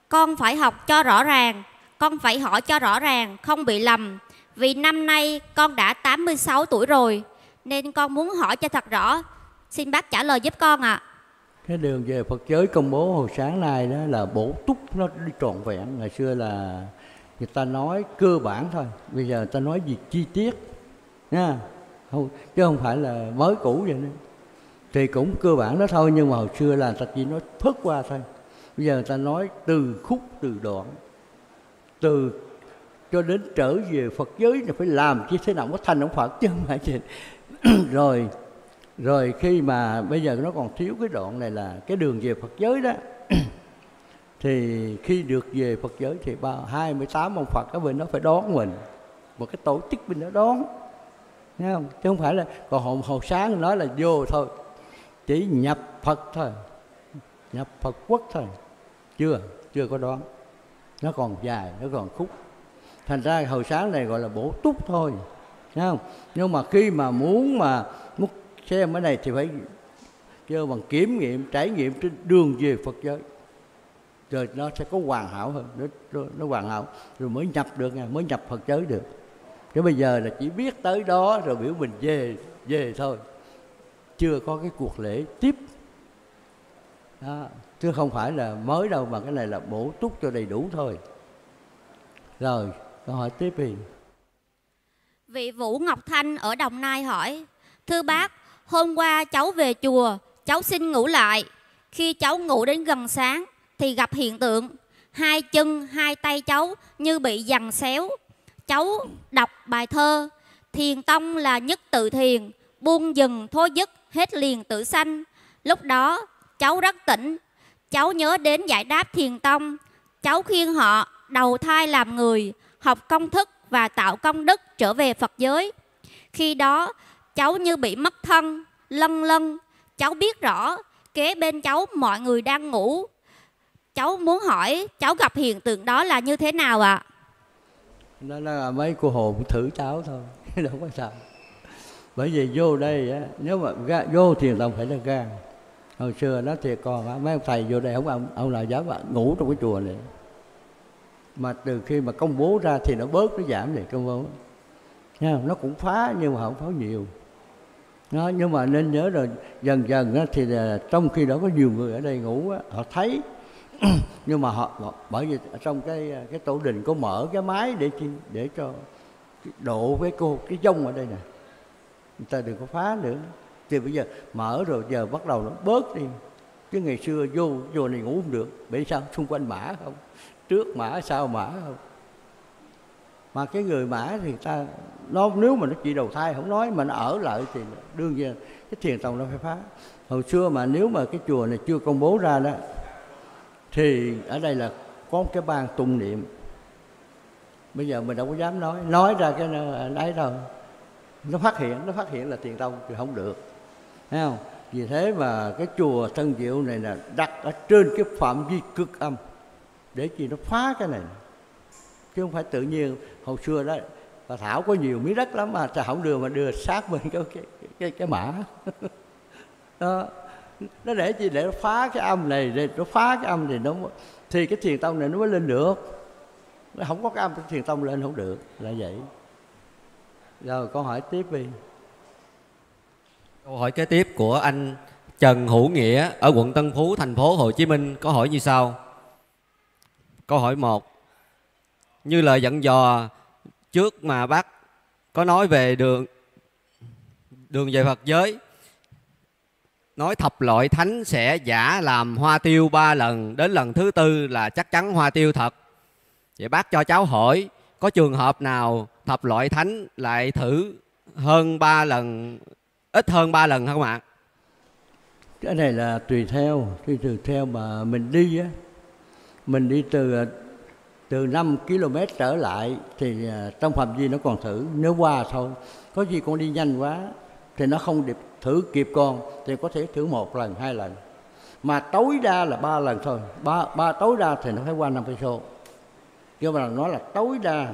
Con phải học cho rõ ràng, con phải hỏi cho rõ ràng, không bị lầm. Vì năm nay con đã 86 tuổi rồi, nên con muốn hỏi cho thật rõ. Xin bác trả lời giúp con ạ. Cái đường về Phật giới công bố hồi sáng nay đó là bổ túc, nó đi trọn vẹn. Ngày xưa là người ta nói cơ bản thôi, bây giờ người ta nói việc chi tiết nha, không, chứ không phải là mới cũ vậy nữa. Thì cũng cơ bản đó thôi, nhưng mà hồi xưa là người ta chỉ nói phớt qua thôi. Bây giờ người ta nói từ khúc, từ đoạn, từ cho đến trở về Phật giới là phải làm chứ thế nào có thành ông Phật chứ không phải gì. Rồi khi mà bây giờ nó còn thiếu cái đoạn này là cái đường về Phật giới đó. Thì khi được về Phật giới thì 28 ông Phật ở bên đó phải đón mình, một cái tổ chức bên đó đón, thấy không? Chứ không phải là còn hồi sáng nói là vô thôi, chỉ nhập Phật thôi, nhập Phật quốc thôi, chưa có đón. Nó còn dài, nó còn khúc. Thành ra hồi sáng này gọi là bổ túc thôi, thấy không? Nhưng mà khi mà muốn xem cái này thì phải kêu bằng kiểm nghiệm, trải nghiệm trên đường về Phật giới, rồi nó sẽ có hoàn hảo hơn, nó hoàn hảo rồi mới nhập được, mới nhập Phật giới được. Chứ bây giờ là chỉ biết tới đó rồi biểu mình về thôi, chưa có cái cuộc lễ tiếp đó. Chứ không phải là mới đâu, mà cái này là bổ túc cho đầy đủ thôi. Rồi câu hỏi tiếp đi. Vị Vũ Ngọc Thanh ở Đồng Nai hỏi: thưa bác, hôm qua cháu về chùa, cháu xin ngủ lại. Khi cháu ngủ đến gần sáng thì gặp hiện tượng hai chân, hai tay cháu như bị giằng xéo. Cháu đọc bài thơ: thiền tông là nhất tự thiền, buông dừng thôi dứt, hết liền tự sanh. Lúc đó cháu rất tỉnh, cháu nhớ đến giải đáp thiền tông. Cháu khuyên họ đầu thai làm người, học công thức và tạo công đức trở về Phật giới. Khi đó cháu như bị mất thân, lâng lâng. Cháu biết rõ kế bên cháu mọi người đang ngủ. Cháu muốn hỏi cháu gặp hiện tượng đó là như thế nào ạ? Đó là mấy cô hồn thử cháu thôi, đâu có sao. Bởi vì vô đây á, nếu mà vô thiền tông phải là gan. Hồi xưa nó thiệt còn mấy ông thầy vô đây không ông nào dám ngủ trong cái chùa này. Mà từ khi mà công bố ra thì nó bớt, nó giảm này công bố. Nó cũng phá nhưng mà không phá nhiều. Nó, nhưng mà nên nhớ rồi dần dần đó, thì trong khi đó có nhiều người ở đây ngủ đó, họ thấy nhưng mà họ bởi vì trong cái tổ đình có mở cái máy để cho độ với cô cái dông ở đây nè, người ta đừng có phá nữa. Thì bây giờ mở rồi giờ bắt đầu nó bớt đi, chứ ngày xưa vô này ngủ không được. Bởi sao? Xung quanh mã không, trước mã sau mã không. Mà cái người mã thì ta nó nếu mà nó chỉ đầu thai không nói mà nó ở lại thì đương nhiên cái thiền tông nó phải phá. Hồi xưa mà nếu mà cái chùa này chưa công bố ra đó thì ở đây là có một cái ban tụng niệm. Bây giờ mình đâu có dám nói ra cái đấy đâu. Nó phát hiện là thiền tông thì không được, thấy không? Vì thế mà cái chùa Tân Diệu này là đặt ở trên cái phạm vi cực âm để chi nó phá cái này, chứ không phải tự nhiên. Hồi xưa đó bà Thảo có nhiều miếng đất lắm mà ta không đưa, mà đưa sát bên cái mã đó. Nó để chi? Để nó phá cái âm này, để nó phá cái âm thì nó thì cái thiền tông này nó mới lên được. Nó không có cái âm thì thiền tông lên không được, là vậy. Rồi câu hỏi tiếp đi. Câu hỏi kế tiếp của anh Trần Hữu Nghĩa ở quận Tân Phú, thành phố Hồ Chí Minh có hỏi như sau. Câu hỏi 1. Như lời dặn dò trước mà bác có nói về đường về Phật giới, nói thập loại thánh sẽ giả làm hoa tiêu 3 lần, đến lần thứ 4 là chắc chắn hoa tiêu thật. Vậy bác cho cháu hỏi, có trường hợp nào thập loại thánh lại thử hơn 3 lần, ít hơn 3 lần không ạ? Cái này là tùy theo mà mình đi á. Mình đi từ 5 km trở lại thì trong phạm vi nó còn thử, nếu qua thôi. Có gì con đi nhanh quá thì nó không được thử kịp con, thì có thể thử 1 lần, 2 lần. Mà tối đa là 3 lần thôi. Ba tối đa thì nó phải qua 5 cây số. Chứ mà nó là tối đa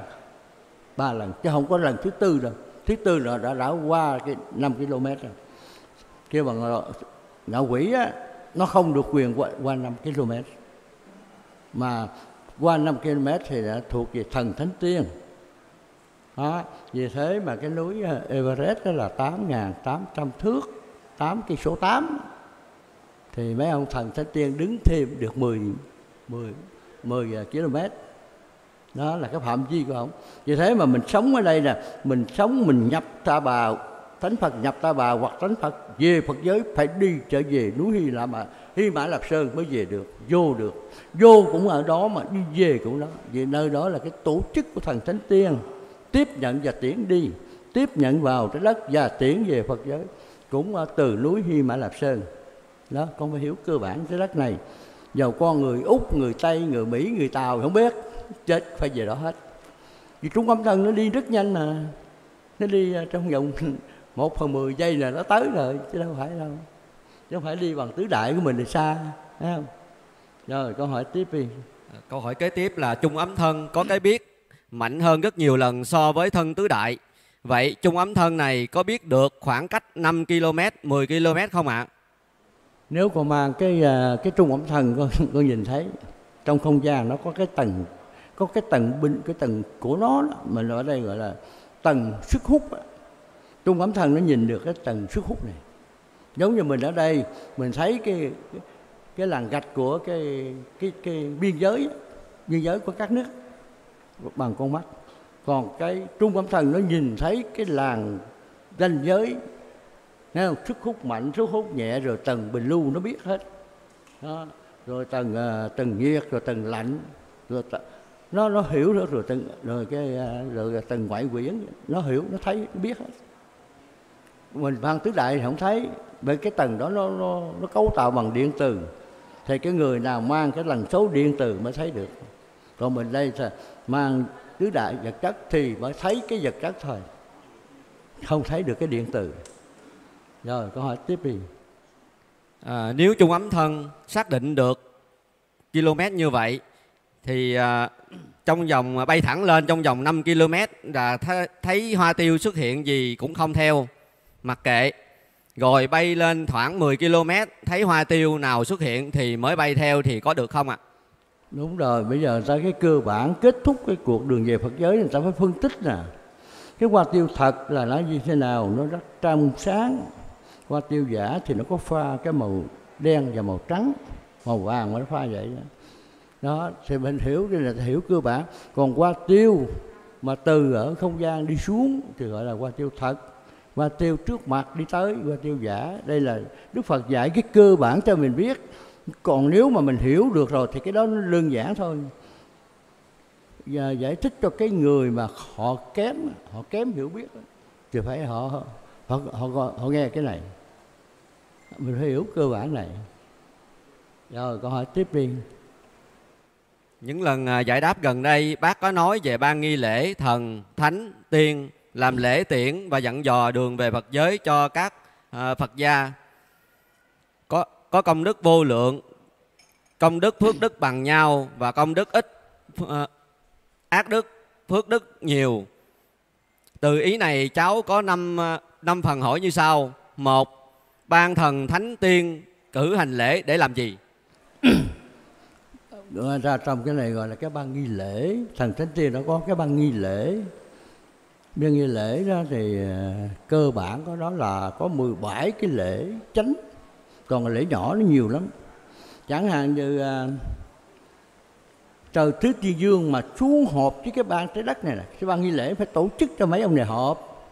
3 lần, chứ không có lần thứ 4 đâu. Thứ 4 là đã qua cái 5 km rồi. Kêu bằng ngạo quỷ á, nó không được quyền qua 5 km. Mà qua 5 km thì đã thuộc về thần thánh tiên. Đó, vì thế mà cái núi Everest đó là 8.800 thước, 8 cây số 8. Thì mấy ông thần thánh tiên đứng thêm được 10 km. Đó là cái phạm vi của ông. Vì thế mà mình sống ở đây nè, mình sống mình nhập Ta Bà, Thánh Phật nhập Ta Bà hoặc Thánh Phật về Phật giới phải đi trở về núi Hi Mã Lạp Sơn mới về được, vô được. Vô cũng ở đó mà đi về cũng đó. Vì nơi đó là cái tổ chức của thần thánh tiên, tiếp nhận và tiễn đi, tiếp nhận vào trái đất và tiễn về Phật giới, cũng từ núi Hi Mã Lạp Sơn. Đó, con phải hiểu cơ bản trái đất này. Dầu con người Úc, người Tây, người Mỹ, người Tàu không biết, chết phải về đó hết. Vì trung âm thân nó đi rất nhanh mà. Nó đi trong vòng 1/10 giây là nó tới rồi, chứ đâu phải đi bằng tứ đại của mình thì xa, thấy không? Rồi câu hỏi tiếp đi. Câu hỏi kế tiếp là trung ấm thân có cái biết mạnh hơn rất nhiều lần so với thân tứ đại. Vậy trung ấm thân này có biết được khoảng cách 5 km, 10 km không ạ? Nếu con mang cái trung ấm thân con nhìn thấy trong không gian nó có cái tầng của nó mình ở đây gọi là tầng sức hút. Trung ấm thân nó nhìn được cái tầng sức hút này. Giống như mình ở đây mình thấy cái làn gạch của cái biên giới của các nước bằng con mắt, còn cái trung ấm thân nó nhìn thấy cái làn ranh giới, thấy không? Sức hút mạnh, sức hút nhẹ, rồi tầng bình lưu nó biết hết đó. Rồi tầng nhiệt, rồi tầng lạnh, rồi nó hiểu nữa, rồi tầng ngoại quyển nó hiểu, nó thấy, nó biết hết. Mình mang tứ đại thì không thấy, bởi cái tầng đó nó cấu tạo bằng điện từ, thì cái người nào mang cái tần số điện từ mới thấy được. Còn mình đây thì mang tứ đại vật chất thì mới thấy cái vật chất thôi, không thấy được cái điện từ. Rồi câu hỏi tiếp đi. Nếu trung ấm thân xác định được km như vậy thì trong vòng bay thẳng lên, trong vòng 5 km là thấy hoa tiêu xuất hiện gì cũng không theo, mặc kệ. Rồi bay lên khoảng 10 km thấy hoa tiêu nào xuất hiện thì mới bay theo thì có được không ạ? Đúng rồi, bây giờ ta cái cơ bản kết thúc cái cuộc đường về Phật giới người ta phải phân tích nè. Cái hoa tiêu thật là nó như thế nào, nó rất trong sáng, Hoa tiêu giả thì nó có pha cái màu đen và màu trắng, màu vàng mà nó pha vậy đó. Đó, thì mình hiểu cái là hiểu cơ bản. Còn hoa tiêu mà từ ở không gian đi xuống thì gọi là hoa tiêu thật. Hoa tiêu trước mặt đi tới, hoa tiêu giả. Đây là Đức Phật dạy cái cơ bản cho mình biết. Còn nếu mà mình hiểu được rồi thì cái đó nó đơn giản thôi. Và giải thích cho cái người mà họ kém hiểu biết thì phải họ nghe cái này. Mình phải hiểu cơ bản này. Rồi câu hỏi tiếp đi. Những lần giải đáp gần đây, bác có nói về ba nghi lễ thần, thánh, tiên, làm lễ tiễn và dặn dò đường về Phật giới cho các Phật gia. Có công đức vô lượng, công đức phước đức bằng nhau và công đức ít, ác đức, phước đức nhiều. Từ ý này cháu có 5 phần hỏi như sau. 1. Ban thần thánh tiên cử hành lễ để làm gì? Ra trong cái này gọi là cái ban nghi lễ. Thần thánh tiên nó có cái ban nghi lễ. Ban nghi lễ đó thì cơ bản của nó là có 17 cái lễ chánh. Còn lễ nhỏ nó nhiều lắm. Chẳng hạn như trời Tứ Thiên Dương mà xuống họp với cái ban trái đất này nè, cái ban nghi lễ phải tổ chức cho mấy ông này họp,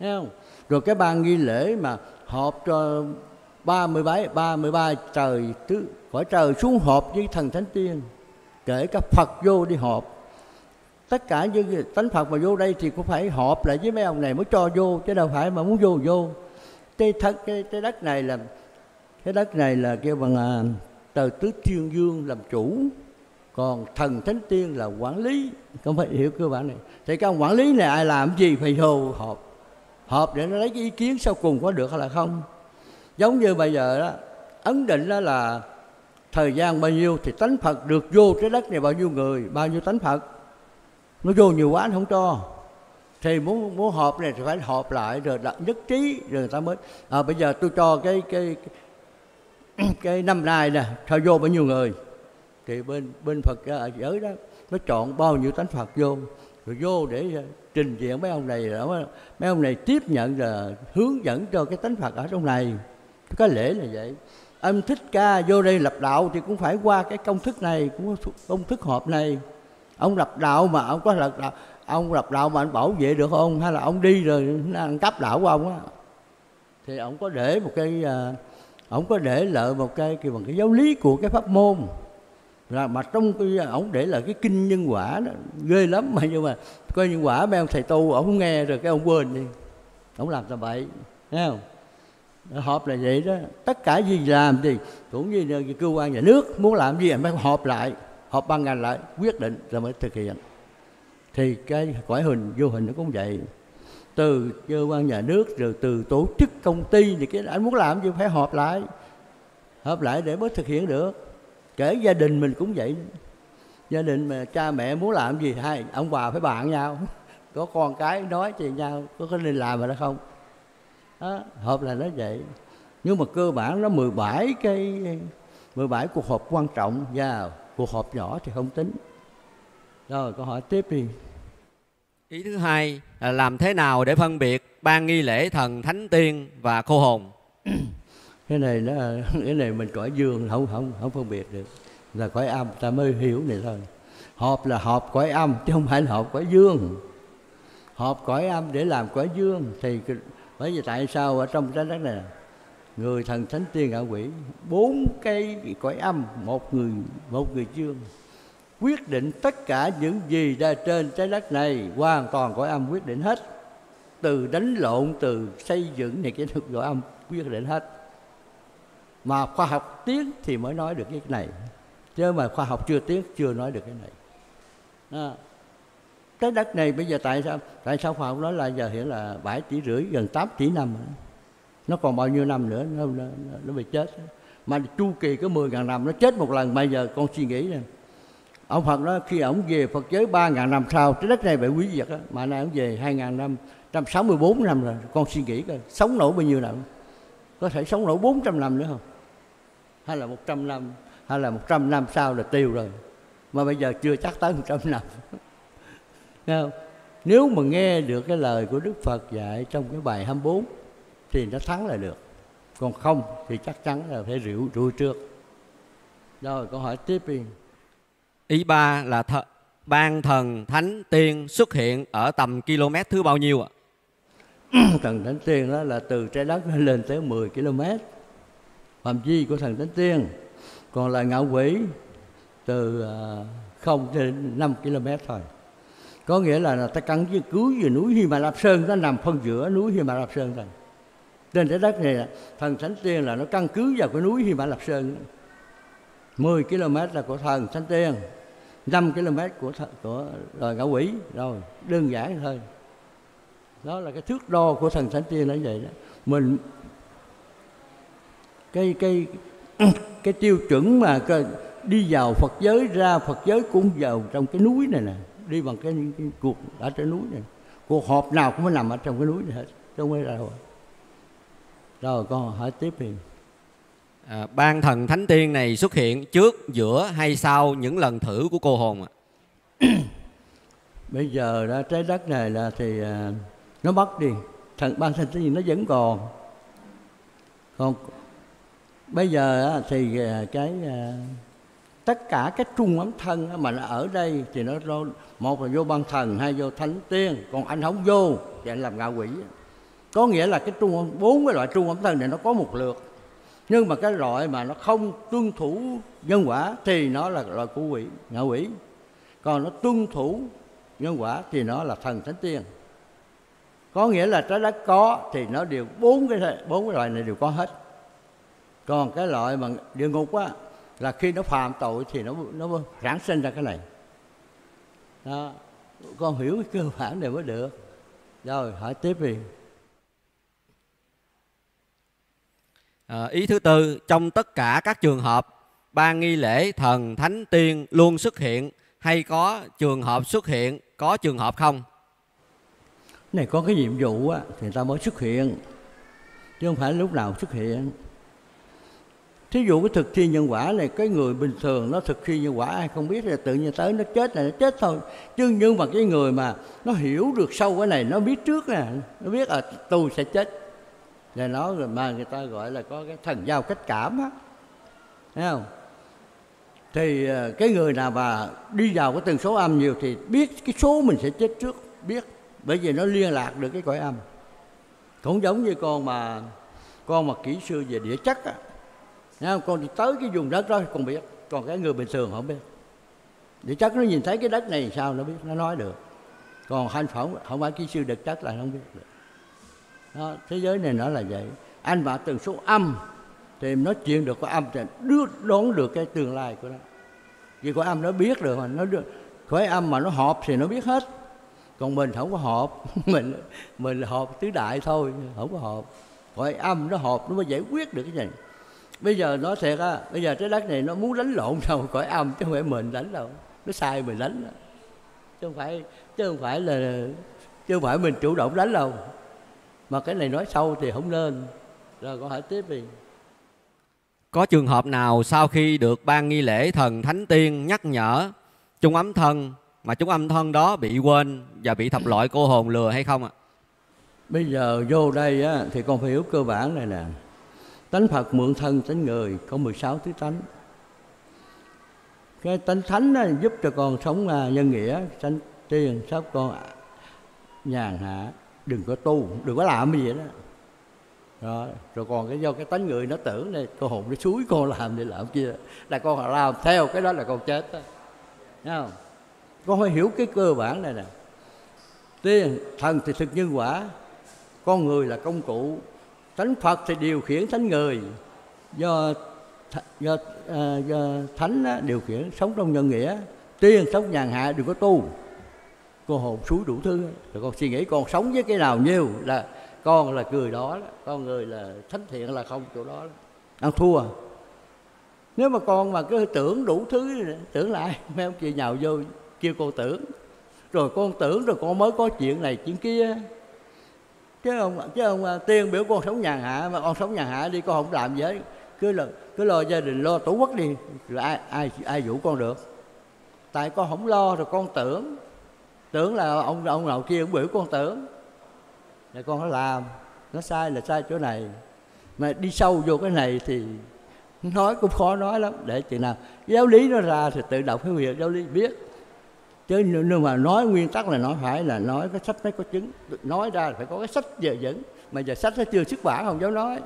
thấy không? Rồi cái ban nghi lễ mà họp cho 33 trời tứ khỏi trời xuống họp với thần thánh tiên, kể cả Phật vô đi họp. Tất cả những tánh Phật mà vô đây thì cũng phải họp lại với mấy ông này mới cho vô, chứ đâu phải mà muốn vô vô. Cái đất này là kêu bằng trời Tứ Thiên Dương làm chủ, còn thần thánh tiên là quản lý. Không phải hiểu cơ bản này. Thì cái ông quản lý này ai làm gì phải vô họp để nó lấy cái ý kiến sau cùng có được hay là không. Giống như bây giờ đó, ấn định đó là thời gian bao nhiêu thì tánh Phật được vô trái đất này bao nhiêu người, bao nhiêu tánh Phật. Nó vô nhiều quá nó không cho. Thì muốn họp này thì phải họp lại rồi nhất trí rồi người ta mới bây giờ tôi cho cái năm nay nè, sao vô bao nhiêu người. Thì bên Phật ở giới đó nó chọn bao nhiêu tánh Phật vô, rồi vô để trình diện mấy ông này. Mấy ông này tiếp nhận là hướng dẫn cho cái tánh Phật ở trong này. Cái lễ là vậy. Ông Thích Ca vô đây lập đạo thì cũng phải qua cái công thức này, cũng công thức họp này. Ông lập đạo mà ông có lập đạo, ông lập đạo mà anh bảo vệ được không, hay là ông đi rồi ăn cắp đạo của ông á, thì ông có để một cái bằng cái giáo lý của cái pháp môn. Là mà trong cái ổng để là cái kinh nhân quả đó ghê lắm, mà nhưng mà coi nhân quả mấy ông thầy tu ổng nghe rồi cái ông quên đi, ổng làm tầm bậy, thấy không? Họp là vậy đó. Tất cả gì làm thì cũng như cơ quan nhà nước muốn làm gì phải họp lại, họp ban ngành lại quyết định rồi mới thực hiện. Thì cái cõi hình vô hình nó cũng vậy, từ cơ quan nhà nước rồi từ tổ chức công ty thì cái anh muốn làm gì phải họp lại để mới thực hiện được. Kể gia đình mình cũng vậy. Gia đình mà cha mẹ muốn làm gì hay ông bà phải bàn nhau. Có con cái nói chuyện nhau có nên làm rồi đó không. Đó, họp là nó vậy. Nhưng mà cơ bản nó 17 cuộc họp quan trọng và cuộc họp nhỏ thì không tính. Rồi câu hỏi tiếp đi. Ý thứ hai là làm thế nào để phân biệt ban nghi lễ thần thánh tiên và cô hồn? Cái này mình cõi dương không phân biệt được, là cõi âm ta mới hiểu này thôi. Họp là họp cõi âm chứ không phải là họp cõi dương. Họp cõi âm để làm cõi dương thì bởi vì tại sao ở trong trái đất này người thần thánh tiên ngạ quỷ 4 cái cõi âm, một người dương quyết định tất cả những gì ra trên trái đất này, hoàn toàn cõi âm quyết định hết. Từ đánh lộn, từ xây dựng này cái được cõi âm quyết định hết. Mà khoa học tiến thì mới nói được cái này, chứ mà khoa học chưa tiến chưa nói được cái này. Đó. Trái đất này bây giờ tại sao khoa học nói là giờ hiện là 7,5 tỷ gần 8 tỷ năm, nó còn bao nhiêu năm nữa nó bị chết. Mà chu kỳ có 10.000 năm nó chết một lần. Bây giờ con suy nghĩ nè, ông Phật đó khi ông về Phật giới 3.000 năm sau, trái đất này bị hủy diệt đó, mà nay ông về 2.564 năm rồi, con suy nghĩ coi sống nổi bao nhiêu năm. Có thể sống nổi 400 năm nữa không? Hay là 100 năm? Hay là 100 năm sau là tiêu rồi. Mà bây giờ chưa chắc tới 100 năm. Nghe không? Nếu mà nghe được cái lời của Đức Phật dạy trong cái bài 24 thì nó thắng là được. Còn không thì chắc chắn là phải rượu trước. Rồi câu hỏi tiếp đi. Ý ba là ban thần thánh tiên xuất hiện ở tầm km thứ bao nhiêu ạ? Thần thánh tiên đó là từ trái đất lên tới 10 km. Phạm vi của thần thánh tiên. Còn lại ngạo quỷ từ 0 đến 5 km thôi. Có nghĩa là ta căn cứ về núi Hi Mã Lạp Sơn, nó nằm phân giữa núi Hi Mã Lạp Sơn thôi. Trên trái đất này thần thánh tiên là nó căn cứ vào cái núi Hi Mã Lạp Sơn. 10 km là của thần thánh tiên, 5 km của loài ngạ quỷ. Rồi đơn giản thôi. Đó là cái thước đo của thần thánh tiên là như vậy đó. Mình cái tiêu chuẩn mà đi vào Phật giới, ra Phật giới cũng vào trong cái núi này nè. Đi bằng cái cuộc ở trên núi này, cuộc họp nào cũng phải nằm ở trong cái núi này hết, trong cái đâu. Rồi con hỏi tiếp đi. Ban thần thánh tiên này xuất hiện trước, giữa hay sau những lần thử của cô hồn ạ? Bây giờ đó, trái đất này là thì nó mất đi, ban thánh tiên nó vẫn còn. Còn bây giờ đó, thì cái tất cả các trung ấm thân đó, mà nó ở đây thì nó một là vô ban thần, hai vô thánh tiên. Còn anh không vô thì anh làm ngạ quỷ. Có nghĩa là cái bốn cái loại trung ấm thân này nó có một lượt. Nhưng mà cái loại mà nó không tuân thủ nhân quả thì nó là loại của quỷ, ngạ quỷ. Còn nó tuân thủ nhân quả thì nó là thần thánh tiên. Có nghĩa là trái đất có thì nó đều bốn cái loại này đều có hết. Còn cái loại mà địa ngục á, là khi nó phạm tội thì nó sản sinh ra cái này. Đó, con hiểu cái cơ bản này mới được. Rồi hỏi tiếp đi. Ý thứ tư, trong tất cả các trường hợp ban nghi lễ thần thánh tiên luôn xuất hiện hay có trường hợp xuất hiện, có trường hợp không? Này có cái nhiệm vụ á, thì người ta mới xuất hiện, chứ không phải lúc nào xuất hiện. Thí dụ cái thực thi nhân quả này, cái người bình thường nó thực thi nhân quả ai không biết, là tự nhiên tới nó chết là nó chết thôi. Chứ nhưng mà cái người mà nó hiểu được sâu cái này, nó biết trước nè, nó biết là tôi sẽ chết. Rồi nó mà người ta gọi là có cái thần giao cách cảm á, thấy không? Thì cái người nào mà đi vào cái tần số âm nhiều thì biết cái số mình sẽ chết trước, biết. Bởi vì nó liên lạc được cái cõi âm. Cũng giống như con mà kỹ sư về địa chất á, con đi tới cái vùng đất đó con biết. Còn cái người bình thường không biết. Địa chất nó nhìn thấy cái đất này sao nó biết, nó nói được. Còn anh không phải kỹ sư địa chất là không biết được. Đó, thế giới này nó là vậy. Anh vào từng số âm thì nó chuyện được có âm thì đoán được cái tương lai của nó. Vì có âm nó biết được mà, nó khối âm mà nó họp thì nó biết hết. Còn mình không có họp, mình họp tứ đại thôi, không có họp. Khối âm nó họp nó mới giải quyết được cái này. Bây giờ nói thiệt á, bây giờ trái đất này nó muốn đánh lộn đâu cõi âm, chứ không phải mình đánh đâu. Nó sai mình đánh đó. Chứ không phải mình chủ động đánh đâu. Mà cái này nói sâu thì không nên. Rồi câu hỏi tiếp đi. Có trường hợp nào sau khi được ban nghi lễ thần thánh tiên nhắc nhở trung ấm thân mà trung âm thân đó bị quên và bị thập loại cô hồn lừa hay không ạ? Bây giờ vô đây á, thì con phải hiểu cơ bản này nè. Tánh Phật mượn thân tánh người, có 16 thứ tánh. Cái tánh thánh đó giúp cho con sống nhân nghĩa. Tánh tiên sắp con nhàn hạ, đừng có tu, đừng có làm cái gì đó. Rồi còn cái do cái tánh người nó tưởng này, cô hồn nó xúi con làm này làm kia, là con làm theo cái đó là con chết đó. Thấy không? Con phải hiểu cái cơ bản này nè. Tiên thần thì thực nhân quả, con người là công cụ. Thánh Phật thì điều khiển thánh người, do thánh á, điều khiển sống trong nhân nghĩa. Tiên sống nhàn hạ, đừng có tu, cô hồn xúi đủ thứ. Rồi con suy nghĩ con sống với cái nào nhiều là con là người đó, con người là thánh thiện là không chỗ đó, ăn thua. Nếu mà con mà cứ tưởng đủ thứ, tưởng lại mấy ông chị nhào vô kêu cô tưởng, rồi con tưởng rồi con mới có chuyện này chuyện kia. Chứ ông tiên biểu con sống nhàn hạ, mà con sống nhàn hạ đi, con không làm gì hết, cứ lo gia đình lo tổ quốc đi, rồi ai dụ con được? Tại con không lo rồi con tưởng là ông nào kia cũng biểu con tưởng, rồi con nó làm, nó sai là sai chỗ này. Mà đi sâu vô cái này thì nói cũng khó nói lắm. Để chừng nào giáo lý nó ra thì tự động cái việc giáo lý biết. Chứ nếu mà nói nguyên tắc là nó phải là nói cái sách mới có chứng. Nói ra là phải có cái sách giờ dẫn. Mà giờ sách nó chưa xuất bản không dám nói.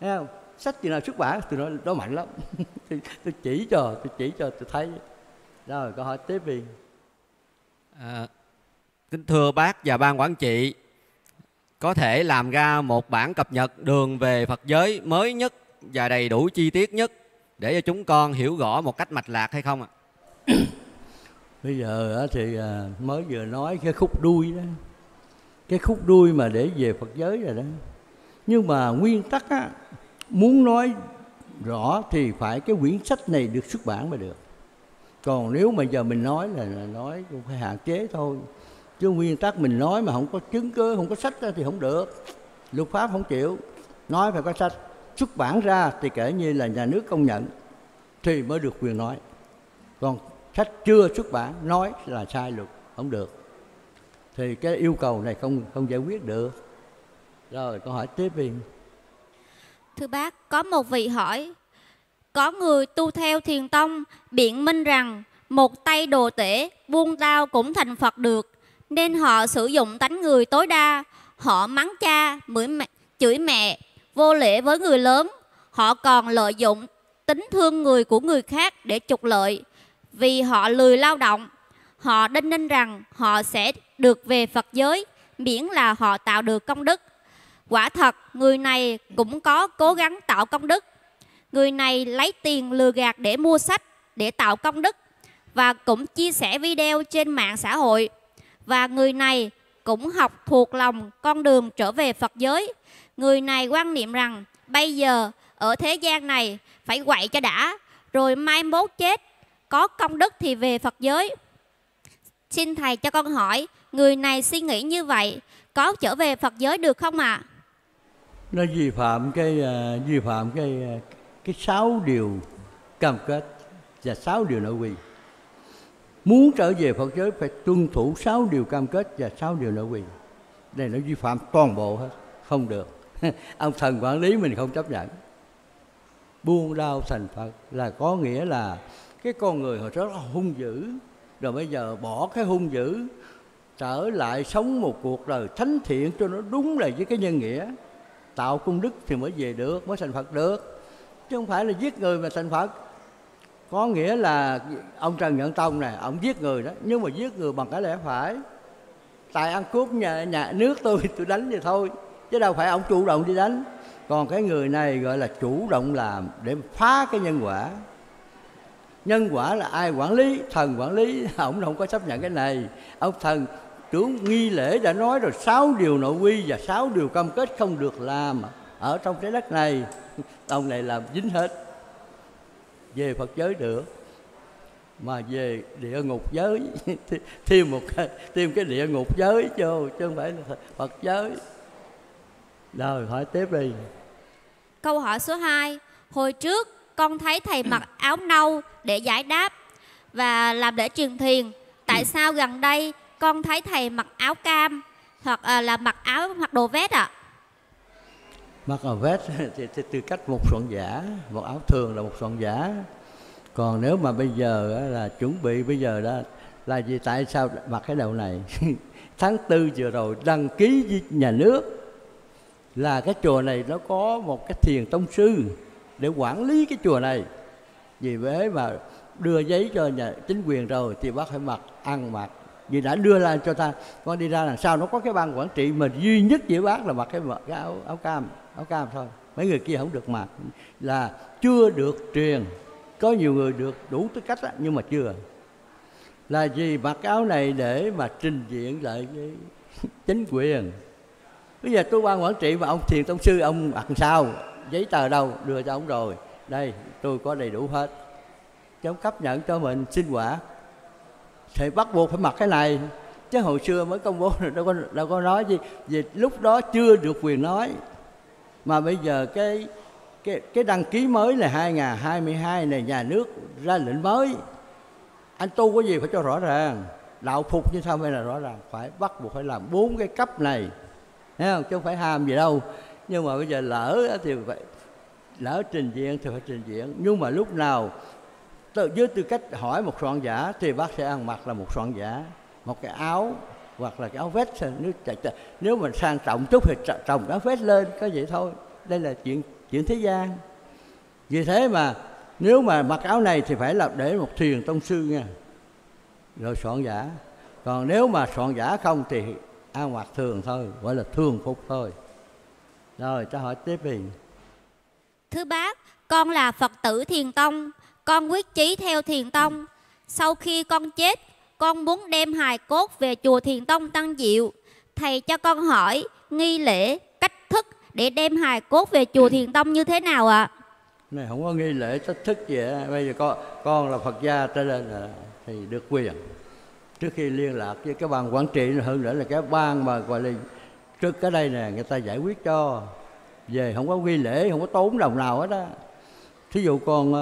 Thấy không? Sách chừng nào xuất bản thì nó mạnh lắm. Tôi chỉ cho, tôi thấy. Rồi câu hỏi tiếp đi. Kính thưa bác và ban quản trị, có thể làm ra một bản cập nhật đường về Phật giới mới nhất và đầy đủ chi tiết nhất để cho chúng con hiểu rõ một cách mạch lạc hay không ạ? Bây giờ thì mới vừa nói cái khúc đuôi đó, cái khúc đuôi mà để về Phật giới rồi đó. Nhưng mà nguyên tắc á, muốn nói rõ thì phải cái quyển sách này được xuất bản mới được. Còn nếu mà giờ mình nói là nói cũng phải hạn chế thôi. Chứ nguyên tắc mình nói mà không có chứng cứ, không có sách thì không được. Luật pháp không chịu. Nói phải có sách. Xuất bản ra thì kể như là nhà nước công nhận thì mới được quyền nói. Còn sách chưa xuất bản, nói là sai luật, không được. Thì cái yêu cầu này không giải quyết được. Rồi câu hỏi tiếp đi. Thưa bác, có một vị hỏi: có người tu theo thiền tông biện minh rằng một tay đồ tể buông đao cũng thành Phật được, nên họ sử dụng tánh người tối đa. Họ mắng cha, chửi mẹ, vô lễ với người lớn. Họ còn lợi dụng tính thương người của người khác để trục lợi. Vì họ lười lao động, họ đinh ninh rằng họ sẽ được về Phật giới miễn là họ tạo được công đức. Quả thật người này cũng có cố gắng tạo công đức. Người này lấy tiền lừa gạt để mua sách để tạo công đức, và cũng chia sẻ video trên mạng xã hội. Và người này cũng học thuộc lòng con đường trở về Phật giới. Người này quan niệm rằng bây giờ ở thế gian này phải quậy cho đã, rồi mai mốt chết, có công đức thì về Phật giới. Xin Thầy cho con hỏi, người này suy nghĩ như vậy có trở về Phật giới được không ạ? Nó vi phạm cái 6 điều cam kết và 6 điều nội quy. Muốn trở về Phật giới phải tuân thủ 6 điều cam kết và 6 điều nội quy. Đây nó vi phạm toàn bộ hết, không được. Ông thần quản lý mình không chấp nhận. Buông đao thành Phật là có nghĩa là cái con người hồi đó rất là hung dữ, rồi bây giờ bỏ cái hung dữ, trở lại sống một cuộc đời thánh thiện cho nó đúng là với cái nhân nghĩa, tạo công đức thì mới về được, mới thành Phật được. Chứ không phải là giết người mà thành Phật. Có nghĩa là ông Trần Nhân Tông này, ông giết người đó, nhưng mà giết người bằng cái lẽ phải. Tại ăn cướp nhà nước tôi đánh vậy thôi, chứ đâu phải ông chủ động đi đánh. Còn cái người này gọi là chủ động làm để phá cái nhân quả. Nhân quả là ai quản lý? Thần quản lý, ông không có chấp nhận cái này. Ông thần trưởng nghi lễ đã nói rồi, 6 điều nội quy và 6 điều cam kết không được làm ở trong trái đất này. Ông này làm dính hết. Về Phật giới được, mà về địa ngục giới thêm cái địa ngục giới vô, chứ không phải là Phật giới. Rồi hỏi tiếp đi. Câu hỏi số 2. Hồi trước con thấy thầy mặc áo nâu để giải đáp và làm lễ truyền thiền. Tại sao gần đây con thấy thầy mặc áo cam hoặc là mặc đồ vest ạ? Mặc áo vest thì tư cách một soạn giả, một áo thường là một soạn giả. Còn nếu mà bây giờ là chuẩn bị bây giờ đó là gì, tại sao mặc cái đầu này? Tháng 4 vừa rồi đăng ký với nhà nước là cái chùa này nó có một cái thiền tông sư để quản lý cái chùa này. Vì thế mà đưa giấy cho nhà chính quyền rồi thì bác phải mặc ăn mặc. Vì đã đưa ra cho ta, con đi ra làm sao nó có cái ban quản trị mà duy nhất với bác là mặc cái áo cam thôi. Mấy người kia không được mặc, là chưa được truyền. Có nhiều người được đủ tư cách đó, nhưng mà chưa. Là gì? Mặc cái áo này để mà trình diện lại với chính quyền. Bây giờ tôi ban quản trị mà ông thiền tông sư ông mặc sao? Giấy tờ đâu? Đưa cho ông rồi. Đây, tôi có đầy đủ hết. Chứ ông cấp nhận cho mình xin quả thì bắt buộc phải mặc cái này. Chứ hồi xưa mới công bố đâu có nói gì. Vì lúc đó chưa được quyền nói. Mà bây giờ cái đăng ký mới là 2022 này, nhà nước ra lệnh mới. Anh tu có gì phải cho rõ ràng. Đạo phục như sao mới là rõ ràng. Phải bắt buộc phải làm 4 cái cấp này. Thấy không? Chứ không phải ham gì đâu. Nhưng mà bây giờ lỡ thì phải lỡ trình diễn thì phải trình diễn. Nhưng mà lúc nào với tư cách hỏi một soạn giả thì bác sẽ ăn mặc là một soạn giả, một cái áo hoặc là cái áo vest. Nếu mình sang trọng chút thì trồng áo vest lên, có vậy thôi. Đây là chuyện thế gian. Vì thế mà nếu mà mặc áo này thì phải là để một thiền tông sư nha, rồi soạn giả. Còn nếu mà soạn giả không thì ăn mặc thường thôi, gọi là thường phục thôi. Rồi cho hỏi tiếp đi. Thưa bác, con là Phật tử Thiền Tông, con quyết chí theo Thiền Tông. Sau khi con chết, con muốn đem hài cốt về chùa Thiền Tông Tân Diệu. Thầy cho con hỏi nghi lễ, cách thức để đem hài cốt về chùa Thiền Tông như thế nào ạ? Này không có nghi lễ cách thức gì hết. Bây giờ con là Phật gia trở lên là thì được quyền. Trước khi liên lạc với cái ban quản trị, hơn nữa là cái ban mà gọi là trước cái đây nè, người ta giải quyết cho. Về không có nghi lễ, không có tốn đồng nào hết á. Thí dụ con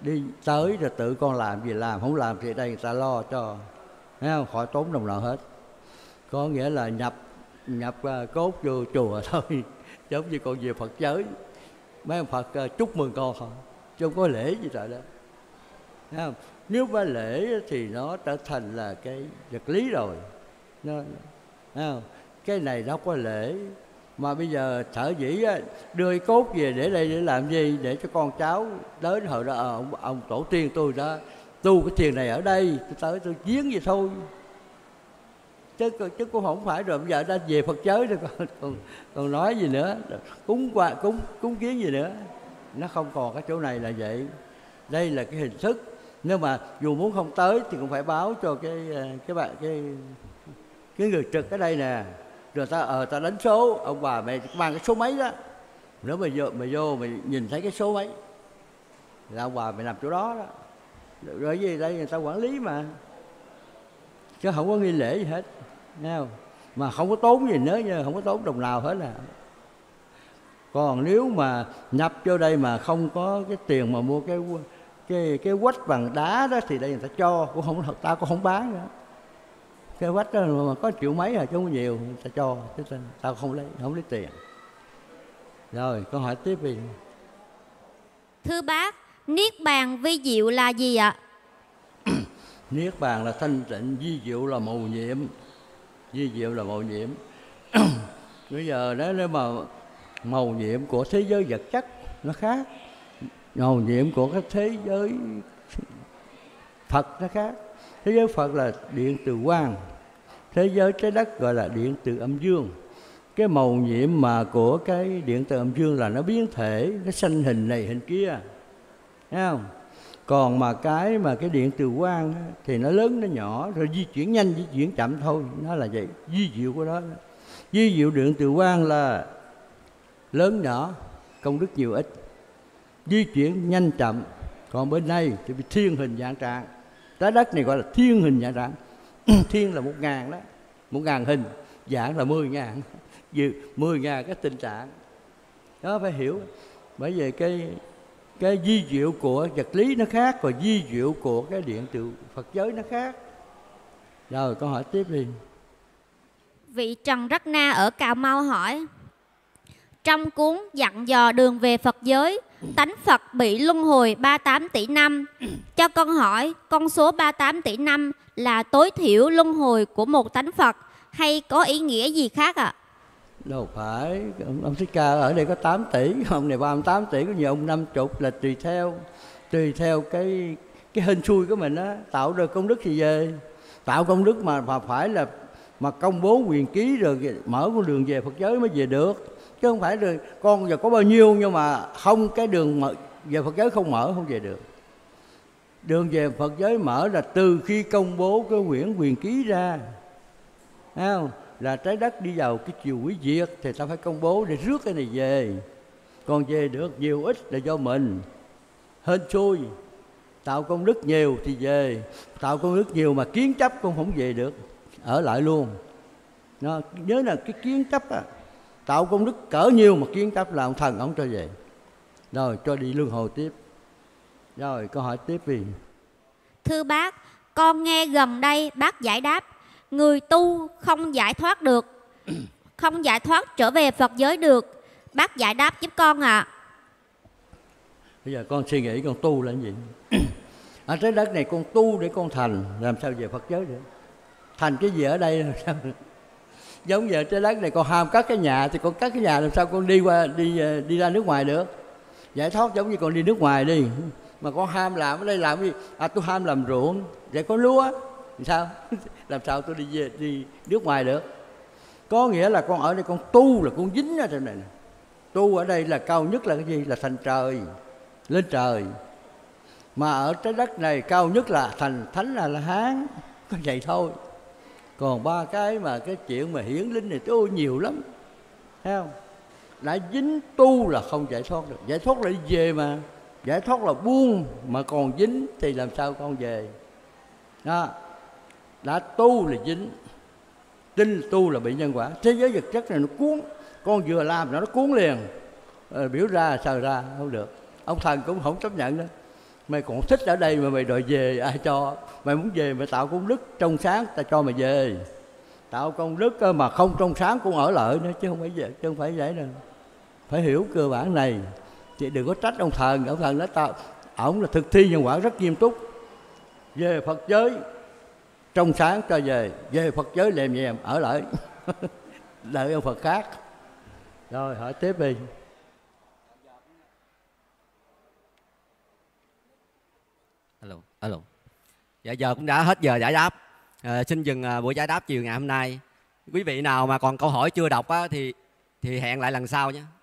đi tới rồi tự con làm gì làm, không làm thì đây người ta lo cho, thấy không, khỏi tốn đồng nào hết. Có nghĩa là nhập cốt vô chùa thôi, giống như con về Phật giới, mấy ông Phật chúc mừng con thôi, chứ không có lễ gì tại đó, thấy không? Nếu mà lễ thì nó trở thành là cái vật lý rồi, thấy không? Cái này nó có lễ. Mà bây giờ sở dĩ đưa cái cốt về để đây để làm gì? Để cho con cháu tới hồi đó ông tổ tiên tôi đó tu cái thiền này ở đây, tôi tới tôi giếng vậy thôi. Chứ cũng không phải rồi bây giờ đã về Phật giới rồi còn nói gì nữa, cúng kiến gì nữa. Nó không còn cái chỗ này là vậy. Đây là cái hình thức. Nhưng mà dù muốn không tới thì cũng phải báo cho cái người trực ở đây nè. Rồi ta đánh số, ông bà mày mang cái số mấy đó. Nếu mày vô mày nhìn thấy cái số mấy là ông bà mày nằm chỗ đó đó. Rồi gì đây người ta quản lý mà, chứ không có nghi lễ gì hết, nghe không? Mà không có tốn gì nữa nha, không có tốn đồng nào hết nè. Còn nếu mà nhập vô đây mà không có cái tiền mà mua cái quách bằng đá đó thì đây người ta cho, cũng không, ta cũng không bán nữa. Cái vách đó mà có triệu mấy rồi chứ không nhiều, ta cho, tao không lấy tiền. Rồi, câu hỏi tiếp đi. Thưa bác, Niết Bàn vi diệu là gì ạ? Niết Bàn là thanh tịnh, vi diệu là mầu nhiệm. Vi diệu là mầu nhiệm. Bây giờ đó, nếu mà mầu nhiệm của thế giới vật chất nó khác, mầu nhiệm của cái thế giới Phật nó khác. Thế giới Phật là điện từ quang, thế giới trái đất gọi là điện từ âm dương. Cái màu nhiệm mà của cái điện từ âm dương là nó biến thể, nó sanh hình này hình kia, thấy không? Còn mà cái điện từ quang thì nó lớn nó nhỏ, rồi di chuyển nhanh di chuyển chậm thôi, nó là vậy. Di diệu của nó, di diệu điện từ quang là lớn nhỏ, công đức nhiều ít, di chuyển nhanh chậm. Còn bên này thì thiên hình dạng trạng. Trái đất này gọi là thiên hình dạng trạng. Thiên là 1000 đó, 1000 hình, dạng là 10.000, 10.000 cái tình trạng. Đó phải hiểu. Bởi vì cái di diệu của vật lý nó khác, còn di diệu của cái điện từ Phật giới nó khác. Rồi câu hỏi tiếp đi. Vị Trần Rắc Na ở Cà Mau hỏi: trong cuốn dặn dò đường về Phật giới, tánh Phật bị luân hồi 38 tỷ năm. Cho con hỏi, con số 38 tỷ năm là tối thiểu luân hồi của một tánh Phật hay có ý nghĩa gì khác ạ? Đâu phải, ông Thích Ca ở đây có 8 tỷ, ông này 38 tỷ, có nhiều ông 50 là tùy theo cái hên xui của mình á, tạo được công đức thì về. Tạo công đức mà phải là mà công bố quyền ký rồi mở con đường về Phật giới mới về được. Chứ không phải rồi con giờ có bao nhiêu nhưng mà không, cái đường mở, về Phật giới không mở, không về được. Đường về Phật giới mở là từ khi công bố cái quyển quyền ký ra, thấy không? Là trái đất đi vào cái chiều hủy diệt thì ta phải công bố để rước cái này về. Còn về được nhiều ít là do mình hên xui, tạo công đức nhiều thì về. Tạo công đức nhiều mà kiến chấp con không về được, ở lại luôn. Nó, nhớ là cái kiến chấp á, tạo công đức cỡ nhiều mà kiến chấp là ông thần ông cho về. Rồi cho đi luân hồi tiếp. Rồi câu hỏi tiếp đi. Thưa bác, con nghe gần đây bác giải đáp người tu không giải thoát được, không giải thoát trở về Phật giới được. Bác giải đáp giúp con ạ. Bây giờ con suy nghĩ con tu là gì? Ở trái đất này con tu để con thành, làm sao về Phật giới được? Thành cái gì ở đây làm sao? Giống giờ trái đất này con ham cắt cái nhà thì con cắt cái nhà làm sao con đi ra nước ngoài được? Giải thoát giống như con đi nước ngoài đi, mà con ham làm ở đây làm gì? À, tôi ham làm ruộng, vậy có lúa thì sao? Làm sao tôi đi nước ngoài được? Có nghĩa là con ở đây con tu là con dính ở trên này. Tu ở đây là cao nhất là cái gì? Là thành trời, lên trời. Mà ở trái đất này cao nhất là thành thánh là Hán, có vậy thôi. Còn ba cái mà cái chuyện mà hiển linh này tôi nhiều lắm, thấy không? Đã dính tu là không giải thoát được. Giải thoát là đi về mà, giải thoát là buông, mà còn dính thì làm sao con về? Đó, đã tu là dính, tin tu là bị nhân quả. Thế giới vật chất này nó cuốn, con vừa làm nó cuốn liền, biểu ra sờ ra không được. Ông thần cũng không chấp nhận đó. Mày còn thích ở đây mà mày đòi về, ai cho? Mày muốn về mày tạo công đức trong sáng, ta cho mày về. Tạo công đức mà không trong sáng cũng ở lại nữa, chứ không phải vậy, chứ không phải vậy đâu. Phải hiểu cơ bản này, chị đừng có trách ông thần. Ông thần nói tao, ổng là thực thi nhân quả rất nghiêm túc. Về Phật giới trong sáng cho về, về Phật giới lèm nhèm ở lại. Đợi ông Phật khác. Rồi hỏi tiếp đi. Alo. Dạ giờ cũng đã hết giờ giải đáp. Xin dừng buổi giải đáp chiều ngày hôm nay. Quý vị nào mà còn câu hỏi chưa đọc á, thì hẹn lại lần sau nhé.